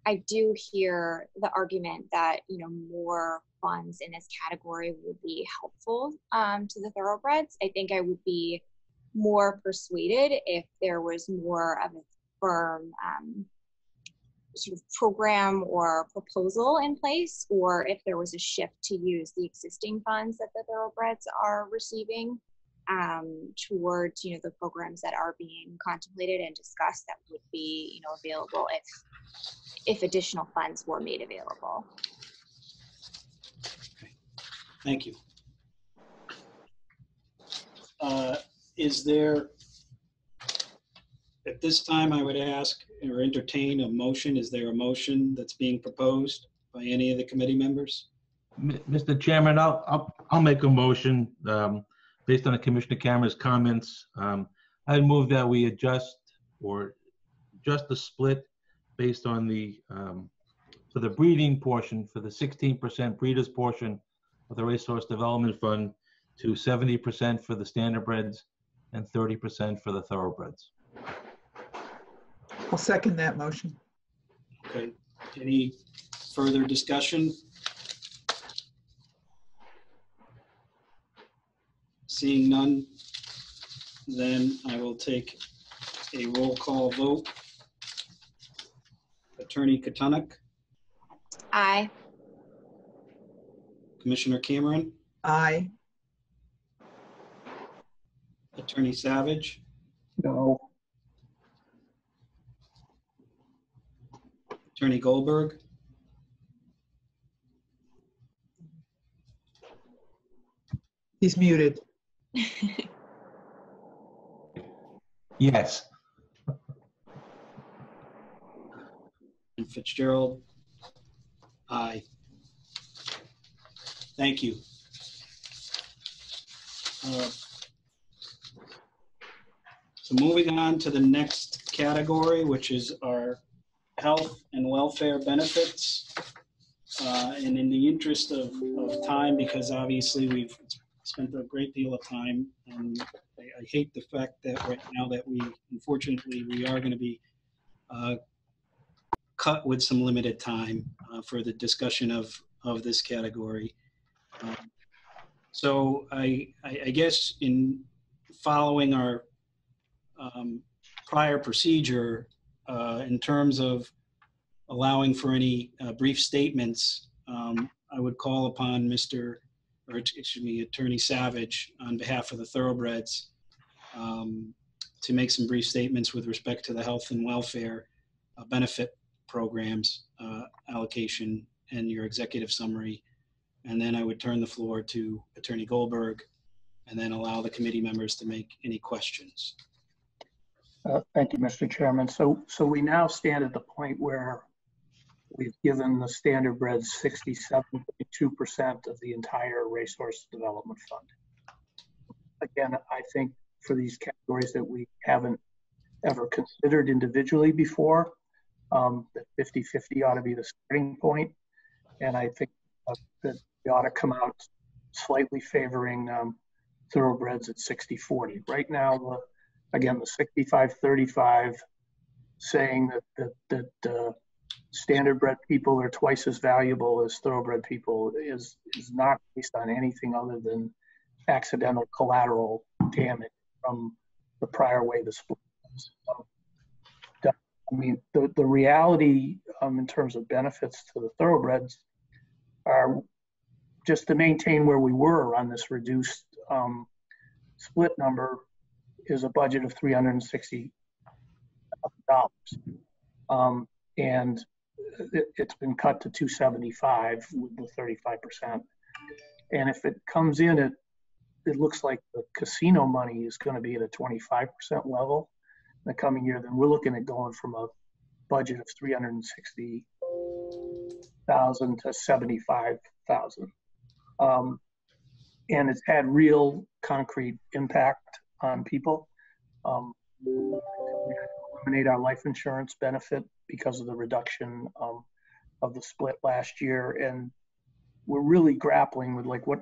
I do hear the argument that, you know, more funds in this category would be helpful to the thoroughbreds. I think I would be more persuaded if there was more of a firm sort of program or proposal in place, or if there was a shift to use the existing funds that the thoroughbreds are receiving towards, you know, the programs that are being contemplated and discussed that would be, you know, available if additional funds were made available. Okay. Thank you. Is there... At this time, I would ask or entertain a motion. Is there a motion that's being proposed by any of the committee members? Mr. Chairman, I'll make a motion based on Commissioner Cameron's comments. I move that we adjust the split based on the for the breeding portion, for the 16% breeders portion of the Racehorse Development Fund, to 70% for the Standardbreds and 30% for the Thoroughbreds. I'll second that motion. Okay. Any further discussion? Seeing none, then I will take a roll call vote. Attorney Katonik? Aye. Commissioner Cameron? Aye. Attorney Savage? No. Attorney Goldberg? He's muted. Yes. And Fitzgerald? Aye. Thank you. So moving on to the next category, which is our health and welfare benefits, and in the interest of time, because obviously we've spent a great deal of time, and I hate the fact that right now that unfortunately we are going to be cut with some limited time for the discussion of this category. So I guess in following our prior procedure, in terms of allowing for any brief statements, I would call upon Attorney Savage on behalf of the Thoroughbreds to make some brief statements with respect to the health and welfare benefit programs allocation and your executive summary. And then I would turn the floor to Attorney Goldberg and then allow the committee members to make any questions. Thank you, Mr. Chairman. So we now stand at the point where we've given the Thoroughbreds 67.2% of the entire Racehorse Development Fund. Again, I think for these categories that we haven't ever considered individually before, that 50-50 ought to be the starting point. And I think that we ought to come out slightly favoring Thoroughbreds at 60-40. Right now, again, the 65-35 saying that Thoroughbred people are twice as valuable as Thoroughbred people is not based on anything other than accidental collateral damage from the prior way the split was. I mean, the reality in terms of benefits to the Thoroughbreds are just to maintain where we were on this reduced split number is a budget of $360,000. And it's been cut to 275 with the 35%. And if it comes in, it looks like the casino money is going to be at a 25% level in the coming year, then we're looking at going from a budget of 360,000 to 75,000. And it's had real concrete impact on people. We eliminate our life insurance benefit because of the reduction of the split last year. And we're really grappling with like what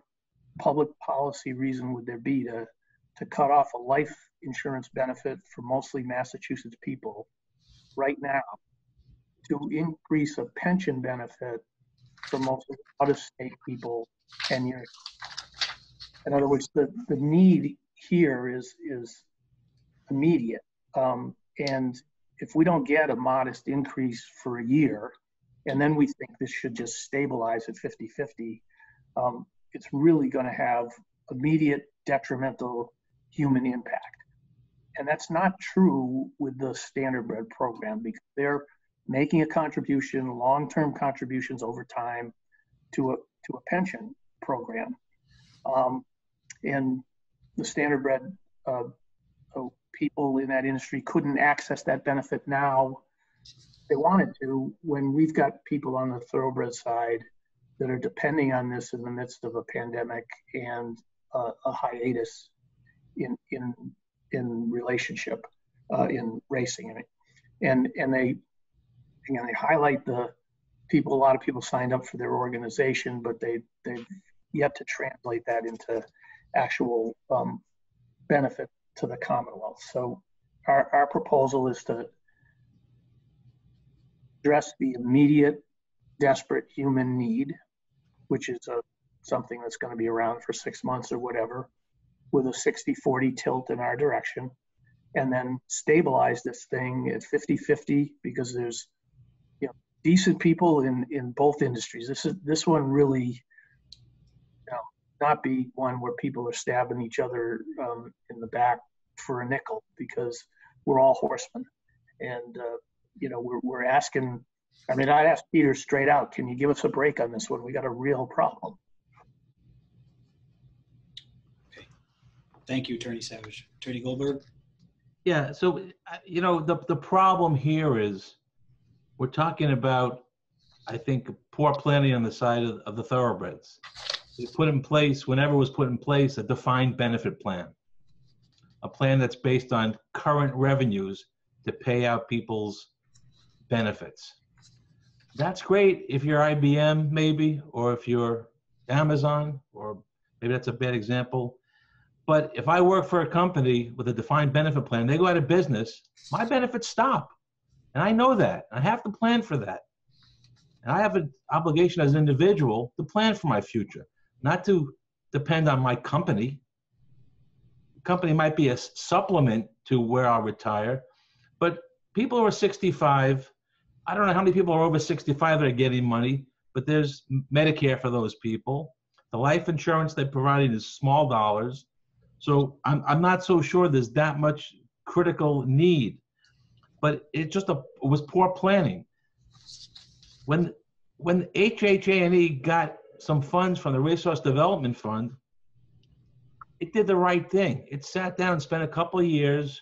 public policy reason would there be to cut off a life insurance benefit for mostly Massachusetts people right now to increase a pension benefit for mostly out-of-state people 10 years. In other words, the need here is immediate. And if we don't get a modest increase for a year, and then we think this should just stabilize at 50-50, it's really going to have immediate detrimental human impact. And that's not true with the Thoroughbred program because they're making a contribution, long-term contributions over time to a pension program. And the Thoroughbred people in that industry couldn't access that benefit now if they wanted to when we've got people on the Thoroughbred side that are depending on this in the midst of a pandemic and a hiatus in relationship in racing. And they highlight the people. A lot of people signed up for their organization, but they've yet to translate that into actual benefit to the Commonwealth. So our proposal is to address the immediate, desperate human need, which is something that's going to be around for 6 months or whatever, with a 60-40 tilt in our direction, and then stabilize this thing at 50-50 because there's decent people in both industries. This one really not be one where people are stabbing each other in the back for a nickel because we're all horsemen. And, we're asking, I asked Peter straight out, can you give us a break on this one? We got a real problem. Okay. Thank you, Attorney Savage. Attorney Goldberg? Yeah, so, the problem here is we're talking about, I think, poor planning on the side of the Thoroughbreds. They put in place, whenever it was put in place, a defined benefit plan, a plan that's based on current revenues to pay out people's benefits. That's great if you're IBM, maybe, or if you're Amazon, or maybe that's a bad example. But if I work for a company with a defined benefit plan, they go out of business, my benefits stop. And I know that. I have to plan for that. And I have an obligation as an individual to plan for my future. Not to depend on my company. The company might be a supplement to where I'll retire, but people who are 65, I don't know how many people are over 65 that are getting money. but there's Medicare for those people. The life insurance they're providing is small dollars. So I'm not so sure there's that much critical need, but it just it was poor planning. When HHANE got some funds from the Racehorse Development Fund, it did the right thing. It sat down and spent a couple of years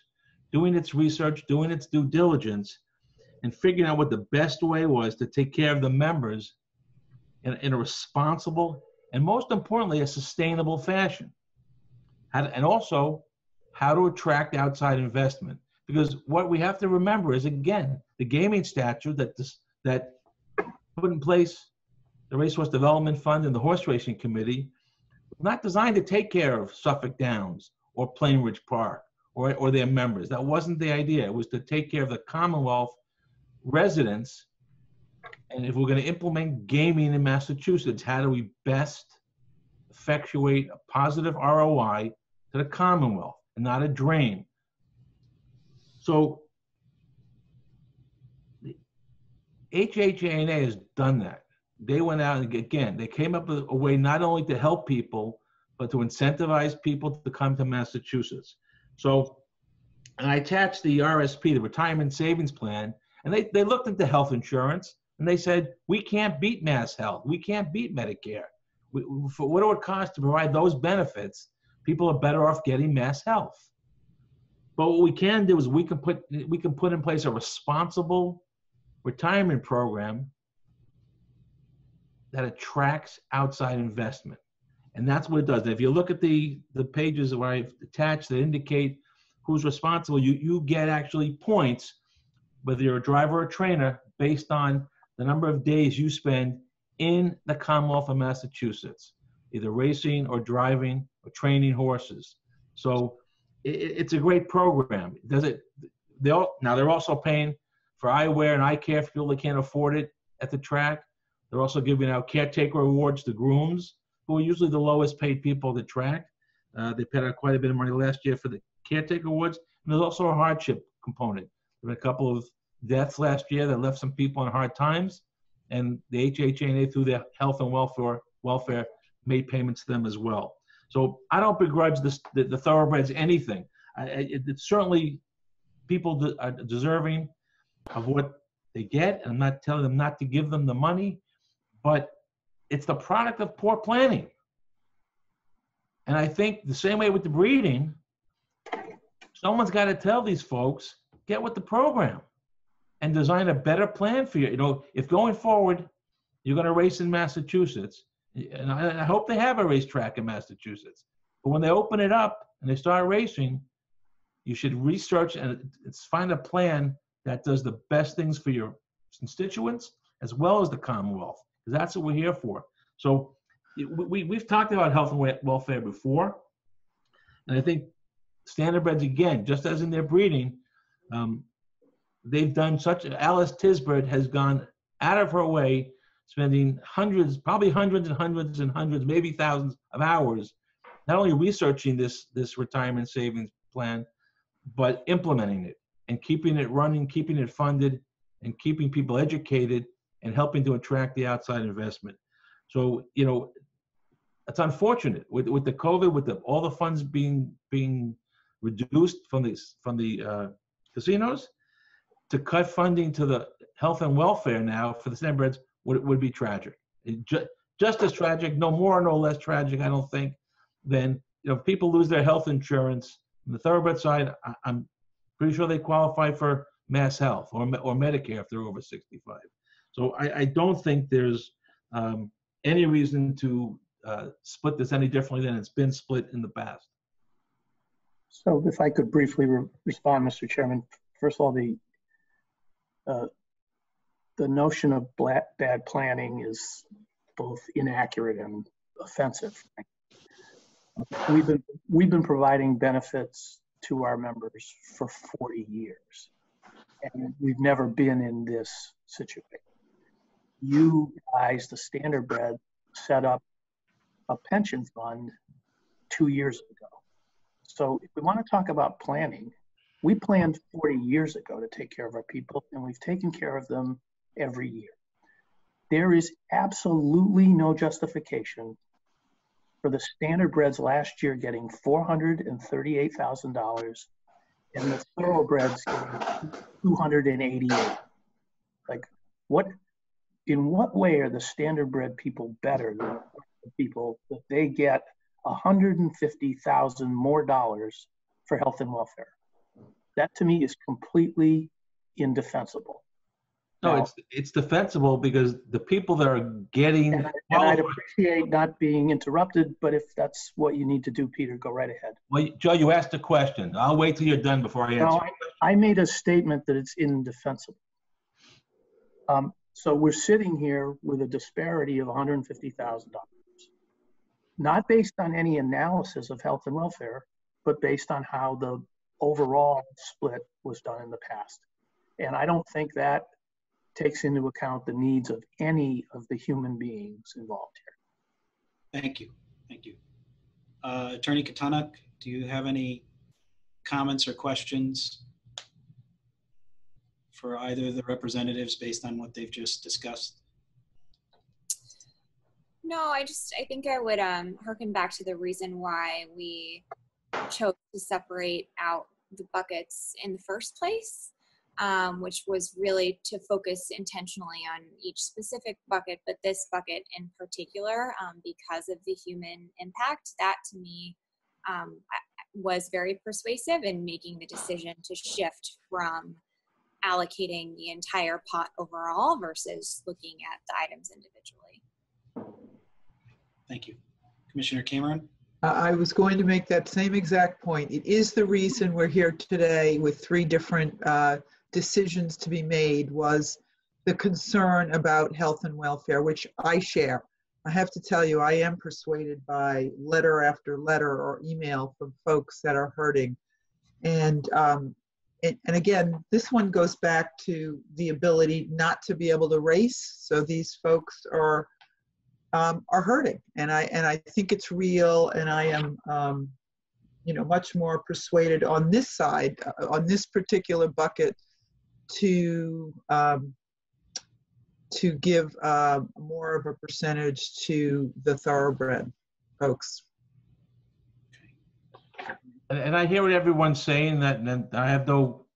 doing its research, doing its due diligence, and figuring out what the best way was to take care of the members in a responsible and, most importantly, a sustainable fashion. And also, how to attract outside investment. Because what we have to remember is, again, the gaming statute that put in place the Racehorse Development Fund and the Horse Racing Committee was not designed to take care of Suffolk Downs or Plainridge Park or their members. That wasn't the idea. It was to take care of the Commonwealth residents. And if we're going to implement gaming in Massachusetts, how do we best effectuate a positive ROI to the Commonwealth and not a drain? So the HHANA has done that. They went out and, again, they came up with a way not only to help people, but to incentivize people to come to Massachusetts. So, and I attached the RSP, the Retirement Savings Plan, and they looked into health insurance, and they said, we can't beat MassHealth. We can't beat Medicare. For what it would cost to provide those benefits, people are better off getting MassHealth. But what we can do is we can put in place a responsible retirement program that attracts outside investment. And that's what it does. If you look at the pages where I've attached that indicate who's responsible, you get actually points, whether you're a driver or a trainer, based on the number of days you spend in the Commonwealth of Massachusetts, either racing or driving or training horses. So it's a great program. Now they're also paying for eyewear and eye care for people that can't afford it at the track. They're also giving out caretaker awards to grooms, who are usually the lowest paid people at the track. They paid out quite a bit of money last year for the caretaker awards. And there's also a hardship component. There were a couple of deaths last year that left some people in hard times, and the HHANA, through their health and welfare, made payments to them as well. So I don't begrudge the thoroughbreds anything. It's certainly people are deserving of what they get, and I'm not telling them not to give them the money, but it's the product of poor planning. And I think the same way with the breeding, someone's got to tell these folks, get with the program and design a better plan for you. You know, if going forward, you're going to race in Massachusetts, and I hope they have a racetrack in Massachusetts, but when they open it up and they start racing, you should research and find a plan that does the best things for your constituents as well as the Commonwealth, because that's what we're here for. So we've talked about health and welfare before, and I think standardbreds, again, just as in their breeding, they've done such. Alice Tisbert has gone out of her way, spending hundreds, probably hundreds and hundreds and hundreds, maybe thousands of hours, not only researching this retirement savings plan, but implementing it and keeping it running, keeping it funded, and keeping people educated and helping to attract the outside investment. So, you know, it's unfortunate with the COVID, with all the funds being reduced from the casinos, to cut funding to the health and welfare now for the standardbreds would be tragic. Just as tragic, no more, no less tragic, I don't think, than, you know, if people lose their health insurance. On the thoroughbred side, I'm pretty sure they qualify for MassHealth or Medicare if they're over 65. So I don't think there's any reason to split this any differently than it's been split in the past. So if I could briefly respond, Mr. Chairman. First of all, the notion of bad planning is both inaccurate and offensive. We've been providing benefits to our members for 40 years, and we've never been in this situation. You guys, the standardbred, set up a pension fund 2 years ago. So if we want to talk about planning, we planned 40 years ago to take care of our people, and we've taken care of them every year. There is absolutely no justification for the standardbreds last year getting $438,000 and the thoroughbreds getting $288,000. Like, what? In what way are the standardbred people better than the people that they get $150,000 more dollars for health and welfare? That to me is completely indefensible. No, now, it's defensible because the people that are getting... And I'd appreciate not being interrupted, but if that's what you need to do, Peter, go right ahead. Well, Joe, you asked a question. I'll wait till you're done before I answer. No, I made a statement that it's indefensible. So we're sitting here with a disparity of $150,000, not based on any analysis of health and welfare, but based on how the overall split was done in the past. And I don't think that takes into account the needs of any of the human beings involved here. Thank you. Thank you. Attorney Katonik, do you have any comments or questions for either of the representatives based on what they've just discussed? No, I think I would harken back to the reason why we chose to separate out the buckets in the first place, which was really to focus intentionally on each specific bucket, but this bucket in particular, because of the human impact, that to me was very persuasive in making the decision to shift from allocating the entire pot overall versus looking at the items individually. Thank you. Commissioner Cameron? I was going to make that same exact point. It is the reason we're here today with three different decisions to be made, was the concern about health and welfare, which I share. I have to tell you, I am persuaded by letter after letter or email from folks that are hurting. And again, this one goes back to the ability not to be able to race. So these folks are hurting, and I think it's real. And I am, you know, much more persuaded on this side, on this particular bucket, to give more of a percentage to the thoroughbred folks. And I hear what everyone's saying, that, and I have no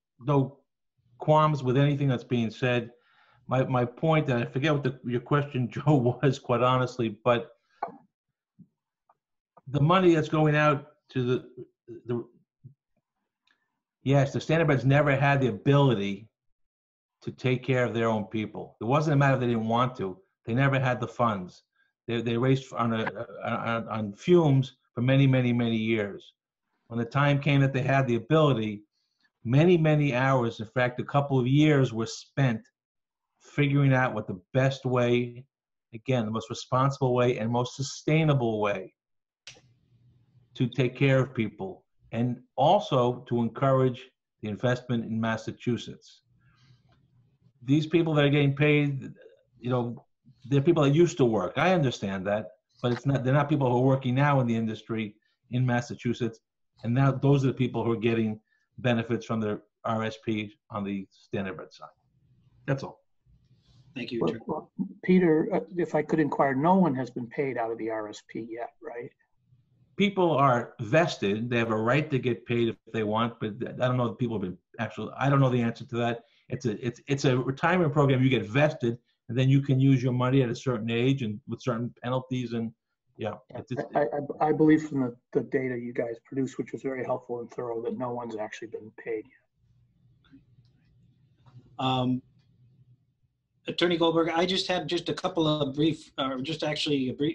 qualms with anything that's being said. My point, and I forget what your question, Joe, was, quite honestly, but the money that's going out to the standardbreds never had the ability to take care of their own people. It wasn't a matter they didn't want to. They never had the funds. They raced on fumes for many, many, many years. When the time came that they had the ability, many, many hours, in fact, a couple of years were spent figuring out what the best way, again, the most responsible way and most sustainable way to take care of people, and also to encourage the investment in Massachusetts. These people that are getting paid, you know, they're people that used to work. I understand that, but it's not, they're not people who are working now in the industry in Massachusetts. And now those are the people who are getting benefits from their RSP on the standardbred side. That's all. Thank you. Well, Peter, if I could inquire, no one has been paid out of the RSP yet, right? People are vested. They have a right to get paid if they want, but I don't know if people have been actually, I don't know the answer to that. It's a retirement program. You get vested, and then you can use your money at a certain age and with certain penalties, and yeah, I believe from the data you guys produced, which was very helpful and thorough, that no one's actually been paid yet. Attorney Goldberg, I just had just a couple of brief,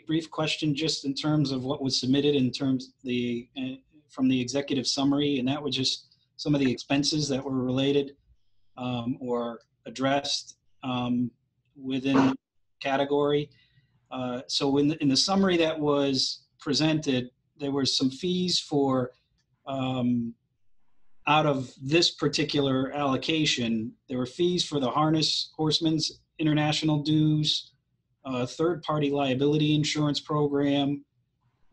brief question, just in terms of what was submitted in terms of the from the executive summary, and that was just some of the expenses that were related or addressed within the category. So in the summary that was presented, there were some fees for, out of this particular allocation, there were fees for the harness horsemen's international dues, third-party liability insurance program.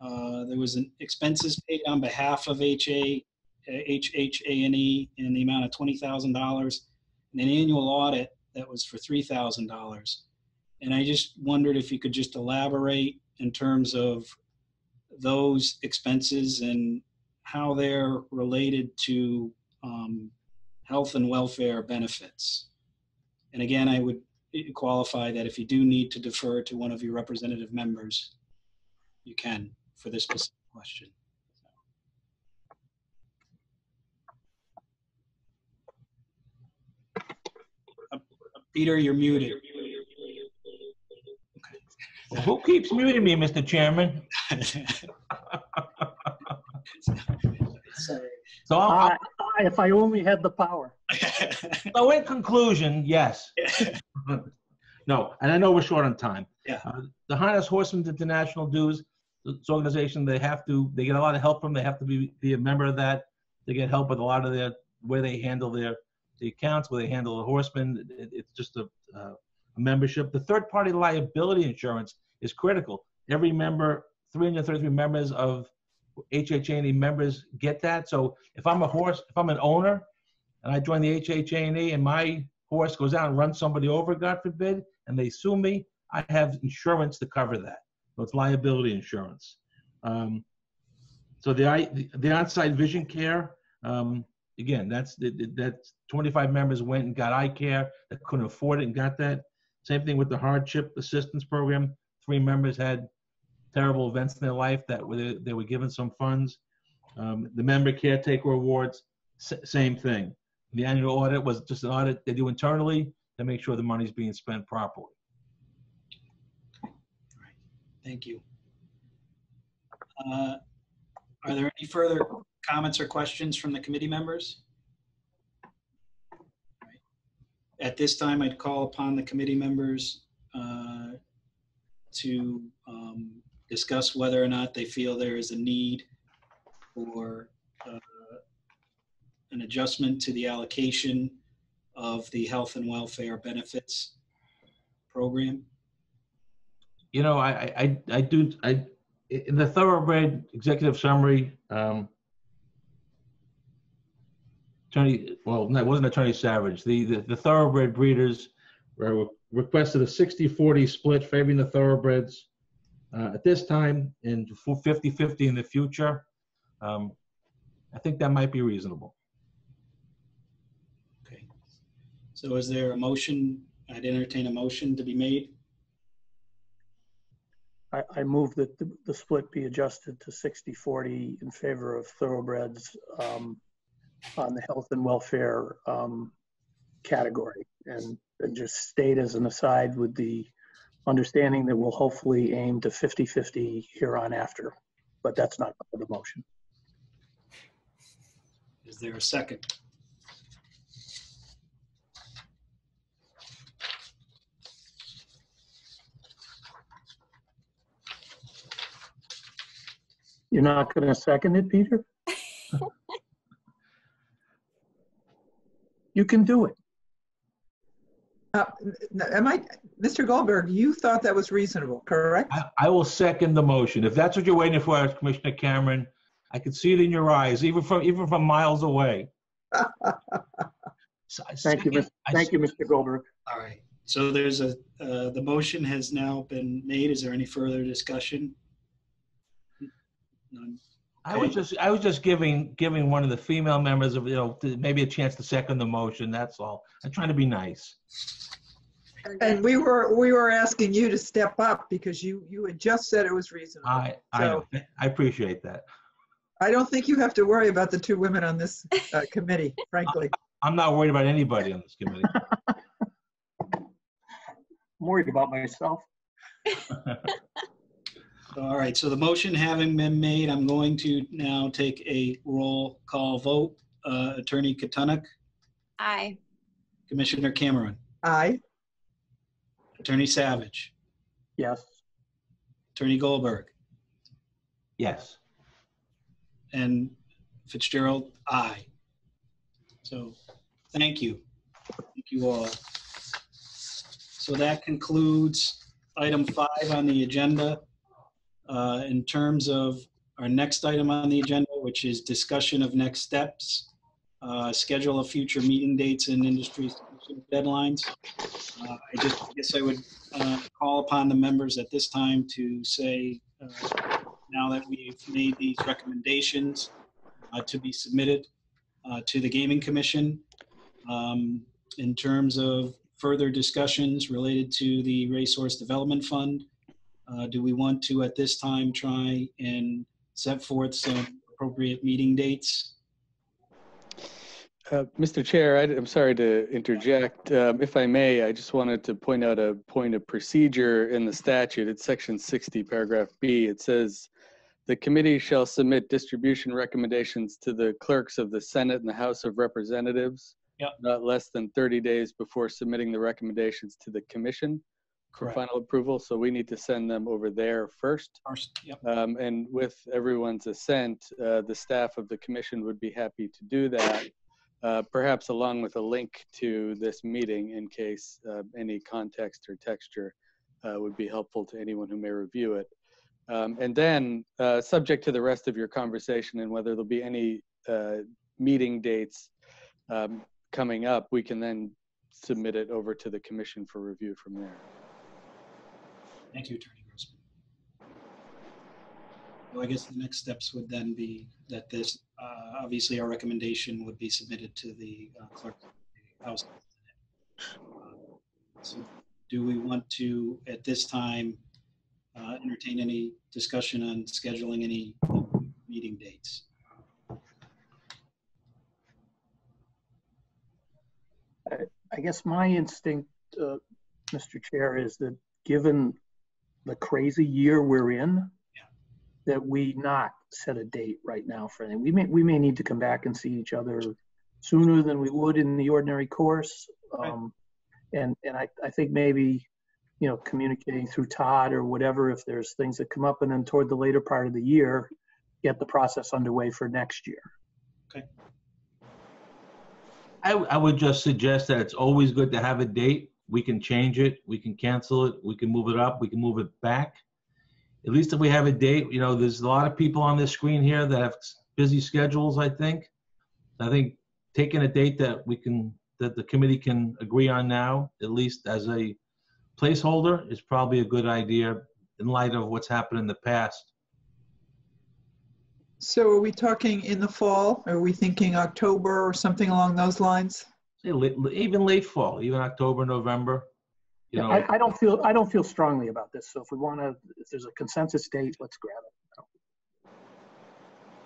There was an expenses paid on behalf of HHANE in the amount of $20,000, and an annual audit that was for $3,000. And I just wondered if you could just elaborate in terms of those expenses and how they're related to health and welfare benefits. And again, I would qualify that if you do need to defer to one of your representative members, you can for this specific question. Peter, you're muted. Okay. Who keeps muting me, Mr. Chairman? So if I only had the power. So in conclusion, yes. No, and I know we're short on time. Yeah. The Harness Horsemen's International dues, this organization, they get a lot of help from. They have to be a member of that. They get help with a lot of their where they handle their accounts, where they handle the horsemen. It's just a membership. The third-party liability insurance is critical. Every member, 333 members of HHANE members get that. So if I'm a horse, if I'm an owner, and I join the HHANE and my horse goes out and runs somebody over, God forbid, and they sue me, I have insurance to cover that. So it's liability insurance. So the on-site vision care, again, that's 25 members went and got eye care that couldn't afford it and got that. Same thing with the hardship assistance program. 3 members had terrible events in their life that they were given some funds. The member caretaker awards, same thing. The annual audit was just an audit they do internally to make sure the money's being spent properly. All right. Thank you. Are there any further comments or questions from the committee members? Right. At this time, I'd call upon the committee members to discuss whether or not they feel there is a need for an adjustment to the allocation of the health and welfare benefits program. You know, I in the thoroughbred executive summary, no, it wasn't Attorney Savage. The thoroughbred breeders requested a 60-40 split favoring the thoroughbreds at this time and 50-50 in the future. I think that might be reasonable. Okay. So is there a motion? I'd entertain a motion to be made. I move that the split be adjusted to 60-40 in favor of thoroughbreds on the health and welfare category, and just state as an aside with the understanding that we'll hopefully aim to 50-50 here on after, but that's not part of the motion. Is there a second? You're not going to second it, Peter? You can do it. Mr. Goldberg, you thought that was reasonable, correct? I will second the motion. If that's what you're waiting for, Commissioner Cameron, I can see it in your eyes, even from miles away. So thank you, Mr. Goldberg. All right. So there's the motion has now been made. Is there any further discussion? None. Okay. I was just giving one of the female members of maybe a chance to second the motion. That's all. I'm trying to be nice. And we were asking you to step up because you had just said it was reasonable. I appreciate that. I don't think you have to worry about the two women on this committee, frankly. I'm not worried about anybody on this committee. I'm worried about myself. All right, so the motion having been made, I'm going to now take a roll call vote. Attorney Katonik? Aye. Commissioner Cameron? Aye. Attorney Savage? Yes. Attorney Goldberg? Yes. And Fitzgerald? Aye. So thank you. Thank you all. So that concludes item 5 on the agenda. In terms of our next item on the agenda, which is discussion of next steps, schedule of future meeting dates and industry some deadlines. I guess I would call upon the members at this time to say, now that we've made these recommendations to be submitted to the Gaming Commission, in terms of further discussions related to the Racehorse Development Fund, do we want to at this time try and set forth some appropriate meeting dates? Mr. Chair, I'm sorry to interject. If I may, I just wanted to point out a point of procedure in the statute. It's section 60, paragraph B. It says, the committee shall submit distribution recommendations to the clerks of the Senate and the House of Representatives, yep, not less than 30 days before submitting the recommendations to the commission for final approval. So we need to send them over there first. Yep. And with everyone's assent, the staff of the commission would be happy to do that. Perhaps along with a link to this meeting in case any context or texture would be helpful to anyone who may review it. And then subject to the rest of your conversation and whether there'll be any meeting dates coming up, we can then submit it over to the commission for review from there. Thank you, Attorney Grossman. Well, I guess the next steps would then be that this, obviously our recommendation would be submitted to the clerk of the House. So do we want to, at this time, entertain any discussion on scheduling any meeting dates? I guess my instinct, Mr. Chair, is that given the crazy year we're in, that we not set a date right now for anything. We may need to come back and see each other sooner than we would in the ordinary course. And I think maybe, you know, communicating through Todd or whatever, if there's things that come up, and then toward the later part of the year, get the process underway for next year. Okay. I would just suggest that it's always good to have a date. We can change it. We can cancel it. We can move it up. We can move it back. At least if we have a date, you know, there's a lot of people on this screen here that have busy schedules, I think. Taking a date that we can, that the committee can agree on now, at least as a placeholder, is probably a good idea in light of what's happened in the past. So are we talking in the fall? Are we thinking October or something along those lines? Even late fall, even October, November. You know, I don't feel strongly about this. So if we want to, if there's a consensus date, let's grab it.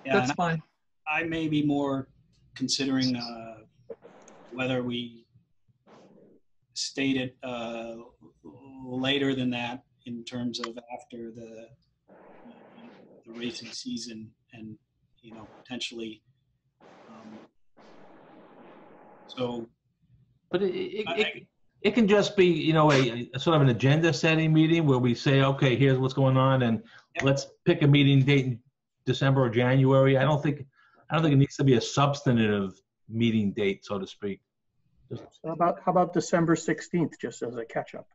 Yeah, that's fine. I may be more considering whether we state it later than that, in terms of after the racing season, and you know, potentially. It can just be, you know, a sort of an agenda setting meeting where we say, okay, here's what's going on, and let's pick a meeting date in December or January. I don't think it needs to be a substantive meeting date, so to speak. How about December 16th, just as a catch-up?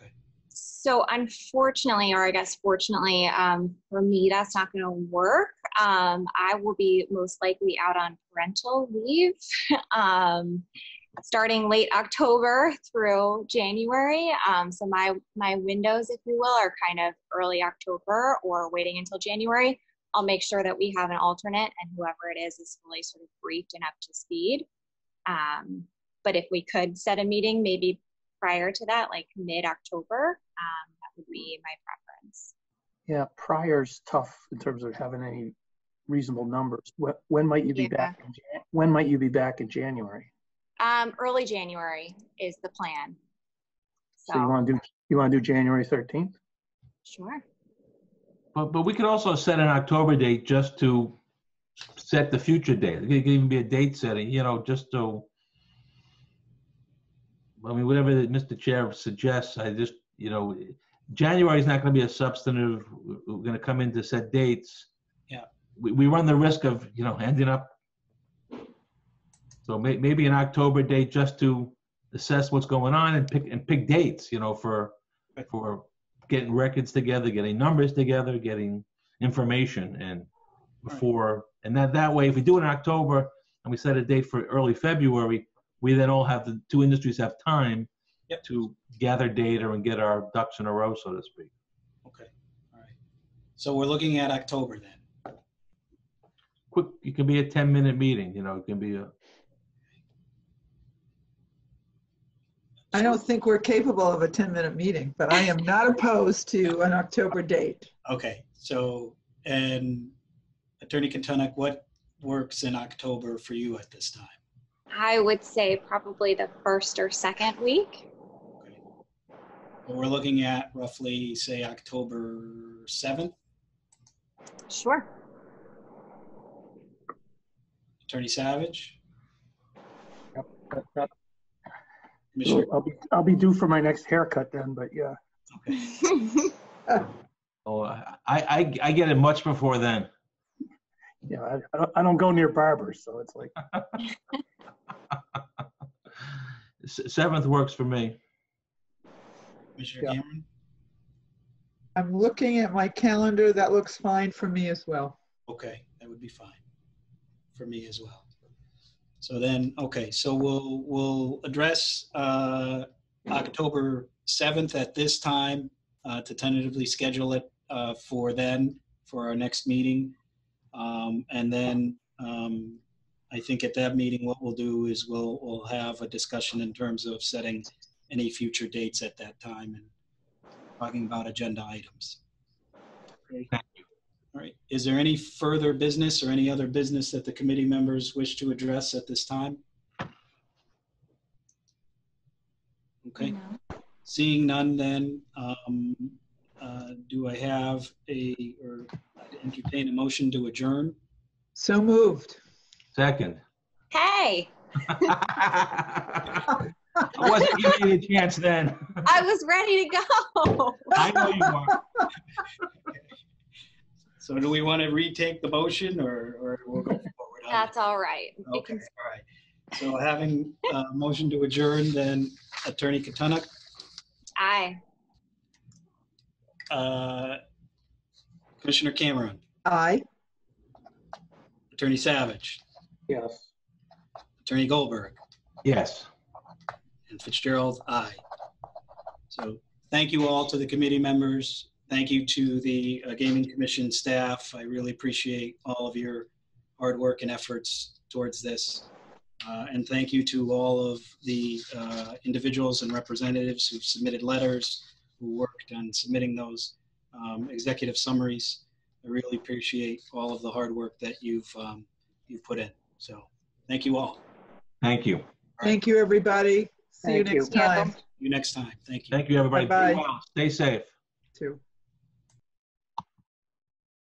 Okay. So unfortunately, or I guess fortunately, for me, that's not going to work. I will be most likely out on parental leave. Starting late October through January. So my windows, if you will, are kind of early October or waiting until January. I'll make sure that we have an alternate, and whoever it is really sort of briefed and up to speed. But if we could set a meeting maybe prior to that, like mid-October, that would be my preference. Yeah, prior's tough in terms of having any reasonable numbers. When might you be back? When might you be back in January? Early January is the plan. So you want to do January 13th? Sure. But we could also set an October date just to set the future date. It could even be a date setting, you know, just to, I mean, whatever Mr. Chair suggests. I just, you know, January is not going to be a substantive. We're going to come in to set dates. Yeah. We run the risk of, you know, ending up. So maybe an October date just to assess what's going on and pick dates, you know, for getting records together, getting numbers together, getting information, and before, and that way, if we do it in October and we set a date for early February, we then all have, the two industries have time to gather data and get our ducks in a row, so to speak. Okay, all right. So we're looking at October then. Quick, it can be a 10-minute meeting, you know, it can be a... I don't think we're capable of a 10-minute meeting, but I am not opposed to an October date. Okay, so, and Attorney Katonik, what works in October for you at this time? I would say probably the first or second week. Okay. Well, we're looking at roughly, say, October 7th? Sure. Attorney Savage? Yep. Commissioner? I'll be due for my next haircut then, but yeah. Okay. Oh, I get it much before then. Yeah, I don't go near barbers, so it's like. 7th works for me. Commissioner Cameron? I'm looking at my calendar. That looks fine for me as well. Okay, that would be fine for me as well. So then, okay, so we'll address October 7th at this time to tentatively schedule it for our next meeting. And then I think at that meeting, what we'll do is we'll have a discussion in terms of setting any future dates at that time and talking about agenda items. Okay. Thank you. All right. Is there any further business or any other business that the committee members wish to address at this time? Okay. No. Seeing none, then do I have entertain a motion to adjourn? So moved. Second. Hey. I wasn't giving you a chance then. I was ready to go. I know you are. So do we want to retake the motion, or we'll go forward? That's all right. Okay, all right. So having a motion to adjourn, then Attorney Katonik? Aye. Commissioner Cameron? Aye. Attorney Savage? Yes. Attorney Goldberg? Yes. And Fitzgerald, aye. So thank you all to the committee members. Thank you to the Gaming Commission staff. I really appreciate all of your hard work and efforts towards this. And thank you to all of the individuals and representatives who've submitted letters, who worked on submitting those executive summaries. I really appreciate all of the hard work that you've put in. So thank you all. Thank you. All right. Thank you, everybody. See you next time. Thank you, everybody. Bye-bye. Stay well. Stay safe. Too.